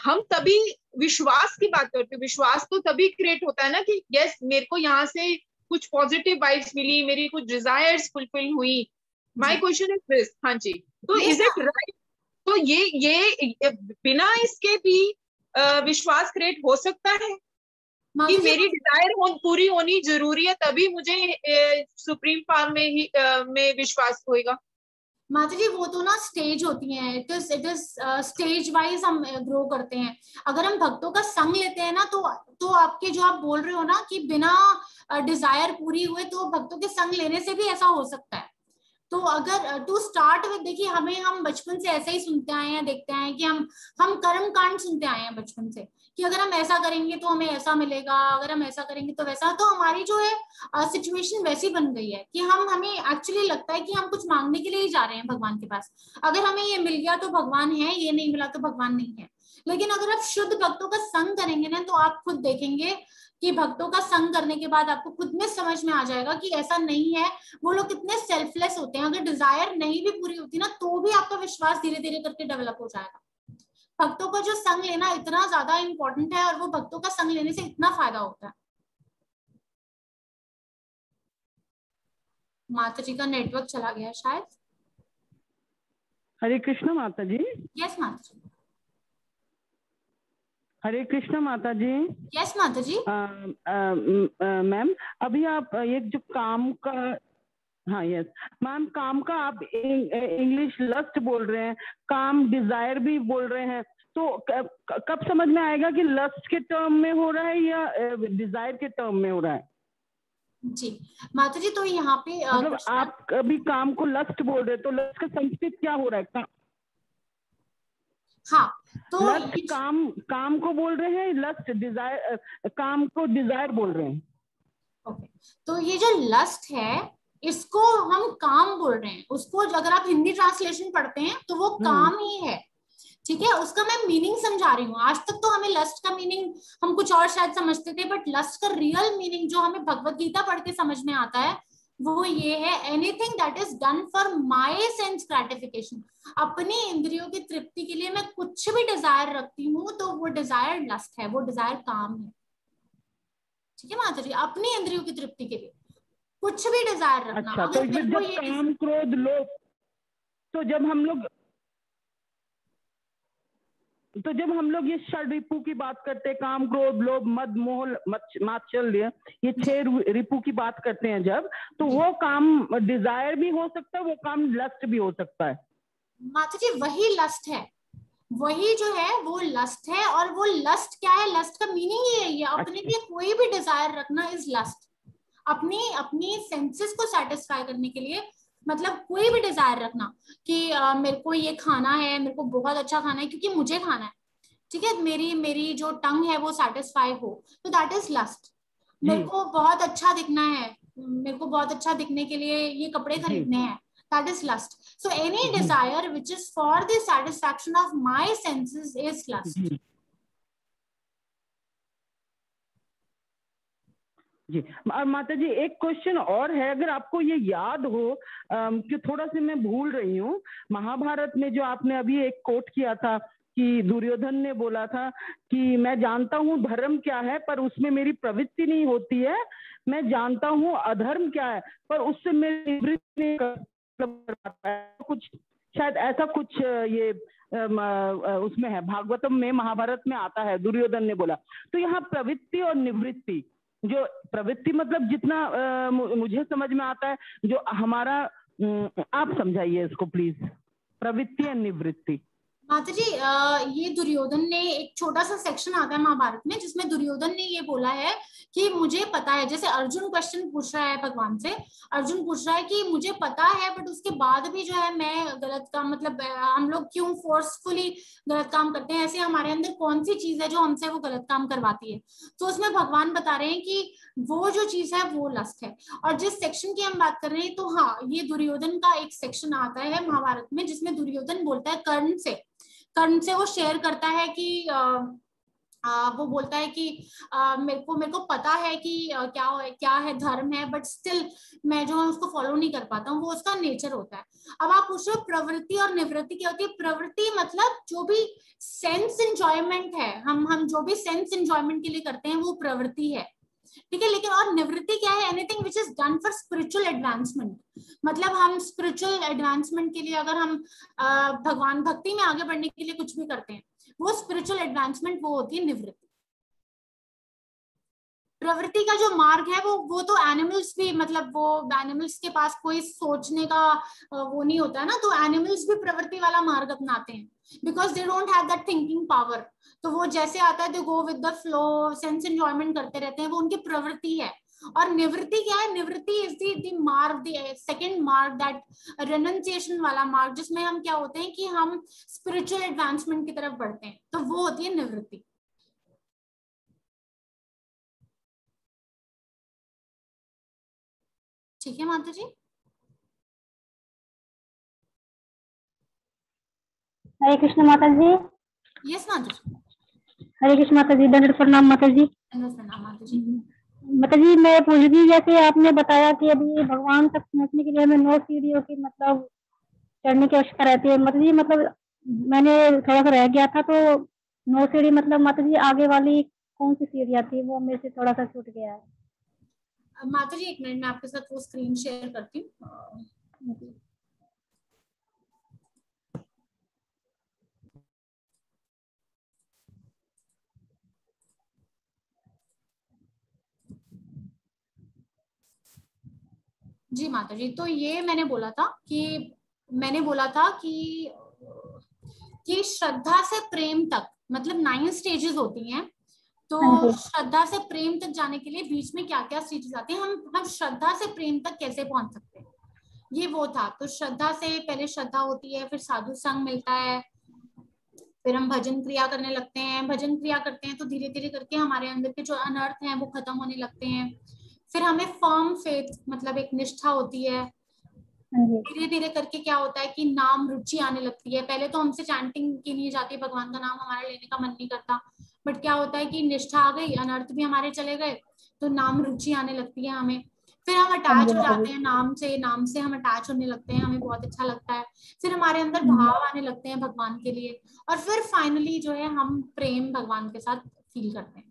हम तभी विश्वास की बात करते हैं। विश्वास तो तभी क्रिएट होता है ना कि यस मेरे को यहाँ से कुछ पॉजिटिव वाइब्स मिली, मेरी कुछ डिजायर्स फुलफिल हुई। My question is this. हाँ जी। तो इज इट राइट? तो ये बिना इसके भी विश्वास क्रिएट हो सकता है कि मेरी डिजायर पूरी होनी जरूरी है, तभी मुझे सुप्रीम पावर में ही विश्वास होएगा। माता जी, वो तो ना स्टेज होती है। इट इज स्टेज वाइज हम ग्रो करते हैं। अगर हम भक्तों का संग लेते हैं ना, तो आपके जो आप बोल रहे हो ना कि बिना डिजायर पूरी हुए, तो भक्तों के संग लेने से भी ऐसा हो सकता है। तो अगर टू स्टार्ट विद, देखिए हमें, हम बचपन से ऐसा ही सुनते आए हैं, देखते हैं कि हम कर्म कांड सुनते आए हैं बचपन से कि अगर हम ऐसा करेंगे तो हमें ऐसा मिलेगा, अगर हम ऐसा करेंगे तो वैसा। तो हमारी जो है सिचुएशन वैसी बन गई है कि हमें एक्चुअली लगता है कि हम कुछ मांगने के लिए ही जा रहे हैं भगवान के पास। अगर हमें ये मिल गया तो भगवान है, ये नहीं मिला तो भगवान नहीं है। लेकिन अगर आप शुद्ध भक्तों का संग करेंगे ना, तो आप खुद देखेंगे कि भक्तों का संग करने के बाद आपको खुद में समझ में आ जाएगा कि ऐसा नहीं है, वो लोग कितने सेल्फलेस होते हैं। अगर डिजायर नहीं भी पूरी होती ना, तो भी आपका विश्वास धीरे धीरे करके डेवलप हो जाएगा। भक्तों का जो संग लेना इतना ज्यादा इम्पोर्टेंट है, और वो भक्तों का संग लेने से इतना फायदा होता है। माता जी का नेटवर्क चला गया शायद। हरे कृष्ण माता जी। यस माता जी। हरे कृष्ण माता जी। यस माता जी। मैम अभी आप ये जो काम का, हाँ यस मैम, काम का आप इंग्लिश लस्ट बोल रहे हैं, काम डिजायर भी बोल रहे हैं, तो कब समझ में आएगा कि लस्ट के टर्म में हो रहा है या डिजायर के टर्म में हो रहा है? जी माता जी, तो यहाँ पे मतलब आप अभी काम को लस्ट बोल रहे हैं, तो लस्ट का संस्कृत क्या हो रहा है? हाँ, तो काम को बोल रहे हैं, लस्ट डिजायर, काम को डिजायर बोल रहे हैं। ओके, तो ये जो लस्ट है इसको हम काम बोल रहे हैं, उसको अगर आप हिंदी ट्रांसलेशन पढ़ते हैं तो वो काम ही है, ठीक है। उसका मैं मीनिंग समझा रही हूँ। आज तक तो हमें लस्ट का मीनिंग हम कुछ और शायद समझते थे, बट लस्ट का रियल मीनिंग जो हमें भगवद गीता पढ़ के समझ में आता है वो ये है, anything that is done for my sense gratification. अपनी इंद्रियों की तृप्ति के लिए मैं कुछ भी डिजायर रखती हूँ तो वो डिजायर लस्ट है, वो डिजायर काम है, ठीक है माता जी। अपनी इंद्रियों की तृप्ति के लिए कुछ भी डिजायर रखना। अच्छा, अगर तो जब काम क्रोध लोभ, तो जब हम लोग ये षड रिपु की बात करते हैं, काम क्रोध लोभ मद मोह मात्सल्य, ये 6 रिपु की बात करते हैं जब, तो वो काम डिजायर भी हो सकता है, वो काम लस्ट भी हो सकता है। माता जी वही लस्ट है, वही जो है वो लस्ट है। और वो लस्ट क्या है? लस्ट का मीनिंग ही है ये, अपने लिए कोई भी डिजायर रखना इज लस्ट। अपनी सेंसेस को सेटिस्फाई करने के लिए, मतलब कोई भी डिजायर रखना कि मेरे को ये खाना है, मेरे को बहुत अच्छा खाना है क्योंकि मुझे खाना है, ठीक है, मेरी जो टंग है वो सेटिस्फाई हो, तो दैट इज लस्ट। मेरे को बहुत अच्छा दिखना है, मेरे को बहुत अच्छा दिखने के लिए ये कपड़े खरीदने हैं, that is lust. So any desire which is for the satisfaction of my senses is lust. जी, और माता जी एक क्वेश्चन और है, अगर आपको ये याद हो, कि थोड़ा सा मैं भूल रही हूँ। महाभारत में जो आपने अभी एक कोट किया था कि दुर्योधन ने बोला था कि मैं जानता हूँ धर्म क्या है पर उसमें मेरी प्रवृत्ति नहीं होती है, मैं जानता हूँ अधर्म क्या है पर उससे मेरी निवृत्ति नहीं कर पाता है, कुछ शायद ऐसा कुछ ये उसमें है, भागवतम में, महाभारत में आता है, दुर्योधन ने बोला। तो यहाँ प्रवृत्ति और निवृत्ति, जो प्रवृत्ति मतलब जितना मुझे समझ में आता है जो हमारा, आप समझाइए इसको प्लीज, प्रवृत्ति और निवृत्ति। माता जी ये दुर्योधन ने, एक छोटा सा सेक्शन आता है महाभारत में जिसमें दुर्योधन ने ये बोला है कि मुझे पता है, जैसे अर्जुन क्वेश्चन पूछ रहा है भगवान से, अर्जुन पूछ रहा है कि मुझे पता है बट उसके बाद भी जो है मैं गलत काम, मतलब हम लोग क्यों फोर्सफुली गलत काम करते हैं, ऐसे हमारे अंदर कौन सी चीज है जो हमसे वो गलत काम करवाती है। तो उसमें भगवान बता रहे हैं कि वो जो चीज है वो लस्ट है। और जिस सेक्शन की हम बात कर रहे हैं, तो हाँ ये दुर्योधन का एक सेक्शन आता है महाभारत में जिसमें दुर्योधन बोलता है कर्ण से वो शेयर करता है कि वो बोलता है कि मेरे को पता है कि क्या है धर्म है, बट स्टिल मैं जो है उसको फॉलो नहीं कर पाता हूँ, वो उसका नेचर होता है। अब आप पूछ रहे हो प्रवृत्ति और निवृत्ति क्या होती है। प्रवृत्ति मतलब जो भी सेंस एंजॉयमेंट है, हम जो भी सेंस एंजॉयमेंट के लिए करते हैं वो प्रवृत्ति है, ठीक है। लेकिन और निवृत्ति क्या है? Anything which is done for spiritual advancement, मतलब हम स्पिरिचुअल एडवांसमेंट के लिए, अगर हम भगवान भक्ति में आगे बढ़ने के लिए कुछ भी करते हैं, वो स्पिरिचुअल एडवांसमेंट वो होती है निवृत्ति। प्रवृत्ति का जो मार्ग है वो तो एनिमल्स भी, मतलब वो एनिमल्स के पास कोई सोचने का वो नहीं होता है ना, तो एनिमल्स भी प्रवृत्ति वाला मार्ग अपनाते हैं because they don't have that thinking power. तो वो जैसे आता है they go with the flow, sense enjoyment करते रहते हैं, वो उनकी प्रवृत्ति है। और निवृत्ति क्या है? निवृत्ति इज द मार्ग, द सेकंड मार्ग, दैट रेनुंसिएशन वाला मार्ग, जिसमें हम क्या होते हैं कि हम स्पिरिचुअल एडवांसमेंट की तरफ बढ़ते हैं, तो वो होती है निवृत्ति। ठीक है माता जी, हरे कृष्ण माता जी। यस माता जी, हरे कृष्ण माता जी, दंड प्रणाम माता जी। माता जी मैं पूछ रही, जैसे आपने बताया कि अभी भगवान तक पहुंचने के लिए हमें 9 सीढ़ियों की मतलब चढ़ने की आवश्यकता रहती है। माता जी मतलब मैंने थोड़ा सा रह गया था, तो 9 सीढ़ी मतलब माता जी आगे वाली कौन सी सीढ़ी आती है? वो मेरे से थोड़ा सा छूट गया है माता जी। एक मिनट, मैं आपके साथ वो स्क्रीन शेयर करती हूँ। जी माता जी, तो ये मैंने बोला था कि श्रद्धा से प्रेम तक मतलब 9 स्टेजेस होती हैं। तो श्रद्धा से प्रेम तक जाने के लिए बीच में क्या क्या स्टेजेस आते हैं, हम श्रद्धा से प्रेम तक कैसे पहुंच सकते हैं, ये वो था। तो श्रद्धा से पहले श्रद्धा होती है, फिर साधु संग मिलता है, फिर हम भजन क्रिया करने लगते हैं। भजन क्रिया करते हैं तो धीरे धीरे करके हमारे अंदर के जो अनर्थ हैं वो खत्म होने लगते हैं। फिर हमें फर्म फेथ मतलब एक निष्ठा होती है। धीरे धीरे करके क्या होता है कि नाम रुचि आने लगती है। पहले तो हमसे चैंटिंग की नहीं जाती, भगवान का नाम हमारा लेने का मन नहीं करता, बट क्या होता है कि निष्ठा आ गई, अनर्थ भी हमारे चले गए, तो नाम रुचि आने लगती है हमें। फिर हम अटैच हो जाते हैं नाम से हम अटैच होने लगते हैं, हमें बहुत अच्छा लगता है। फिर हमारे अंदर भाव आने लगते हैं भगवान के लिए, और फिर फाइनली जो है हम प्रेम भगवान के साथ फील करते हैं।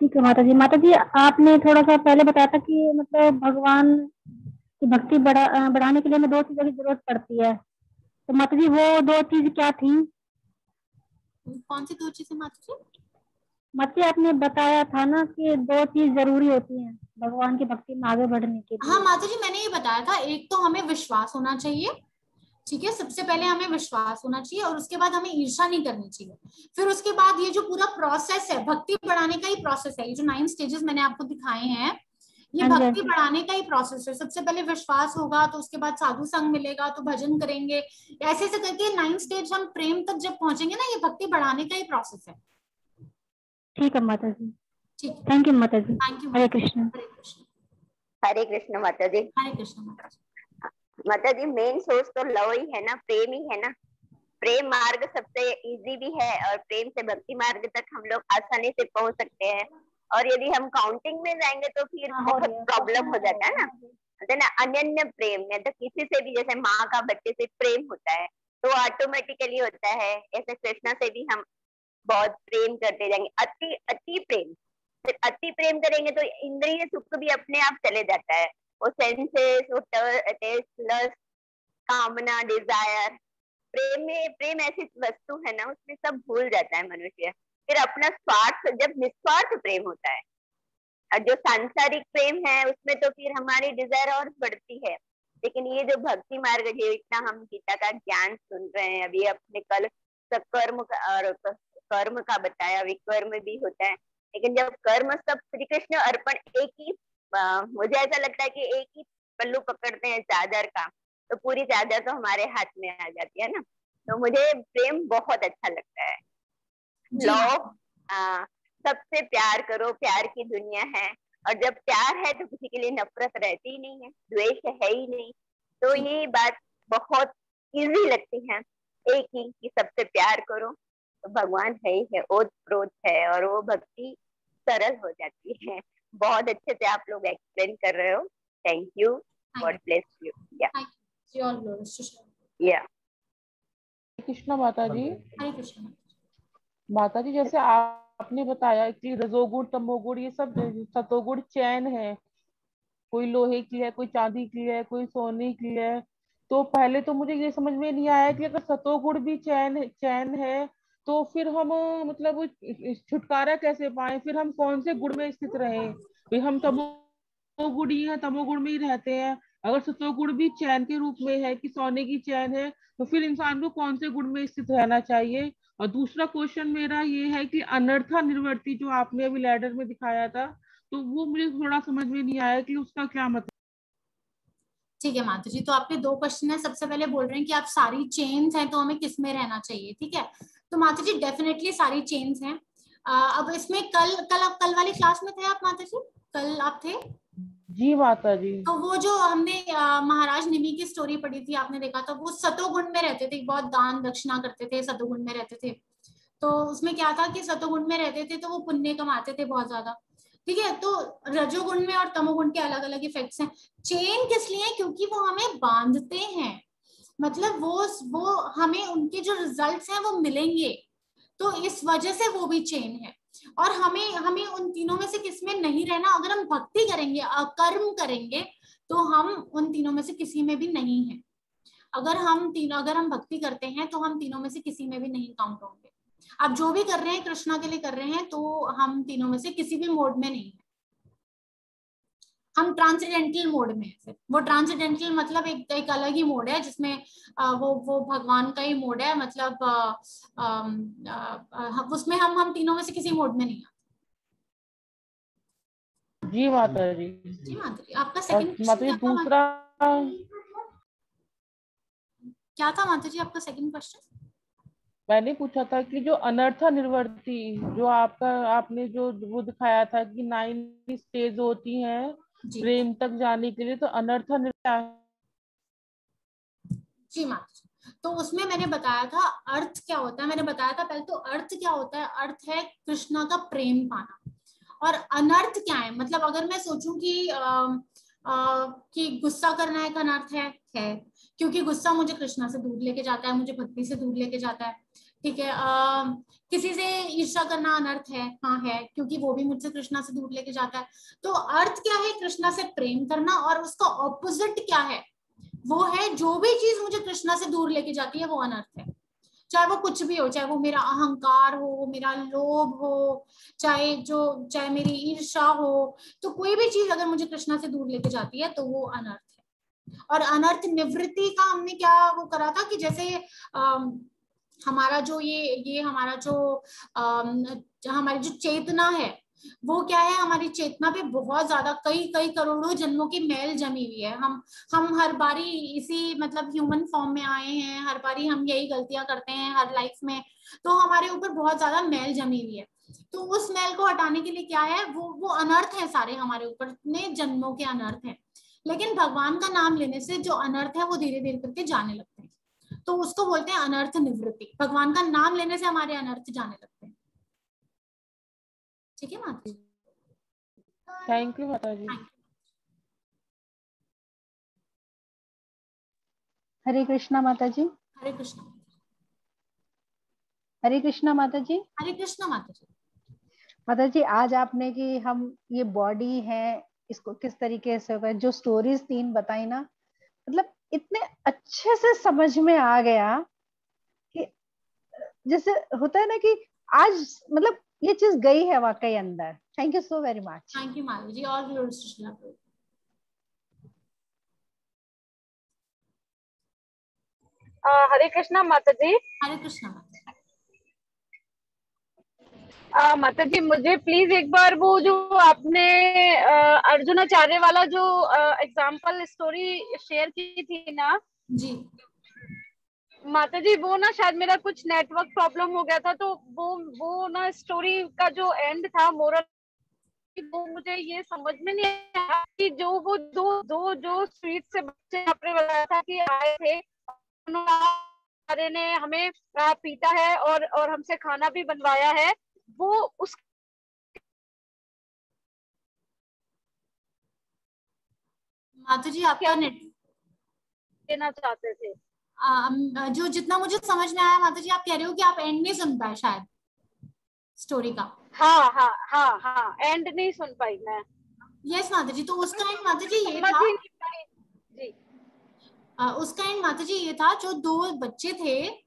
ठीक है माता जी। माता जी आपने थोड़ा सा पहले बताया था कि मतलब भगवान की भक्ति बढ़ाने के लिए हमें 2 चीजों की जरूरत पड़ती है, तो माता जी वो 2 चीज क्या थी? कौन सी 2 चीजें माता जी? माता जी आपने बताया था ना कि 2 चीज जरूरी होती हैं भगवान की भक्ति में आगे बढ़ने के लिए। हाँ माता जी, मैंने ये बताया था, एक तो हमें विश्वास होना चाहिए, ठीक है, सबसे पहले हमें विश्वास होना चाहिए, और उसके बाद हमें ईर्ष्या नहीं करनी चाहिए। फिर उसके बाद ये जो पूरा प्रोसेस है भक्ति बढ़ाने का ही प्रोसेस है, ये जो 9 स्टेजेस मैंने आपको दिखाए हैं ये भक्ति बढ़ाने का ही प्रोसेस है। सबसे पहले विश्वास होगा, तो उसके बाद साधु संग मिलेगा, तो भजन करेंगे, ऐसे ऐसे करके 9 स्टेज हम प्रेम तक जब पहुंचेंगे ना, ये भक्ति बढ़ाने का ही प्रोसेस है। ठीक है माता जी, ठीक, थैंक यू माता जी, थैंक यू। हरे कृष्ण, हरे कृष्ण, हरे कृष्ण माता जी, हरे कृष्ण माता जी। माता जी मेन सोर्स तो लव ही है ना, प्रेम ही है ना। प्रेम मार्ग सबसे इजी भी है, और प्रेम से भक्ति मार्ग तक हम लोग आसानी से पहुंच सकते हैं। और यदि हम काउंटिंग में जाएंगे तो फिर बहुत प्रॉब्लम हो जाता है ना। अनन्य प्रेम में तो किसी से भी, जैसे माँ का बच्चे से प्रेम होता है तो ऑटोमेटिकली होता है, ऐसे कृष्णा से भी हम बहुत प्रेम करते जाएंगे, अति अति प्रेम। फिर अति प्रेम करेंगे तो इंद्रिय सुख भी अपने आप चले जाता है, वो सेंसेस, वो टेस्ट, लस्ट, कामना, डिजायर। प्रेम ऐसी वस्तु है ना, उसमें सब भूल जाता है मनुष्य। फिर अपना स्वार्थ, जब निस्वार्थ प्रेम होता है, और जो सांसारिक प्रेम है उसमें तो फिर हमारी डिजायर और बढ़ती है। लेकिन ये जो भक्ति मार्ग है, इतना हम गीता का ज्ञान सुन रहे हैं अभी, अपने कल सकर्म और कर्म का बताया, विकर्म भी होता है। लेकिन जब कर्म सब श्री कृष्ण अर्पण, एक ही मुझे ऐसा लगता है कि एक ही पल्लू पकड़ते हैं चादर का, तो पूरी चादर तो हमारे हाथ में आ जाती है ना। तो मुझे प्रेम बहुत अच्छा लगता है। लव, सबसे प्यार करो, प्यार की दुनिया है, और जब प्यार है तो किसी के लिए नफरत रहती ही नहीं है, द्वेष है ही नहीं। तो ये बात बहुत इजी लगती है, एक ही कि सबसे प्यार करो, तो भगवान है ही है, ओत प्रोत है, और वो भक्ति सरल हो जाती है। बहुत अच्छे से आप लोग एक्सप्लेन कर रहे हो, thank you, God bless you. या कृष्णा माता जी, माता जी जैसे आपने बताया कि रजोगुण, तमोगुण, ये सब सतोगुण चैन है, कोई लोहे की है, कोई चांदी की है, कोई सोने की है। तो पहले तो मुझे ये समझ में नहीं आया कि अगर सतोगुण भी चैन है तो फिर हम मतलब छुटकारा कैसे पाए, फिर हम कौन से गुण में स्थित रहे? फिर हम तमोगुण ही है, तमोगुण में ही रहते हैं। अगर सतोगुण भी चैन के रूप में है कि सोने की चैन है, तो फिर इंसान को कौन से गुण में स्थित रहना चाहिए? और दूसरा क्वेश्चन मेरा ये है कि अनर्था निर्वर्ती जो आपने अभी लैडर में दिखाया था, तो वो मुझे थोड़ा समझ में नहीं आया कि उसका क्या मतलब। ठीक है माता जी, तो आपके दो क्वेश्चन है। सबसे पहले बोल रहे हैं कि आप सारी चेन्स हैं तो हमें किस में रहना चाहिए, ठीक है। तो माता जी डेफिनेटली सारी चेन्स हैं। अब इसमें कल वाली क्लास में थे आप माता जी, कल आप थे? जी माता जी। तो वो जो हमने महाराज निमी की स्टोरी पढ़ी थी, आपने देखा था वो सतोगुण में रहते थे, बहुत दान दक्षिणा करते थे, सतोगुण में रहते थे। तो उसमें क्या था कि सतोगुण में रहते थे तो वो पुण्य कमाते थे बहुत ज्यादा, ठीक है। तो रजोगुण में और तमोगुण के अलग अलग इफेक्ट्स हैं। चेन किस लिए? क्योंकि वो हमें बांधते हैं, मतलब वो हमें उनके जो रिजल्ट्स हैं वो मिलेंगे, तो इस वजह से वो भी चेन है। और हमें उन तीनों में से किसमें नहीं रहना। अगर हम भक्ति करेंगे, कर्म करेंगे, तो हम उन तीनों में से किसी में भी नहीं है। अगर हम भक्ति करते हैं तो हम तीनों में से किसी में भी नहीं काउंट होंगे। आप जो भी कर रहे हैं कृष्णा के लिए कर रहे हैं, तो हम तीनों में से किसी भी मोड में नहीं है, हम ट्रांसेंडेंटल मोड में है। वो ट्रांसेंडेंटल मतलब एक अलग ही मोड है जिसमें वो भगवान का ही मोड है, मतलब उसमें हम तीनों में से किसी मोड में नहीं आते। जी माता जी। जी माता जी, आपका सेकंड माता जी दूसरा क्या था माता जी? आपका सेकंड क्वेश्चन मैंने पूछा था कि जो अनर्था निर्वर्ती जो आपने जो वो दिखाया था कि 9 स्टेज होती हैं प्रेम तक जाने के लिए, तो अनर्था निर्वर्ती। जी माता जी, तो उसमें मैंने बताया था अर्थ क्या होता है। मैंने बताया था पहले तो अर्थ क्या होता है। अर्थ है कृष्णा का प्रेम पाना। और अनर्थ क्या है? मतलब अगर मैं सोचूं कि गुस्सा करना एक अनर्थ है क्योंकि गुस्सा मुझे कृष्णा से दूर लेके जाता है, मुझे भक्ति से दूर लेके जाता है, ठीक है। किसी से ईर्ष्या करना अनर्थ है, हाँ है, क्योंकि वो भी मुझसे कृष्णा से दूर लेके जाता है। तो अर्थ क्या है? कृष्णा से प्रेम करना। और उसका ऑपोजिट क्या है? वो है जो भी चीज मुझे कृष्णा से दूर लेके जाती है वो अनर्थ है, चाहे वो कुछ भी हो, चाहे वो मेरा अहंकार हो, वो मेरा लोभ हो, चाहे मेरी ईर्ष्या हो। तो कोई भी चीज अगर मुझे कृष्णा से दूर लेके जाती है तो वो अनर्थ है। और अनर्थ निवृत्ति का हमने क्या वो करा था कि जैसे हमारी जो चेतना है वो क्या है? हमारी चेतना पे बहुत ज्यादा कई करोड़ों जन्मों की मैल जमी हुई है। हम हर बारी इसी मतलब ह्यूमन फॉर्म में आए हैं, हर बारी हम यही गलतियां करते हैं हर लाइफ में, तो हमारे ऊपर बहुत ज्यादा मैल जमी हुई है। तो उस मैल को हटाने के लिए क्या है, वो अनर्थ है, सारे हमारे ऊपर इतने जन्मों के अनर्थ है। लेकिन भगवान का नाम लेने से जो अनर्थ है वो धीरे धीरे करके जाने लगते हैं, तो उसको बोलते हैं अनर्थ निवृत्ति। भगवान का नाम लेने से हमारे अनर्थ जाने लगते हैं, ठीक है माता जी। थैंक यू माता जी। हरे कृष्णा माता जी। हरे कृष्णा। हरे कृष्णा माता जी। हरे कृष्णा माता जी। माता जी आज आपने कि हम ये बॉडी है इसको किस तरीके से जो स्टोरीज 3 बताई ना, मतलब इतने अच्छे से समझ में आ गया कि जैसे होता है ना कि आज मतलब ये चीज गई है वाकई अंदर। Thank you so very much. Thank you Malvi ji. और हरे कृष्णा माता जी। हरे कृष्णा माता जी, मुझे प्लीज एक बार वो जो आपने अर्जुनाचार्य वाला जो एग्जाम्पल स्टोरी शेयर की थी ना जी माता जी, वो ना शायद मेरा कुछ नेटवर्क प्रॉब्लम हो गया था, तो वो ना स्टोरी का जो एंड था मोरल, वो मुझे ये समझ में नहीं आया कि जो वो दो जो स्ट्रीट से बच्चे आपने बताया था कि आए थे, उन्होंने ने हमें पीटा है और हमसे खाना भी बनवाया है, वो उस माता जी आपका नेट देना चाहते थे। जो जितना मुझे समझ में आया माता जी, आप कह रहे हो कि आप एंड नहीं सुन पाए शायद स्टोरी का। हाँ हाँ हाँ हाँ, एंड नहीं सुन पाई मैं। यस माता जी, तो उसका एंड माता जी ये था जी। उसका एंड माता जी ये था, जो 2 बच्चे थे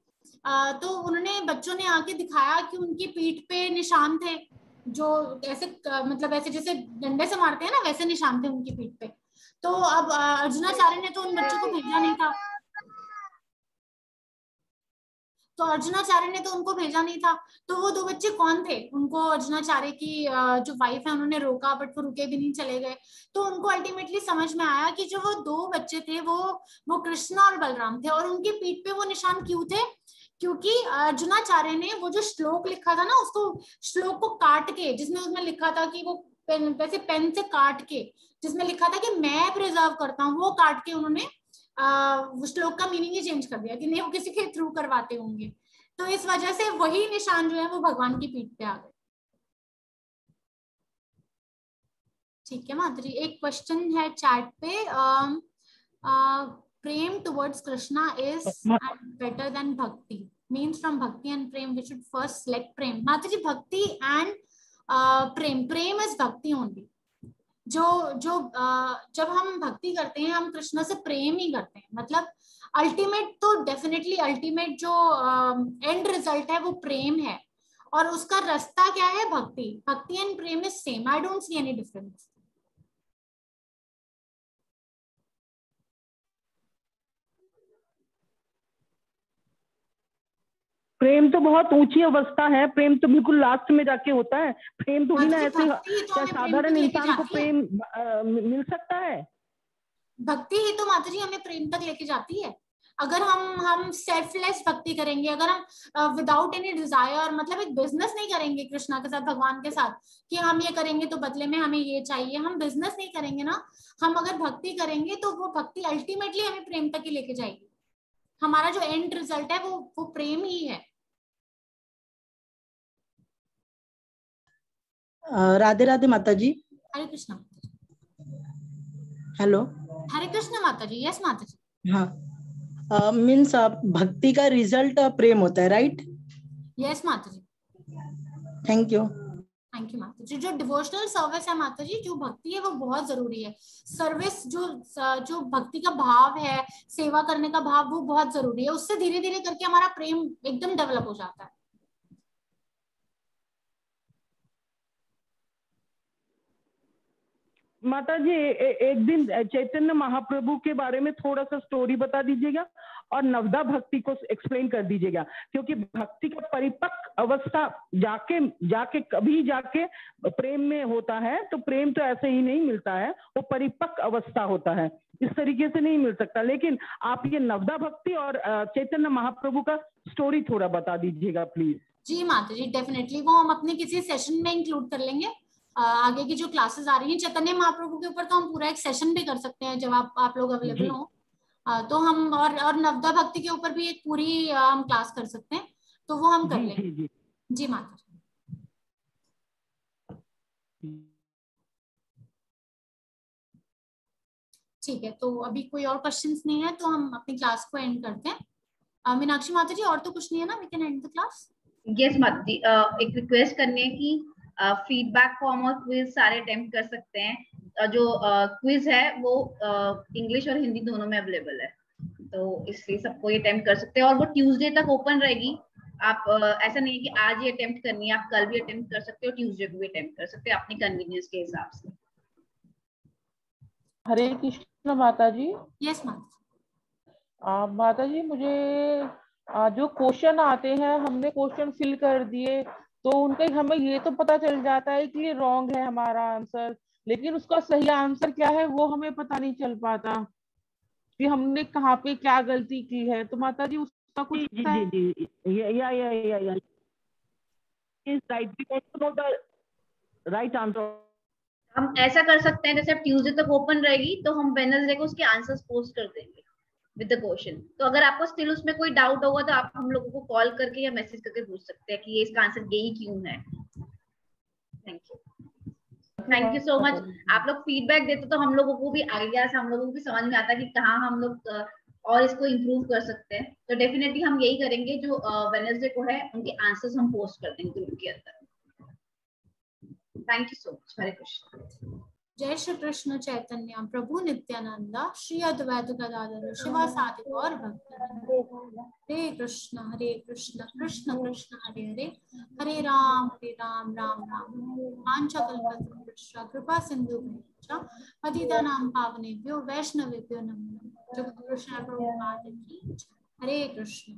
तो उन्होंने बच्चों ने आके दिखाया कि उनकी पीठ पे निशान थे, जो ऐसे मतलब ऐसे जैसे डंडे से मारते हैं ना वैसे निशान थे उनकी पीठ पे। तो अब अर्जुनाचार्य ने तो उन बच्चों को भेजा नहीं था, तो अर्जुनाचार्य ने तो उनको भेजा नहीं था, तो वो दो बच्चे कौन थे? उनको अर्जुनाचार्य की जो वाइफ है उन्होंने रोका, बट वो रुके भी नहीं, चले गए। तो उनको अल्टीमेटली समझ में आया कि जो वो दो बच्चे थे वो कृष्ण और बलराम थे। और उनके पीठ पे वो निशान क्यों थे? क्योंकि अर्जुनाचार्य ने वो जो श्लोक लिखा था ना, उसको श्लोक को काट के, जिसमें उसमें लिखा था कि वो वैसे पेन से काट के, जिसमें लिखा था कि मैं प्रिजर्व करता हूँ, वो काट के उन्होंने श्लोक का मीनिंग ही चेंज कर दिया कि नहीं, वो किसी के थ्रू करवाते होंगे। तो इस वजह से वही निशान जो है वो भगवान की पीठ पे आ गए। ठीक है माधुरी, एक क्वेश्चन है चैट पे, prem towards Krishna is better than bhakti, means from bhakti and prem we should first select prem. Madhuri bhakti and prem, prem is bhakti only. जब हम भक्ति करते हैं हम कृष्ण से प्रेम ही करते हैं, मतलब अल्टीमेट तो डेफिनेटली अल्टीमेट जो एंड रिजल्ट है वो प्रेम है, और उसका रास्ता क्या है? भक्ति। Bhakti and prem is same, I don't see any difference. प्रेम तो बहुत ऊंची अवस्था है, प्रेम तो बिल्कुल लास्ट में जाके होता है, प्रेम थोड़ी ना ऐसे क्या साधारण इंसान को प्रेम मिल सकता है? भक्ति ही तो माता जी हमें प्रेम तक लेके जाती है। अगर हम सेल्फलेस भक्ति करेंगे, अगर हम विदाउट एनी डिजायर, मतलब एक बिजनेस नहीं करेंगे कृष्णा के साथ, भगवान के साथ कि हम ये करेंगे तो बदले में हमें ये चाहिए, हम बिजनेस नहीं करेंगे ना, हम अगर भक्ति करेंगे तो वो भक्ति अल्टीमेटली हमें प्रेम तक ही लेके जाएगी। हमारा जो एंड रिजल्ट है वो प्रेम ही है। राधे राधे माता जी। हरे कृष्णा। हेलो। हरे कृष्णा माता जी। यस माता जी। हाँ, मीन्स भक्ति का रिजल्ट प्रेम होता है, राइट? यस माता जी। Thank you. थैंक यू माता जी। जो डिवोशनल सर्विस है माता जी, जो भक्ति है वो बहुत जरूरी है। सर्विस जो भक्ति का भाव है, सेवा करने का भाव, वो बहुत जरूरी है। उससे धीरे धीरे करके हमारा प्रेम एकदम डेवलप हो जाता है। माता जी एक दिन चैतन्य महाप्रभु के बारे में थोड़ा सा स्टोरी बता दीजिएगा और नवदा भक्ति को एक्सप्लेन कर दीजिएगा, क्योंकि भक्ति का परिपक्व अवस्था जाके कभी जाके प्रेम में होता है, तो प्रेम तो ऐसे ही नहीं मिलता है, वो परिपक्व अवस्था होता है, इस तरीके से नहीं मिल सकता। लेकिन आप ये नवदा भक्ति और चैतन्य महाप्रभु का स्टोरी थोड़ा बता दीजिएगा प्लीज। जी माता जी, डेफिनेटली वो हम अपने किसी सेशन में इंक्लूड कर लेंगे। आगे की जो क्लासेस आ रही हैं चैतन्य महाप्रभु के ऊपर, तो हम पूरा एक सेशन भी कर सकते हैं जब आप लोग अवेलेबल हो तो हम और नवदा भक्ति के ऊपर भी एक पूरी हम क्लास कर सकते हैं, तो वो हम कर लेंगे। जी माता जी। ठीक है, तो अभी कोई और क्वेश्चंस नहीं है तो हम अपनी क्लास को एंड करते हैं। मीनाक्षी माता जी, और तो कुछ नहीं है ना, we can end the class. Yes माता जी, एक रिक्वेस्ट करनी है कि फीडबैक फॉर्म और क्विज सारे अटेम्प्ट कर सकते हैं। जो क्विज है वो इंग्लिश और हिंदी दोनों में अवेलेबल है, तो इसलिए सबको ये अटेम्प्ट कर सकते हैं। और वो ट्यूसडे तक ओपन रहेगी। आप ऐसा नहीं है कि आज ये अटेम्प्ट करनी है, आप कल भी अटेम्प्ट कर सकते हो, ट्यूसडे को भी अटेम्प्ट कर सकते हो, अपनी कन्वीनियंस के हिसाब से। हरे कृष्ण माता जी। यस माता जी, मुझे जो क्वेश्चन आते हैं, हमने क्वेश्चन फिल कर दिए तो उनके हमें ये तो पता चल जाता है कि ये रॉन्ग है हमारा आंसर, लेकिन उसका सही आंसर क्या है वो हमें पता नहीं चल पाता कि हमने कहाँ पे क्या गलती की है। तो माता जी उसका कुछ पता है? या is right, because know the right answer. हम ऐसा कर सकते हैं, जैसे ट्यूसडे तक ओपन रहेगी तो हम वेडनेसडे को उसके आंसर्स पोस्ट कर देंगे विद द क्वेश्चन। तो अगर आपको स्टिल उसमें कोई डाउट होगा तो आप हम लोगों को कॉल करके या मैसेज करके पूछ सकते हैं कि ये इसका आंसर यही क्यों है। Thank you, thank you so much. आप लोग फीडबैक देते तो हम लोगों को भी आइडिया, हम लोगों को भी समझ में आता है कि कहाँ हम लोग और इसको इम्प्रूव कर सकते हैं। तो डेफिनेटली हम यही करेंगे, जो वेडनेसडे को है उनके आंसर्स हम पोस्ट कर देंगे ग्रुप के अंदर। Thank you so much. Hare Krishna. जय श्री कृष्ण चैतन्य प्रभु नित्यानंदा श्री अद्वैत गदाधर शिवासादि और भक्त। हरे कृष्ण कृष्ण कृष्ण हरे हरे, हरे राम राम राम वांछाकल्पतरुभ्यश्च कृपा सिंधुभ्यश्च पतितानां पावनेभ्यो वैष्णवेभ्यो नमो नमः। जय कृष्ण प्रभु की। हरे कृष्ण।